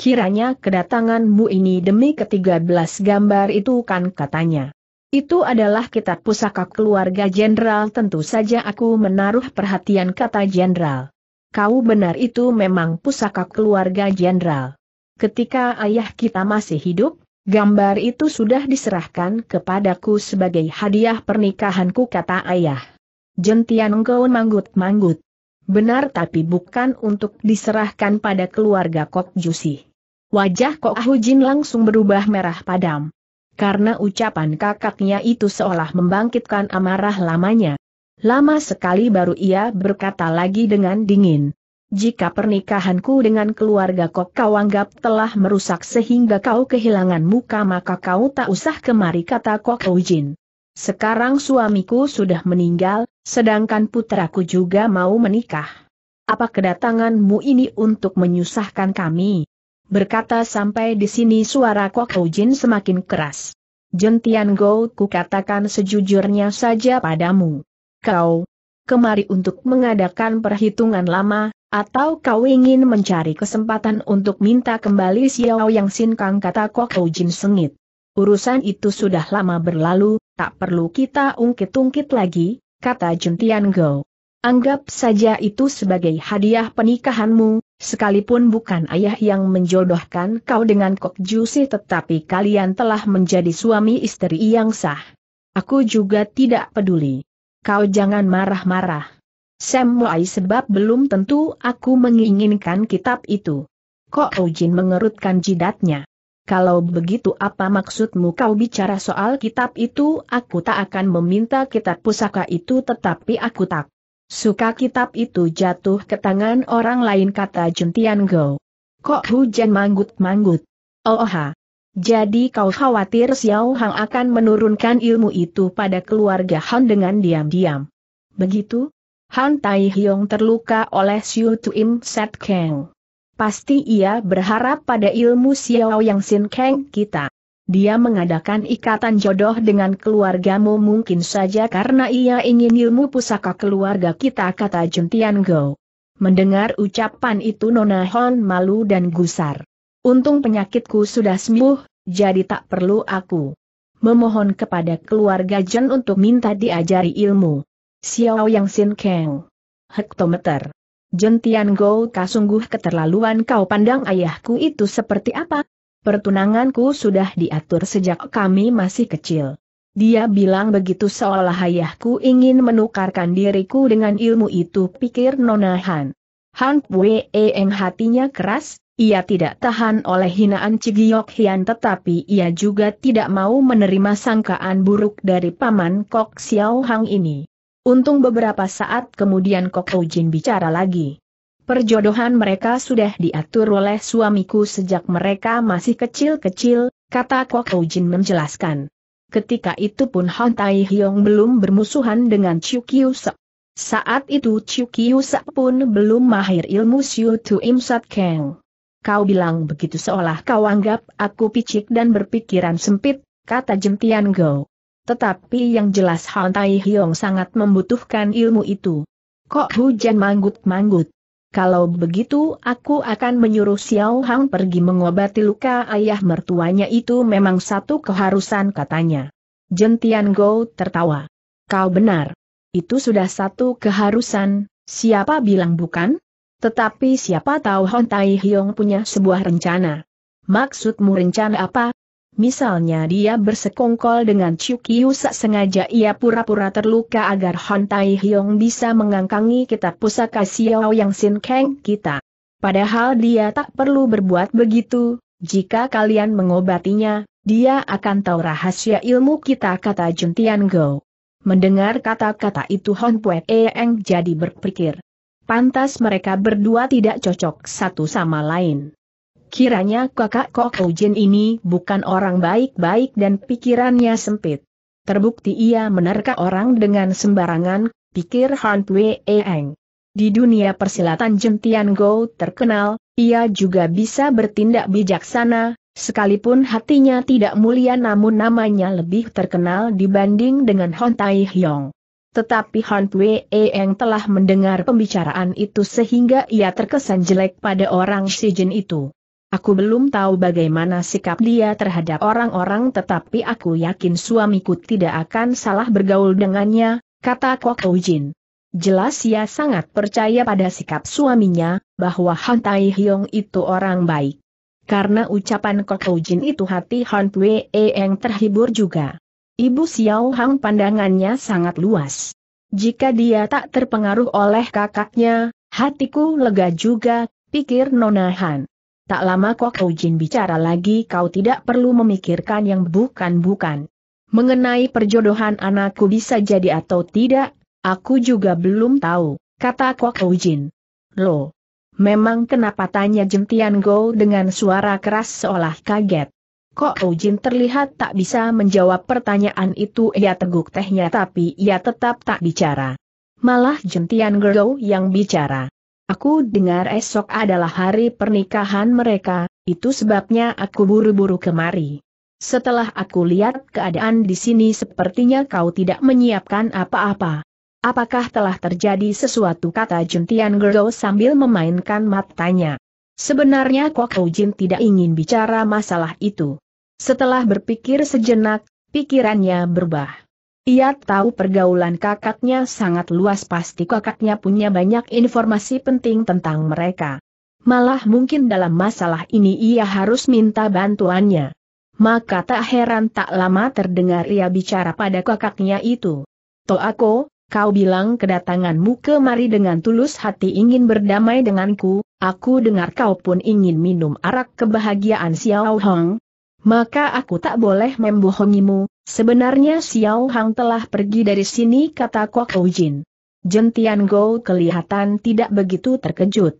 Kiranya kedatanganmu ini demi ke-13 gambar itu kan, katanya. Itu adalah kitab pusaka keluarga Jenderal. Tentu saja aku menaruh perhatian, kata Jenderal. Kau benar, itu memang pusaka keluarga Jenderal. Ketika ayah kita masih hidup, gambar itu sudah diserahkan kepadaku sebagai hadiah pernikahanku, kata ayah. Jun Tianggo manggut-manggut. Benar, tapi bukan untuk diserahkan pada keluarga Kok Jusi. Wajah Kok Oujin langsung berubah merah padam. Karena ucapan kakaknya itu seolah membangkitkan amarah lamanya. Lama sekali baru ia berkata lagi dengan dingin. Jika pernikahanku dengan keluarga Kok kau anggap telah merusak sehingga kau kehilangan muka, maka kau tak usah kemari, kata Kok Oujin. Sekarang suamiku sudah meninggal, sedangkan putraku juga mau menikah. Apa kedatanganmu ini untuk menyusahkan kami? Berkata sampai di sini suara Kok Oujin semakin keras. Jun Tianggo, ku katakan sejujurnya saja padamu. Kau kemari untuk mengadakan perhitungan lama, atau kau ingin mencari kesempatan untuk minta kembali Xiao Yang Sin Kang, kata Kok Oujin sengit. Urusan itu sudah lama berlalu, tak perlu kita ungkit-ungkit lagi, kata Jun Tianggo. Anggap saja itu sebagai hadiah pernikahanmu, sekalipun bukan ayah yang menjodohkan kau dengan Kok Jusi, tetapi kalian telah menjadi suami istri yang sah. Aku juga tidak peduli. Kau jangan marah-marah. Semuai sebab belum tentu aku menginginkan kitab itu. Kok Oujin mengerutkan jidatnya. Kalau begitu apa maksudmu kau bicara soal kitab itu? Aku tak akan meminta kitab pusaka itu, tetapi aku tak suka kitab itu jatuh ke tangan orang lain, kata Jun Tianggo. Kok Oujin manggut-manggut. Oh, jadi kau khawatir Xiao Hang akan menurunkan ilmu itu pada keluarga Han dengan diam-diam. Begitu? Han Tai Hiong terluka oleh Siu Tu Im Set Kang. Pasti ia berharap pada ilmu Xiao Yang Sin Kang kita. Dia mengadakan ikatan jodoh dengan keluargamu mungkin saja karena ia ingin ilmu pusaka keluarga kita, kata Jun Tianggo. Mendengar ucapan itu Nona Han malu dan gusar. Untung penyakitku sudah sembuh, jadi tak perlu aku memohon kepada keluarga Jun untuk minta diajari ilmu Xiao Yang Sin Kang. Hektometer. Jun Tianggo, sungguh keterlaluan kau. Pandang ayahku itu seperti apa? Pertunanganku sudah diatur sejak kami masih kecil. Dia bilang begitu seolah ayahku ingin menukarkan diriku dengan ilmu itu, pikir Nona Han. Han Pue Eng hatinya keras. Ia tidak tahan oleh hinaan Cigiok Hian tetapi ia juga tidak mau menerima sangkaan buruk dari paman Kok Xiao Hang ini. Untung beberapa saat kemudian Kok Oujin bicara lagi. Perjodohan mereka sudah diatur oleh suamiku sejak mereka masih kecil-kecil, kata Koko Jin menjelaskan. Ketika itu pun Han Tai Hiong belum bermusuhan dengan Chiu Kiu Sek. Saat itu Chiu Kiu Sek pun belum mahir ilmu Siu Tu Im Sat Keng. Kau bilang begitu seolah kau anggap aku picik dan berpikiran sempit, kata Jim Tian Go. Tetapi yang jelas Han Tai Hiong sangat membutuhkan ilmu itu. Kok hujan manggut-manggut? Kalau begitu aku akan menyuruh Xiao Hang pergi mengobati luka ayah mertuanya itu, memang satu keharusan, katanya. Jim Tian Go tertawa. Kau benar. Itu sudah satu keharusan, siapa bilang bukan? Tetapi siapa tahu Han Tai Hiong punya sebuah rencana. Maksudmu rencana apa? Misalnya dia bersekongkol dengan Chiu Kiu Sek, sengaja ia pura-pura terluka agar Han Tai Hiong bisa mengangkangi kitab pusaka Xiao Yang Sin Keng kita. Padahal dia tak perlu berbuat begitu, jika kalian mengobatinya, dia akan tahu rahasia ilmu kita, kata Jun Tian Go. Mendengar kata-kata itu Han Pue Eng jadi berpikir. Pantas mereka berdua tidak cocok satu sama lain. Kiranya kakak Koko Jin ini bukan orang baik-baik dan pikirannya sempit. Terbukti ia menerka orang dengan sembarangan, pikir Han Pue Eng. Di dunia persilatan Jim Tian Go terkenal, ia juga bisa bertindak bijaksana, sekalipun hatinya tidak mulia namun namanya lebih terkenal dibanding dengan Han Tai Hiong. Tetapi Han Pue Eng telah mendengar pembicaraan itu sehingga ia terkesan jelek pada orang si Jin itu. Aku belum tahu bagaimana sikap dia terhadap orang-orang, tetapi aku yakin suamiku tidak akan salah bergaul dengannya, kata Koko Jin. Jelas ia sangat percaya pada sikap suaminya, bahwa Han Tai Hiong itu orang baik. Karena ucapan Koko Jin itu hati Han Pue Eng terhibur juga. Ibu Xiao Hang pandangannya sangat luas. Jika dia tak terpengaruh oleh kakaknya, hatiku lega juga, pikir Nona Han. Tak lama Koko Jin bicara lagi, kau tidak perlu memikirkan yang bukan-bukan. Mengenai perjodohan anakku bisa jadi atau tidak, aku juga belum tahu, kata Koko Jin. Loh, memang kenapa, tanya Jim Tian Go dengan suara keras seolah kaget. Koko Jin terlihat tak bisa menjawab pertanyaan itu, ia teguk tehnya tapi ia tetap tak bicara. Malah Jim Tian Go yang bicara. Aku dengar esok adalah hari pernikahan mereka, itu sebabnya aku buru-buru kemari. Setelah aku lihat keadaan di sini, sepertinya kau tidak menyiapkan apa-apa. Apakah telah terjadi sesuatu, kata Jun Tian Gerdo sambil memainkan matanya. Sebenarnya Koko Jin tidak ingin bicara masalah itu. Setelah berpikir sejenak, pikirannya berubah. Ia tahu pergaulan kakaknya sangat luas, pasti kakaknya punya banyak informasi penting tentang mereka. Malah mungkin dalam masalah ini ia harus minta bantuannya. Maka tak heran tak lama terdengar ia bicara pada kakaknya itu. Toako, kau bilang kedatanganmu kemari dengan tulus hati ingin berdamai denganku, aku dengar kau pun ingin minum arak kebahagiaan Xiao Hang. Maka aku tak boleh membohongimu, sebenarnya Xiao Hang telah pergi dari sini, kata Koko Jin. Jun Tian Go kelihatan tidak begitu terkejut.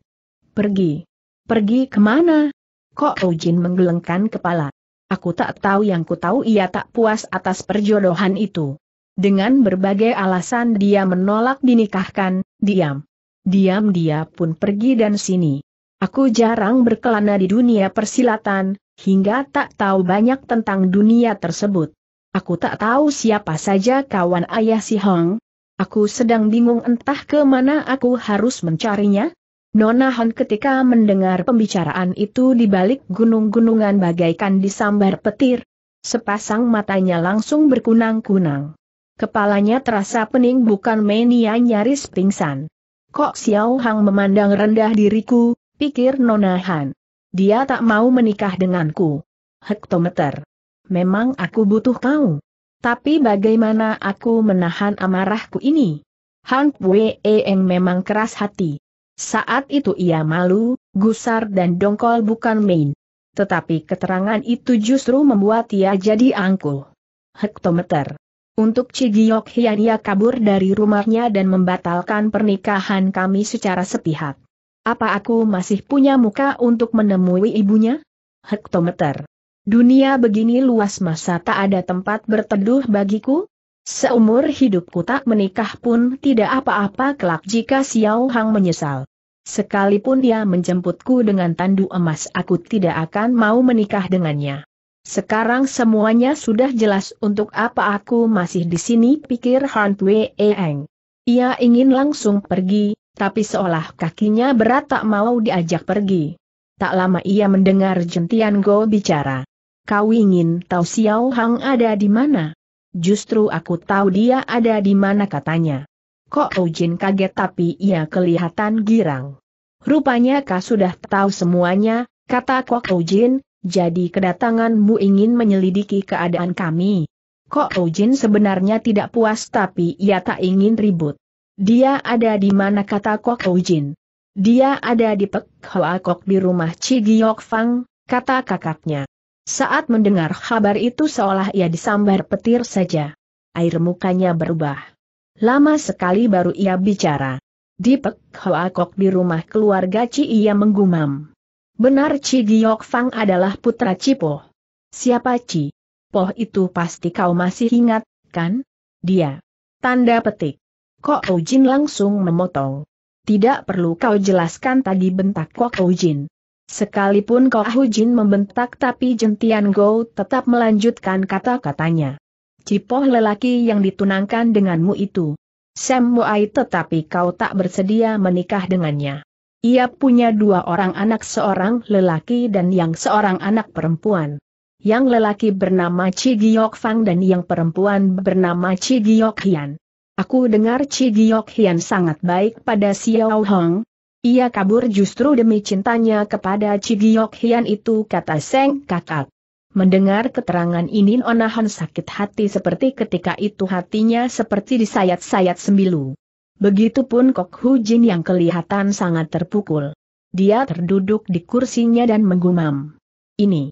Pergi? Pergi kemana? Koko Jin menggelengkan kepala. Aku tak tahu, yang ku tahu ia tak puas atas perjodohan itu. Dengan berbagai alasan dia menolak dinikahkan, diam-diam dia pun pergi dan sini. Aku jarang berkelana di dunia persilatan, hingga tak tahu banyak tentang dunia tersebut. Aku tak tahu siapa saja kawan ayah si Hong. Aku sedang bingung entah kemana aku harus mencarinya. Nona Han ketika mendengar pembicaraan itu di balik gunung-gunungan bagaikan disambar petir. Sepasang matanya langsung berkunang-kunang. Kepalanya terasa pening bukan mania, nyaris pingsan. Kok Xiao Hang memandang rendah diriku, pikir Nona Han. Dia tak mau menikah denganku. Hektometer. Memang aku butuh kau. Tapi bagaimana aku menahan amarahku ini? Han Pue Eng memang keras hati. Saat itu ia malu, gusar dan dongkol bukan main. Tetapi keterangan itu justru membuat ia jadi angkuh. Hektometer. Untuk Ci Giok Hian ia kabur dari rumahnya dan membatalkan pernikahan kami secara sepihak. Apa aku masih punya muka untuk menemui ibunya? Hektometer. Dunia begini luas, masa tak ada tempat berteduh bagiku? Seumur hidupku tak menikah pun tidak apa-apa kelak jika Xiao Hang menyesal. Sekalipun dia menjemputku dengan tandu emas, aku tidak akan mau menikah dengannya. Sekarang semuanya sudah jelas, untuk apa aku masih di sini, pikir Han Wei Eng. Ia ingin langsung pergi, tapi seolah kakinya berat tak mau diajak pergi. Tak lama ia mendengar Jentian Go bicara. Kau ingin tahu Xiao Hang ada di mana? Justru aku tahu dia ada di mana, katanya. Kok Ujin kaget tapi ia kelihatan girang. Rupanya kau sudah tahu semuanya, kata Kok Ujin, jadi kedatanganmu ingin menyelidiki keadaan kami. Kok Ujin sebenarnya tidak puas tapi ia tak ingin ribut. Dia ada di mana, kata Kok Ujin. Dia ada di Pek Hoa Kok, di rumah Ci Giok Fang, kata kakaknya. Saat mendengar kabar itu seolah ia disambar petir saja. Air mukanya berubah. Lama sekali baru ia bicara. Di Pek Hoa Kok, di rumah keluarga Ci, ia menggumam. Benar, Ci Giok Fang adalah putra Ci Po. Siapa Ci Po itu pasti kau masih ingat, kan? Dia. Tanda petik. Kok Ujin langsung memotong. Tidak perlu kau jelaskan tadi, bentak Kok Ujin. Sekalipun Kok Ujin membentak tapi Jentian Go tetap melanjutkan kata-katanya. Ci Po lelaki yang ditunangkan denganmu itu Sam Boai, tetapi kau tak bersedia menikah dengannya. Ia punya dua orang anak, seorang lelaki dan yang seorang anak perempuan. Yang lelaki bernama Ci Giok Fang dan yang perempuan bernama Ci Giok Hian. Aku dengar Ci Giok Hian sangat baik pada Xiao Hang. Ia kabur justru demi cintanya kepada Ci Giok Hian itu, kata Seng kakak. Mendengar keterangan ini Nona Han sakit hati, seperti ketika itu hatinya seperti disayat-sayat sembilu. Begitupun Kok Ujin yang kelihatan sangat terpukul. Dia terduduk di kursinya dan menggumam. Ini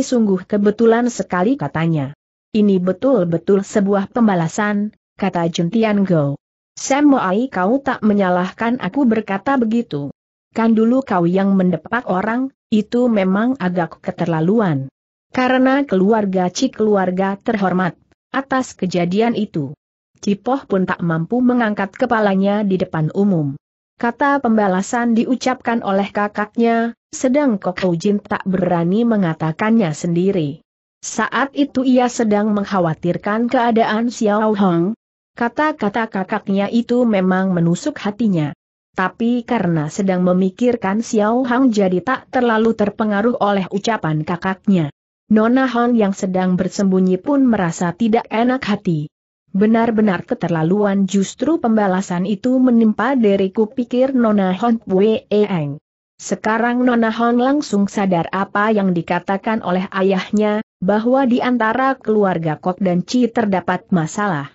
sungguh kebetulan sekali, katanya. Ini betul-betul sebuah pembalasan, kata Jentian Go. Sam Moai, kau tak menyalahkan aku berkata begitu. Kan dulu kau yang mendepak orang, itu memang agak keterlaluan. Karena keluarga Ci keluarga terhormat, atas kejadian itu Ci Po pun tak mampu mengangkat kepalanya di depan umum. Kata pembalasan diucapkan oleh kakaknya, sedang Kok Ujin tak berani mengatakannya sendiri. Saat itu ia sedang mengkhawatirkan keadaan Xiao Hang. Kata-kata kakaknya itu memang menusuk hatinya. Tapi karena sedang memikirkan Xiao Hang jadi tak terlalu terpengaruh oleh ucapan kakaknya. Nona Han yang sedang bersembunyi pun merasa tidak enak hati. Benar-benar keterlaluan, justru pembalasan itu menimpa diriku, pikir Nona Han Wei Eng. Sekarang Nona Han langsung sadar apa yang dikatakan oleh ayahnya, bahwa di antara keluarga Kok dan Ci terdapat masalah.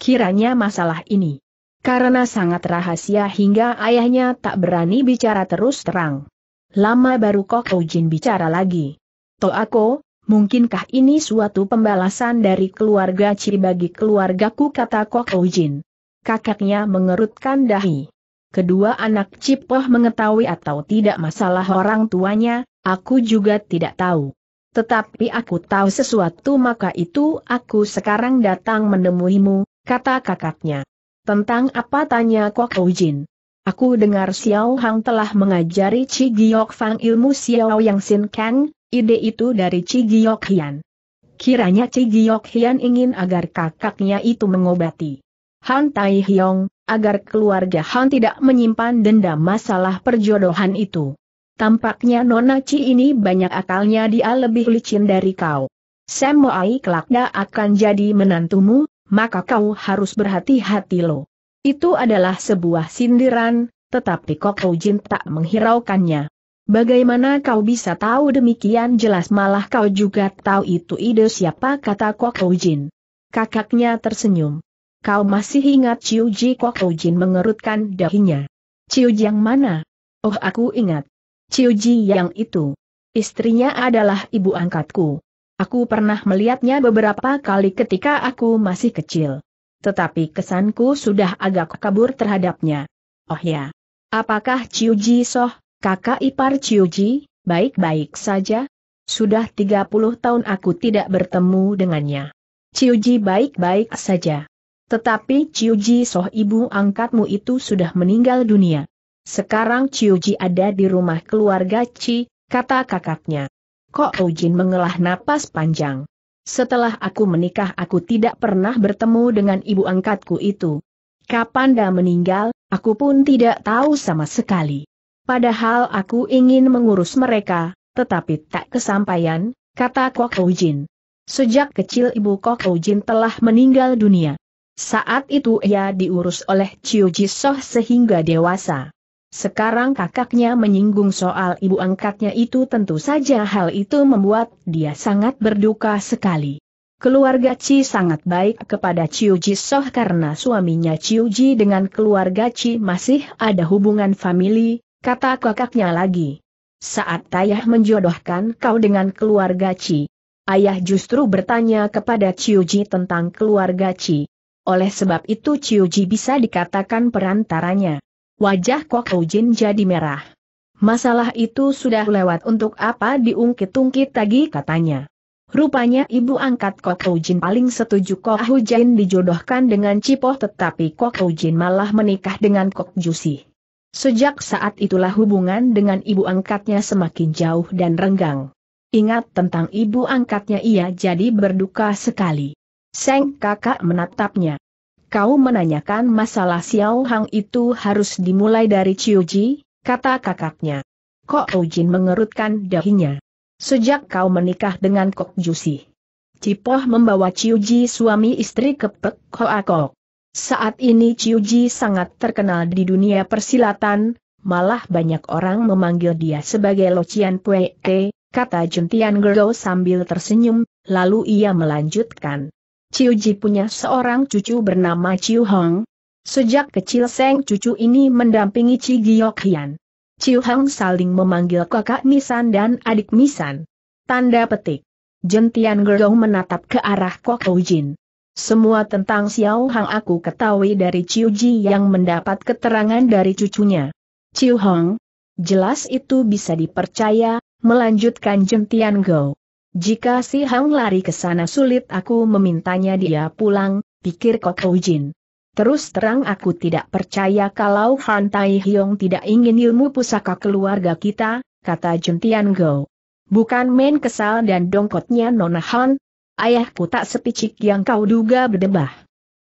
Kiranya masalah ini karena sangat rahasia hingga ayahnya tak berani bicara terus terang. Lama baru Kok Ujin bicara lagi. Toako, mungkinkah ini suatu pembalasan dari keluarga Ci bagi keluargaku, kata Kok Ujin. Kakaknya mengerutkan dahi. Kedua anak Ci Po mengetahui atau tidak masalah orang tuanya, aku juga tidak tahu. Tetapi aku tahu sesuatu, maka itu aku sekarang datang menemuimu, kata kakaknya. Tentang apa, tanya Kok Ujin. Aku dengar Xiao Hang telah mengajari Ci Giok Fang ilmu Xiao Yang Sin Kang, ide itu dari Ci Giok Hian. Kiranya Ci Giok Hian ingin agar kakaknya itu mengobati Han Tai Hiong, agar keluarga Han tidak menyimpan dendam masalah perjodohan itu. Tampaknya Nona Ci ini banyak akalnya, dia lebih licin dari kau. Sam Moai kelak akan jadi menantumu, maka kau harus berhati-hati lo. Itu adalah sebuah sindiran, tetapi Kok Ujin tak menghiraukannya. Bagaimana kau bisa tahu demikian jelas, malah kau juga tahu itu ide siapa, kata Kok Ujin. Kakaknya tersenyum. Kau masih ingat Ciu Ji? Kok Ujin mengerutkan dahinya. Ciu Ji yang mana? Oh, aku ingat. Ciu Ji yang itu. Istrinya adalah ibu angkatku. Aku pernah melihatnya beberapa kali ketika aku masih kecil. Tetapi kesanku sudah agak kabur terhadapnya. Oh ya. Apakah Ciu Ji soh, kakak ipar Ciu Ji, baik-baik saja? Sudah 30 tahun aku tidak bertemu dengannya. Ciuji baik-baik saja. Tetapi Ciuji Soh ibu angkatmu itu sudah meninggal dunia. Sekarang Ciuji ada di rumah keluarga Ci, kata kakaknya. Kok Ujin mengelah napas panjang. Setelah aku menikah aku tidak pernah bertemu dengan ibu angkatku itu. Kapan dia meninggal, aku pun tidak tahu sama sekali. Padahal aku ingin mengurus mereka, tetapi tak kesampaian, kata Kok Ujin. Sejak kecil ibu Kok Ujin telah meninggal dunia. Saat itu ia diurus oleh Ciuji Soh sehingga dewasa. Sekarang kakaknya menyinggung soal ibu angkatnya itu, tentu saja hal itu membuat dia sangat berduka sekali. Keluarga Ci sangat baik kepada Ciuji Soh karena suaminya Ciuji dengan keluarga Ci masih ada hubungan famili, kata kakaknya lagi. Saat ayah menjodohkan kau dengan keluarga Ci, ayah justru bertanya kepada Ciuji tentang keluarga Ci. Oleh sebab itu Ciuji bisa dikatakan perantaranya. Wajah Kok Ujin jadi merah. Masalah itu sudah lewat, untuk apa diungkit-ungkit lagi, katanya. Rupanya ibu angkat Kok Ujin paling setuju Kok Ujin dijodohkan dengan Cipoh, tetapi Kok Ujin malah menikah dengan Kok Jusi. Sejak saat itulah hubungan dengan ibu angkatnya semakin jauh dan renggang. Ingat tentang ibu angkatnya ia jadi berduka sekali. Seng kakak menatapnya. Kau menanyakan masalah Xiao Hang itu harus dimulai dari Ciuji, kata kakaknya. Kok Ujin mengerutkan dahinya. Sejak kau menikah dengan Kok Jusi, Cipoh membawa Ciuji suami istri ke Pek Hoa Kok. Saat ini Ciuji sangat terkenal di dunia persilatan, malah banyak orang memanggil dia sebagai Locian Pue, kata Juntian Gergo sambil tersenyum, lalu ia melanjutkan. Ciuji punya seorang cucu bernama Ciu Hong. Sejak kecil sang cucu ini mendampingi Ci Giok Hian. Ciu Hong saling memanggil kakak Nisan dan adik Nisan. Tanda petik. Jentian Gergo menatap ke arah Kok Ujin. Semua tentang Xiao Hang aku ketahui dari Ciuji yang mendapat keterangan dari cucunya. Ciu Hong, jelas itu bisa dipercaya, melanjutkan Jentian Gergo. Jika si Hang lari ke sana sulit aku memintanya dia pulang, pikir Kok Ujin. Terus terang aku tidak percaya kalau Han Tai Hiong tidak ingin ilmu pusaka keluarga kita, kata Juntian Go. Bukan main kesal dan dongkotnya Nona Han, ayahku tak sepicik yang kau duga berdebah.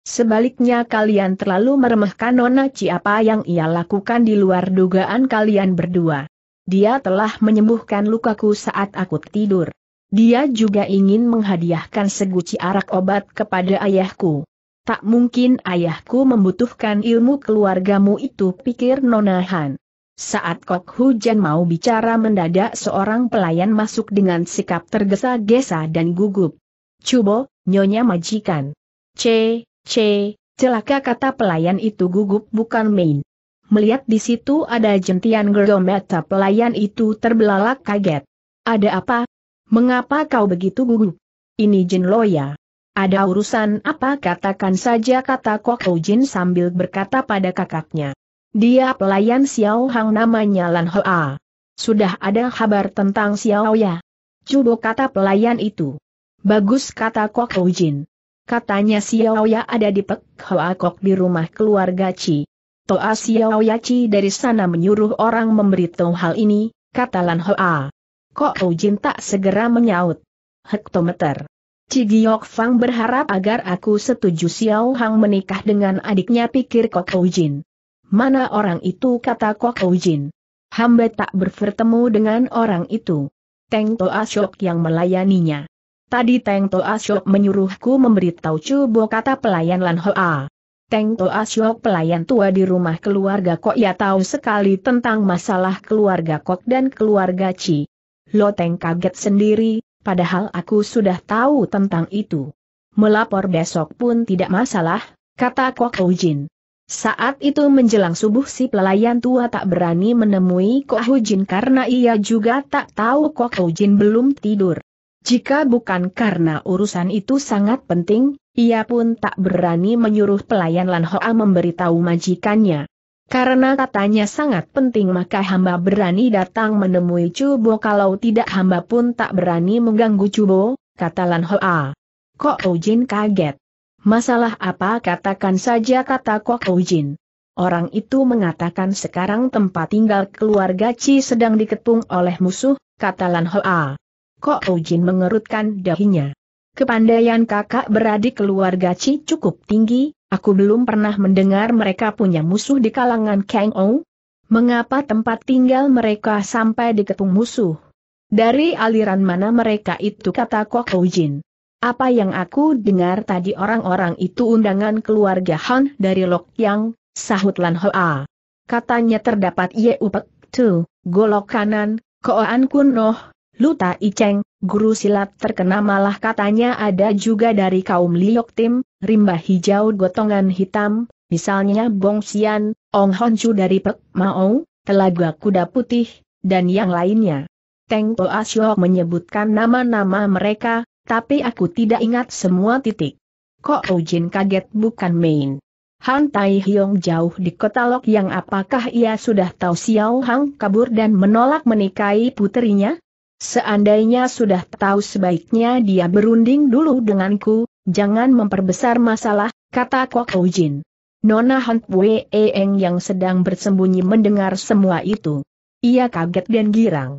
Sebaliknya kalian terlalu meremehkan Nona Ci, apa yang ia lakukan di luar dugaan kalian berdua. Dia telah menyembuhkan lukaku saat aku tidur. Dia juga ingin menghadiahkan seguci arak obat kepada ayahku. Tak mungkin ayahku membutuhkan ilmu keluargamu itu, pikir Nona Han. Saat Kok Ujin mau bicara mendadak seorang pelayan masuk dengan sikap tergesa-gesa dan gugup. Cubo, nyonya majikan. Celaka, kata pelayan itu gugup bukan main. Melihat di situ ada Jentian Gergo, mata pelayan itu terbelalak kaget. Ada apa? Mengapa kau begitu gugup? Ini Jin Loya. Ada urusan apa, katakan saja, kata Kok Ujin sambil berkata pada kakaknya. Dia pelayan Xiao Hang namanya Lan Hoa. Sudah ada kabar tentang Xiao Ya? Cubo, kata pelayan itu. Bagus, kata Kok Ujin. Katanya Xiao Ya ada di Pek Hoa Kok di rumah keluarga Ci. Toa Xiao Ya Ci dari sana menyuruh orang memberitahu hal ini, kata Lan Hoa. Kok Ujin tak segera menyaut. Hektometer. Ci Giok Fang berharap agar aku setuju Xiao Hang menikah dengan adiknya, pikir Kok Ujin. Mana orang itu, kata Kok Ujin. Hamba tak bertemu dengan orang itu. Teng Toa Syok yang melayaninya. Tadi Teng Toa Syok menyuruhku memberitahu Cubo, kata pelayan Lan Hoa. Teng Toa Syok pelayan tua di rumah keluarga Kok, ia tahu sekali tentang masalah keluarga Kok dan keluarga Ci. Loteng kaget sendiri, padahal aku sudah tahu tentang itu. Melapor besok pun tidak masalah, kata Kok Ujin. Saat itu menjelang subuh si pelayan tua tak berani menemui Kok Ujin karena ia juga tak tahu Kok Ujin belum tidur. Jika bukan karena urusan itu sangat penting, ia pun tak berani menyuruh pelayan Lan Hoa memberitahu majikannya. Karena katanya sangat penting maka hamba berani datang menemui Cubo, kalau tidak hamba pun tak berani mengganggu Cubo, kata Lan Hoa. Kok Ojin kaget. Masalah apa? Katakan saja, kata Kok Ojin. Orang itu mengatakan sekarang tempat tinggal keluarga Chi sedang diketung oleh musuh, kata Lan Hoa. Kok Ojin mengerutkan dahinya. Kepandaian kakak beradik keluarga Chi cukup tinggi, aku belum pernah mendengar mereka punya musuh di kalangan Kang Ou. Mengapa tempat tinggal mereka sampai diketung musuh? Dari aliran mana mereka itu, kata Kok Ojin. Apa yang aku dengar tadi, orang-orang itu undangan keluarga Han dari Lok Yang, sahut Lan Hoa. Katanya terdapat Ye Upek Tu, Golok Kanan, Koan Kun Noh, Luta Iceng, guru silat terkena, malah katanya ada juga dari kaum Liok Tim, Rimba Hijau Gotongan Hitam, misalnya Bong Xian, Ong Honcu dari Pek Mau, Telaga Kuda Putih, dan yang lainnya. Teng Toa Syok menyebutkan nama-nama mereka, tapi aku tidak ingat semua. Kok Ojin kaget bukan main. Han Tai Hiong jauh di kota Lok Yang, apakah ia sudah tahu Xiao Hang kabur dan menolak menikahi puterinya? Seandainya sudah tahu sebaiknya dia berunding dulu denganku, jangan memperbesar masalah, kata Kok Ojin. Nona Han Pue Eng yang sedang bersembunyi mendengar semua itu. Ia kaget dan girang.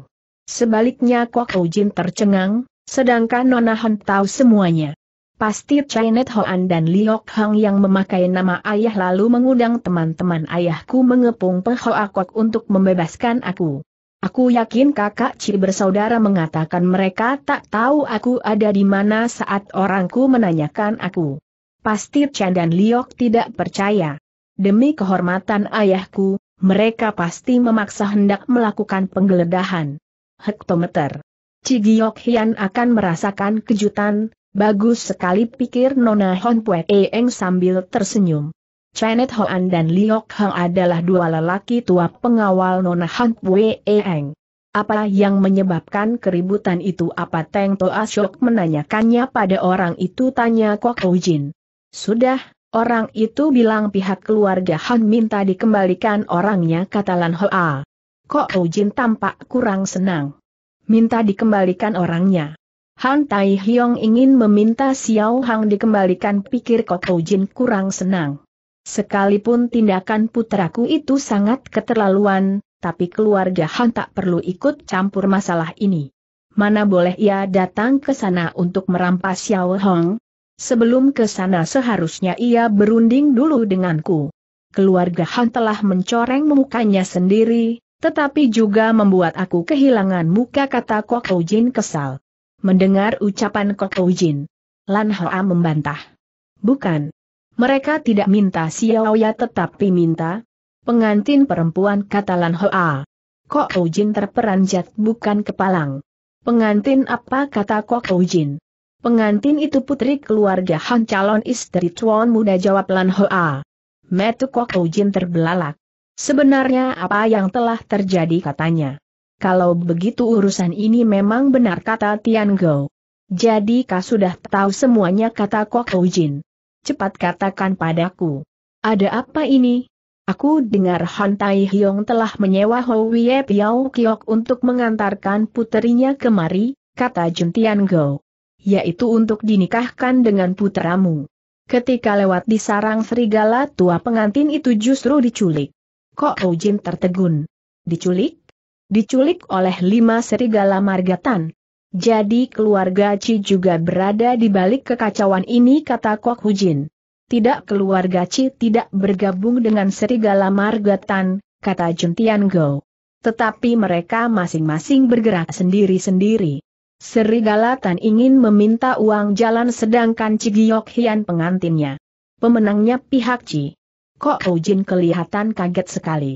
Sebaliknya Kok Ojin tercengang, sedangkan Nona Han tahu semuanya. Pasti Chainet Hoan dan Liok Hang yang memakai nama ayah lalu mengundang teman-teman ayahku mengepung Peng Hoa Kok untuk membebaskan aku. Aku yakin kakak Ci bersaudara mengatakan mereka tak tahu aku ada di mana saat orangku menanyakan aku. Pasti Chan dan Liok tidak percaya. Demi kehormatan ayahku, mereka pasti memaksa hendak melakukan penggeledahan. Hektometer. Ci Giok Hian akan merasakan kejutan, bagus sekali, pikir Nona Hon Pue Eng sambil tersenyum. Chainet Hoan dan Liok Hang adalah dua lelaki tua pengawal Nona Han Pue Eng. Apa yang menyebabkan keributan itu? Apa Teng Toa Syok menanyakannya pada orang itu, tanya Kok Ojin. Sudah, orang itu bilang pihak keluarga Han minta dikembalikan orangnya, kata Lan Hoa. Kok Ojin tampak kurang senang. Minta dikembalikan orangnya. Han Tai Hiong ingin meminta Xiao Hang dikembalikan, pikir Kok Ojin kurang senang. Sekalipun tindakan putraku itu sangat keterlaluan, tapi keluarga Han tak perlu ikut campur masalah ini. Mana boleh ia datang ke sana untuk merampas Xiao Hong? Sebelum ke sana seharusnya ia berunding dulu denganku. Keluarga Han telah mencoreng mukanya sendiri, tetapi juga membuat aku kehilangan muka, kata Kok Ojin kesal. Mendengar ucapan Kok Ojin, Lan Hoa membantah. Bukan. Mereka tidak minta Xiaoya tetapi minta pengantin perempuan, kata Lan Hoa. Kok Ojin terperanjat bukan kepalang. Pengantin apa, kata Kok Ojin. Pengantin itu putri keluarga Han, calon istri tuan muda, jawab Lan Hoa. Mata Kok Ojin terbelalak. Sebenarnya apa yang telah terjadi, katanya. Kalau begitu urusan ini memang benar, kata Tian Gou. Jadi kau sudah tahu semuanya, kata Kok Ojin. Cepat katakan padaku. Ada apa ini? Aku dengar Han Tai Hiong telah menyewa Howie Piao Kiok untuk mengantarkan puterinya kemari, kata Jun Tian Gou. Yaitu untuk dinikahkan dengan puteramu. Ketika lewat di sarang serigala tua pengantin itu justru diculik. Kok Ojin tertegun. Diculik? Diculik oleh 5 serigala margatan. Jadi keluarga Chi juga berada di balik kekacauan ini, kata Kok Ojin. Tidak, keluarga Chi tidak bergabung dengan serigala margatan, kata Jun Tian Gou. Tetapi mereka masing-masing bergerak sendiri-sendiri. Serigala Tan ingin meminta uang jalan sedangkan Ci Giok Hian pengantinnya. Pemenangnya pihak Chi. Kok Ojin kelihatan kaget sekali.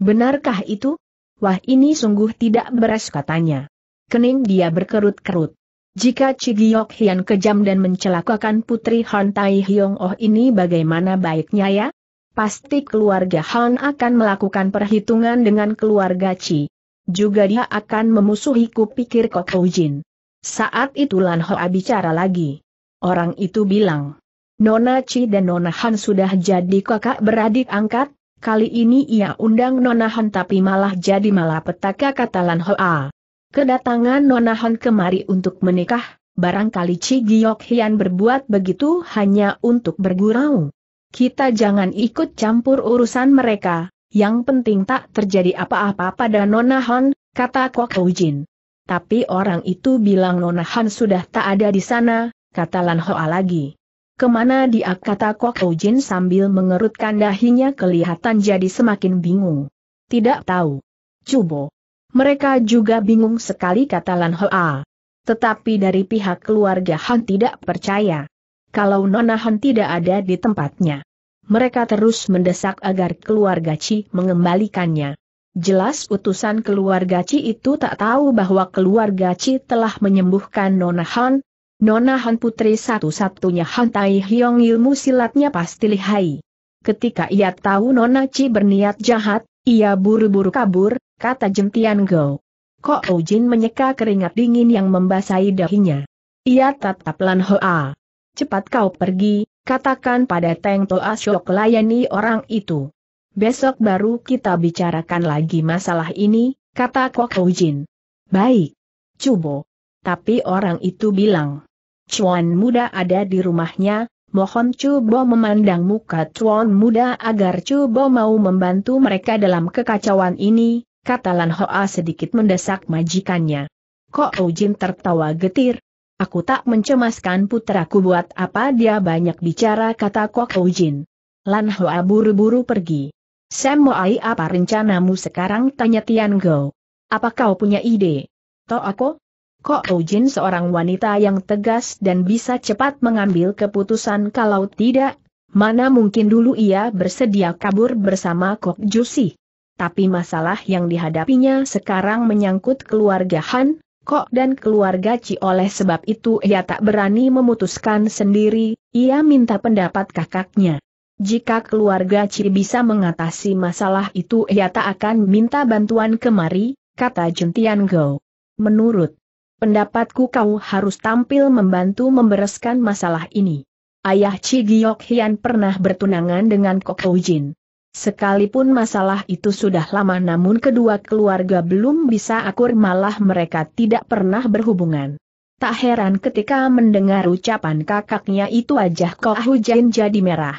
Benarkah itu? Wah, ini sungguh tidak beres, katanya. Kening dia berkerut-kerut. Jika Ci Giok Hian kejam dan mencelakakan putri Han Tai Hiong, oh ini bagaimana baiknya ya? Pasti keluarga Han akan melakukan perhitungan dengan keluarga Ci. Juga dia akan memusuhiku, pikir Kok Ojin. Saat itu Lan Hoa bicara lagi. Orang itu bilang, Nona Ci dan Nona Han sudah jadi kakak beradik angkat, Kali ini ia undang Nona Hon tapi malah jadi malapetaka, kata Lan Hoa. Kedatangan Nona Hon kemari untuk menikah, barangkali Ci Giok Hian berbuat begitu hanya untuk bergurau. Kita jangan ikut campur urusan mereka, yang penting tak terjadi apa-apa pada Nona Hon, kata Kok Hou Jin. Tapi orang itu bilang Nona Hon sudah tak ada di sana, kata Lan Hoa lagi. Kemana dia, kata Kok Hou Jin sambil mengerutkan dahinya kelihatan jadi semakin bingung. Tidak tahu. Cubo. Mereka juga bingung sekali, kata Lan Hoa. Tetapi dari pihak keluarga Han tidak percaya. Kalau Nona Han tidak ada di tempatnya. Mereka terus mendesak agar keluarga Ci mengembalikannya. Jelas utusan keluarga Ci itu tak tahu bahwa keluarga Ci telah menyembuhkan Nona Han. Nona Han putri satu-satunya Han Tai Hiong ilmu silatnya pasti lihai. Ketika ia tahu Nona Ci berniat jahat, ia buru-buru kabur, kata Jentian Go. Kok Hou Jin menyeka keringat dingin yang membasahi dahinya. Ia tatap Lan Hoa. Cepat kau pergi, katakan pada Teng Toa Syok layani orang itu. Besok baru kita bicarakan lagi masalah ini, kata Kok Hou Jin. Baik. Cubo. Tapi orang itu bilang. Cuan muda ada di rumahnya, mohon Cubo memandang muka cuan muda agar Cubo mau membantu mereka dalam kekacauan ini, kata Lan Hoa sedikit mendesak majikannya. Kok Hou Jin tertawa getir. Aku tak mencemaskan putraku, buat apa dia banyak bicara, kata Kok Hou Jin. Lan Hoa buru-buru pergi. Sam Moai, apa rencanamu sekarang, tanya Tian Go. Apa kau punya ide? Toh aku? Kok Hou Jin seorang wanita yang tegas dan bisa cepat mengambil keputusan, kalau tidak, mana mungkin dulu ia bersedia kabur bersama Kok Jusi. Tapi masalah yang dihadapinya sekarang menyangkut keluarga Han, Kok dan keluarga Ci, oleh sebab itu ia tak berani memutuskan sendiri, ia minta pendapat kakaknya. Jika keluarga Ci bisa mengatasi masalah itu ia tak akan minta bantuan kemari, kata Jentian Go. Menurut pendapatku kau harus tampil membantu membereskan masalah ini. Ayah Ci Giok Hian pernah bertunangan dengan Kok Hou Jin. Sekalipun masalah itu sudah lama namun kedua keluarga belum bisa akur, malah mereka tidak pernah berhubungan. Tak heran ketika mendengar ucapan kakaknya itu wajah Kok Hou Jin jadi merah.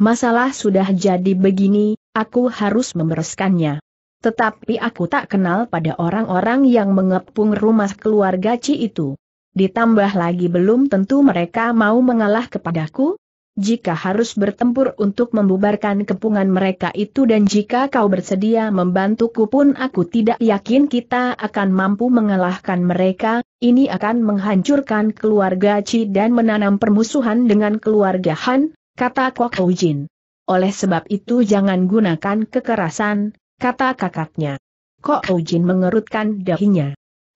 Masalah sudah jadi begini, aku harus membereskannya. Tetapi aku tak kenal pada orang-orang yang mengepung rumah keluarga Ci itu. Ditambah lagi belum tentu mereka mau mengalah kepadaku. Jika harus bertempur untuk membubarkan kepungan mereka itu dan jika kau bersedia membantuku pun aku tidak yakin kita akan mampu mengalahkan mereka. Ini akan menghancurkan keluarga Ci dan menanam permusuhan dengan keluarga Han, kata Kok Hou Jin. Oleh sebab itu jangan gunakan kekerasan, kata kakaknya. Kok Hou Jin mengerutkan dahinya.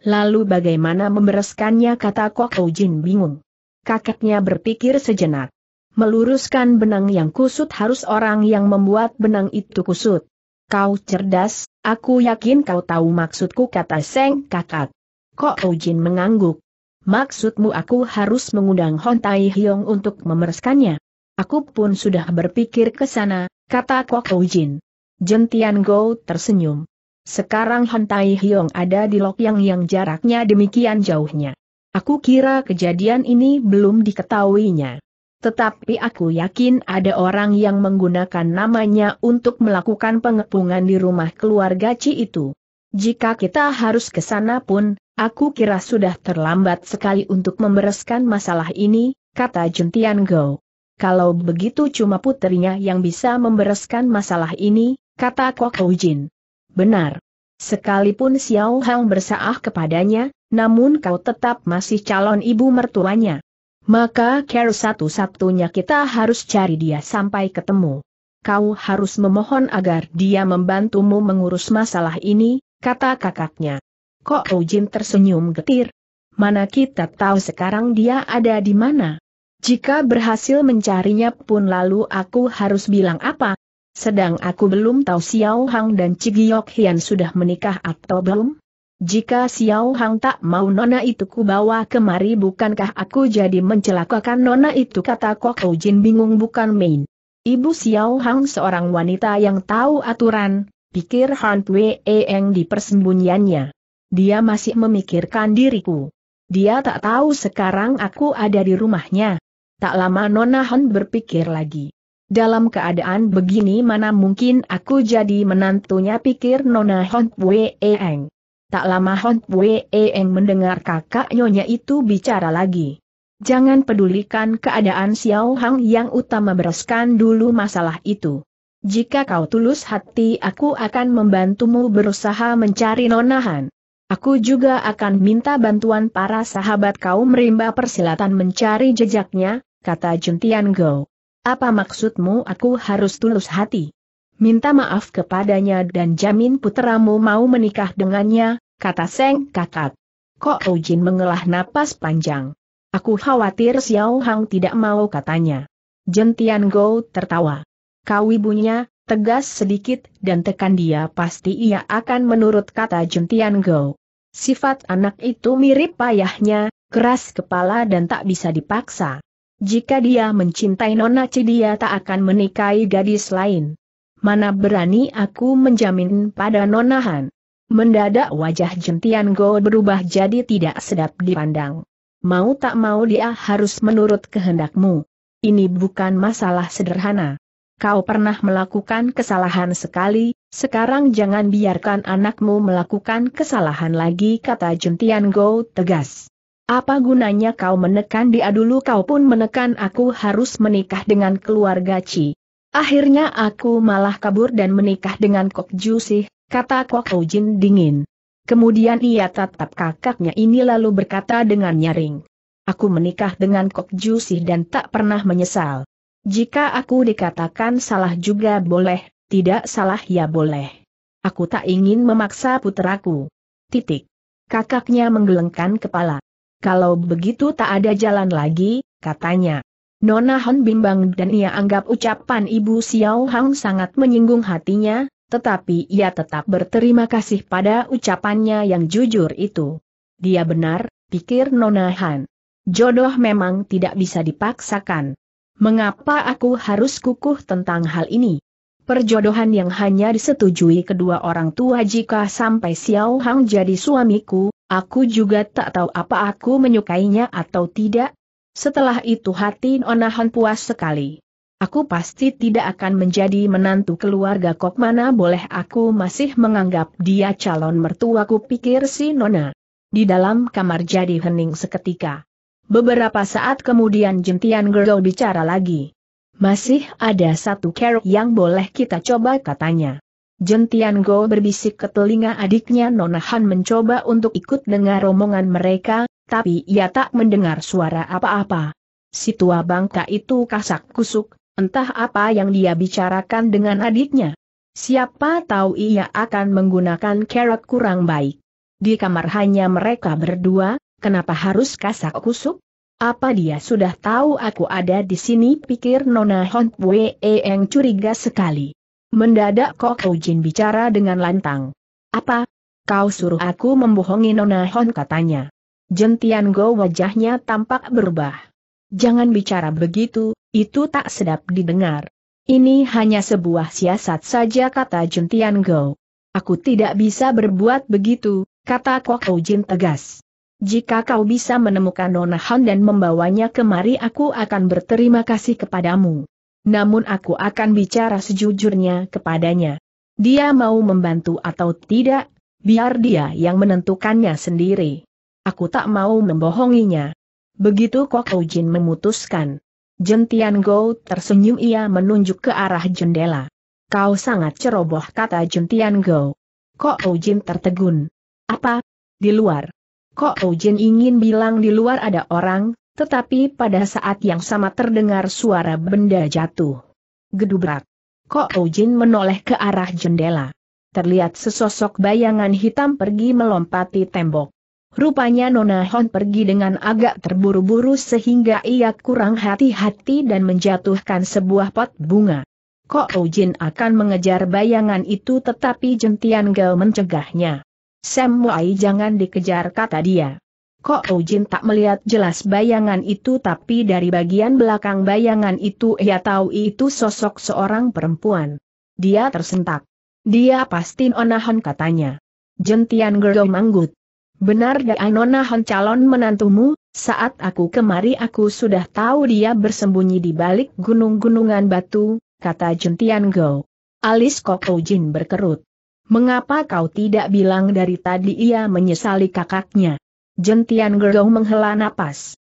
Lalu bagaimana membereskannya, kata Kok Hou Jin bingung. Kakaknya berpikir sejenak. Meluruskan benang yang kusut harus orang yang membuat benang itu kusut. Kau cerdas, aku yakin kau tahu maksudku, kata Seng kakak. Kok Hou Jin mengangguk. Maksudmu aku harus mengundang Hon Tai Hiong untuk memereskannya? Aku pun sudah berpikir ke sana, kata Kok Hou Jin. Jentian Go tersenyum. Sekarang Han Tai Hiong ada di Lokyang yang jaraknya demikian jauhnya. Aku kira kejadian ini belum diketahuinya. Tetapi aku yakin ada orang yang menggunakan namanya untuk melakukan pengepungan di rumah keluarga Ci itu. Jika kita harus ke sana pun, aku kira sudah terlambat sekali untuk membereskan masalah ini, kata Jentian Go. Kalau begitu cuma putrinya yang bisa membereskan masalah ini, kata Kok Hou Jin. Benar. Sekalipun Xiao Hang bersalah kepadanya, namun kau tetap masih calon ibu mertuanya. Maka cara satu-satunya kita harus cari dia sampai ketemu. Kau harus memohon agar dia membantumu mengurus masalah ini, kata kakaknya. Kok Hou Jin tersenyum getir. Mana kita tahu sekarang dia ada di mana? Jika berhasil mencarinya pun lalu aku harus bilang apa? Sedang aku belum tahu Xiao Hang dan Ci Giok Hian sudah menikah atau belum? Jika Xiao Hang tak mau nona itu ku bawa kemari, bukankah aku jadi mencelakakan nona itu, kata Kok Hou Jin bingung bukan main. Ibu Xiao Hang seorang wanita yang tahu aturan, pikir Han Wei Eng di persembunyiannya. Dia masih memikirkan diriku. Dia tak tahu sekarang aku ada di rumahnya. Tak lama Nona Han berpikir lagi. Dalam keadaan begini mana mungkin aku jadi menantunya, pikir Nona Han Wei Eng. Tak lama Han Wei Eng mendengar kakak nyonya itu bicara lagi. Jangan pedulikan keadaan Xiao Hang, yang utama bereskan dulu masalah itu. Jika kau tulus hati, aku akan membantumu berusaha mencari Nona Han. Aku juga akan minta bantuan para sahabat kau merimba persilatan mencari jejaknya, kata Jun Tian Go. Apa maksudmu aku harus tulus hati? Minta maaf kepadanya dan jamin puteramu mau menikah dengannya, kata Seng Kakak. Kok Ujin mengelah napas panjang. Aku khawatir Xiao Hang tidak mau, katanya. Jun Tian Go tertawa. Kau ibunya, tegas sedikit dan tekan dia, pasti ia akan menurut, kata Jun Tian Go. Sifat anak itu mirip ayahnya, keras kepala dan tak bisa dipaksa. Jika dia mencintai Nona Ci, dia tak akan menikahi gadis lain. Mana berani aku menjamin pada Nona Han. Mendadak wajah Jun Tian Go berubah jadi tidak sedap dipandang. Mau tak mau dia harus menurut kehendakmu. Ini bukan masalah sederhana. Kau pernah melakukan kesalahan sekali, sekarang jangan biarkan anakmu melakukan kesalahan lagi, kata Jun Tian Go tegas. Apa gunanya kau menekan dia dulu, kau pun menekan aku harus menikah dengan keluarga Ci. Akhirnya aku malah kabur dan menikah dengan Kok Ju Sih, kata Kok Ujin dingin. Kemudian ia tatap kakaknya ini lalu berkata dengan nyaring. Aku menikah dengan Kok Ju Sih dan tak pernah menyesal. Jika aku dikatakan salah juga boleh, tidak salah ya boleh. Aku tak ingin memaksa puteraku. Titik. Kakaknya menggelengkan kepala. Kalau begitu tak ada jalan lagi, katanya. Nona Han bimbang dan ia anggap ucapan ibu Xiao Hang sangat menyinggung hatinya. Tetapi ia tetap berterima kasih pada ucapannya yang jujur itu. Dia benar, pikir Nona Han. Jodoh memang tidak bisa dipaksakan. Mengapa aku harus kukuh tentang hal ini? Perjodohan yang hanya disetujui kedua orang tua. Jika sampai Xiao Hang jadi suamiku, aku juga tak tahu apa aku menyukainya atau tidak. Setelah itu hati Nona Han puas sekali. Aku pasti tidak akan menjadi menantu keluarga Kok, mana boleh aku masih menganggap dia calon mertuaku, pikir si Nona. Di dalam kamar jadi hening seketika. Beberapa saat kemudian Jun Tian Go bicara lagi. Masih ada satu kerok yang boleh kita coba, katanya. Jun Tian Go berbisik ke telinga adiknya. Nona Han mencoba untuk ikut dengar omongan mereka, tapi ia tak mendengar suara apa-apa. Si tua bangka itu kasak kusuk. Entah apa yang dia bicarakan dengan adiknya. Siapa tahu ia akan menggunakan kerok kurang baik. Di kamar hanya mereka berdua, kenapa harus kasak kusuk? Apa dia sudah tahu aku ada di sini, pikir Nona Hon Wei Eng curiga sekali. Mendadak Kok Ujin bicara dengan lantang. Apa? Kau suruh aku membohongi Nona Hon, katanya. Jun Tian Go wajahnya tampak berubah. Jangan bicara begitu. Itu tak sedap didengar. Ini hanya sebuah siasat saja, kata Jun Tian Go. Aku tidak bisa berbuat begitu, kata Kok Ujin tegas. Jika kau bisa menemukan Nona Han dan membawanya kemari, aku akan berterima kasih kepadamu. Namun aku akan bicara sejujurnya kepadanya. Dia mau membantu atau tidak, biar dia yang menentukannya sendiri. Aku tak mau membohonginya. Begitu Kok Ujin memutuskan. Jun Tian Go tersenyum, ia menunjuk ke arah jendela. Kau sangat ceroboh, kata Jun Tian Go. Kok Ujin tertegun. Apa? Di luar. Kok Ujin ingin bilang di luar ada orang, tetapi pada saat yang sama terdengar suara benda jatuh. Gedubrak. Kok Ujin menoleh ke arah jendela. Terlihat sesosok bayangan hitam pergi melompati tembok. Rupanya Nona Han pergi dengan agak terburu-buru sehingga ia kurang hati-hati dan menjatuhkan sebuah pot bunga. Kok Ujin akan mengejar bayangan itu tetapi Jun Tian Go mencegahnya. Sam Wai jangan dikejar, kata dia. Ko Ujin tak melihat jelas bayangan itu, tapi dari bagian belakang bayangan itu ia tahu itu sosok seorang perempuan. Dia tersentak. Dia pasti Nona Hon, katanya. Jentian Gerdo Manggut. Benar dia Nona Hon calon menantumu, saat aku kemari aku sudah tahu dia bersembunyi di balik gunung-gunungan batu, kata Jentian Gerdo. Alis Ko Ujin berkerut. Mengapa kau tidak bilang dari tadi? Ia menyesali kakaknya. Jentian Gerdo menghela napas.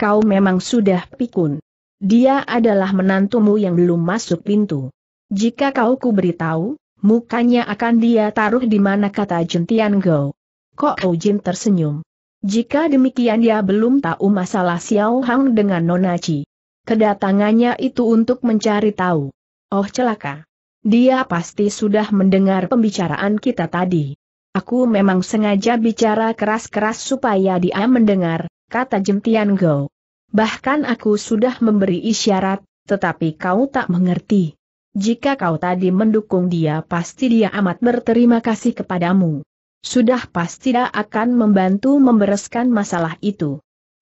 Kau memang sudah pikun. Dia adalah menantumu yang belum masuk pintu. Jika kau kuberitahu, mukanya akan dia taruh di mana, kata Jentian Gerdo. Ko Ujin tersenyum. Jika demikian dia belum tahu masalah Xiao Hang dengan Nona Chi. Kedatangannya itu untuk mencari tahu. Oh celaka. Dia pasti sudah mendengar pembicaraan kita tadi. Aku memang sengaja bicara keras-keras supaya dia mendengar, kata Jentian Gerdo. Bahkan aku sudah memberi isyarat, tetapi kau tak mengerti. Jika kau tadi mendukung dia, pasti dia amat berterima kasih kepadamu. Sudah pasti dia akan membantu membereskan masalah itu.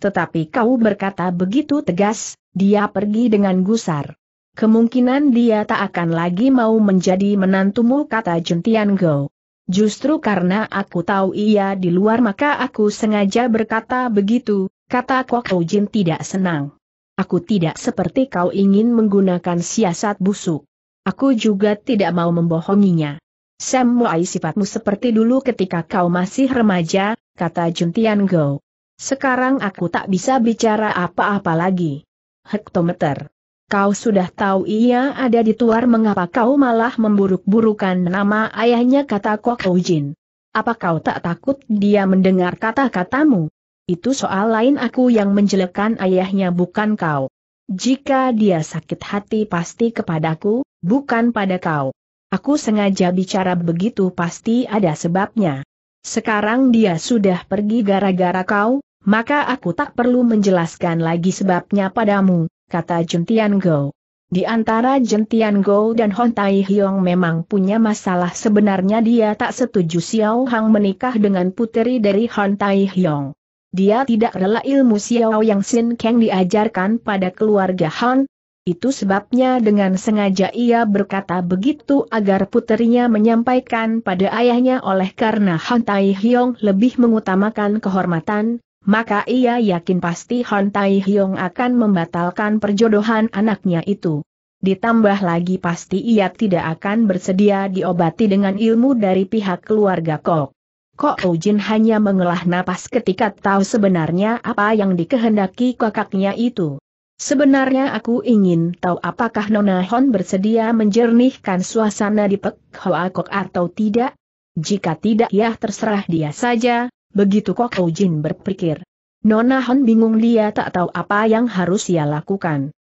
Tetapi kau berkata begitu tegas, dia pergi dengan gusar. Kemungkinan dia tak akan lagi mau menjadi menantumu, kata Jentian Gerdo. Justru karena aku tahu ia di luar maka aku sengaja berkata begitu, kata Ko Ujin tidak senang. Aku tidak seperti kau ingin menggunakan siasat busuk. Aku juga tidak mau membohonginya. Semai sifatmu seperti dulu ketika kau masih remaja, kata Jentian Gerdo. Sekarang aku tak bisa bicara apa-apa lagi. Hektometer. Kau sudah tahu ia ada di luar, mengapa kau malah memburuk-burukan nama ayahnya, kata Ko Ujin. Apa kau tak takut dia mendengar kata-katamu? Itu soal lain, aku yang menjelekkan ayahnya bukan kau. Jika dia sakit hati pasti kepadaku, bukan pada kau. Aku sengaja bicara begitu pasti ada sebabnya. Sekarang dia sudah pergi gara-gara kau, maka aku tak perlu menjelaskan lagi sebabnya padamu, kata Jentian Gerdo. Di antara Jentian Gerdo dan Hon Tai Hyong memang punya masalah. Sebenarnya dia tak setuju Xiao Hang menikah dengan puteri dari Hon Tai Hyong. Dia tidak rela ilmu Xiao Yang Sin Kang diajarkan pada keluarga Han. Itu sebabnya dengan sengaja ia berkata begitu agar puterinya menyampaikan pada ayahnya. Oleh karena Hon Tai Hyong lebih mengutamakan kehormatan, maka ia yakin pasti Hon Tai Hyong akan membatalkan perjodohan anaknya itu. Ditambah lagi pasti ia tidak akan bersedia diobati dengan ilmu dari pihak keluarga Kok. Ko Ujin hanya menghela napas ketika tahu sebenarnya apa yang dikehendaki kakaknya itu. Sebenarnya aku ingin tahu apakah Nona Hon bersedia menjernihkan suasana di Pek Hoa Kok atau tidak? Jika tidak, ya terserah dia saja. Begitu Ko Ujin berpikir. Nona Hon bingung, dia tak tahu apa yang harus ia lakukan.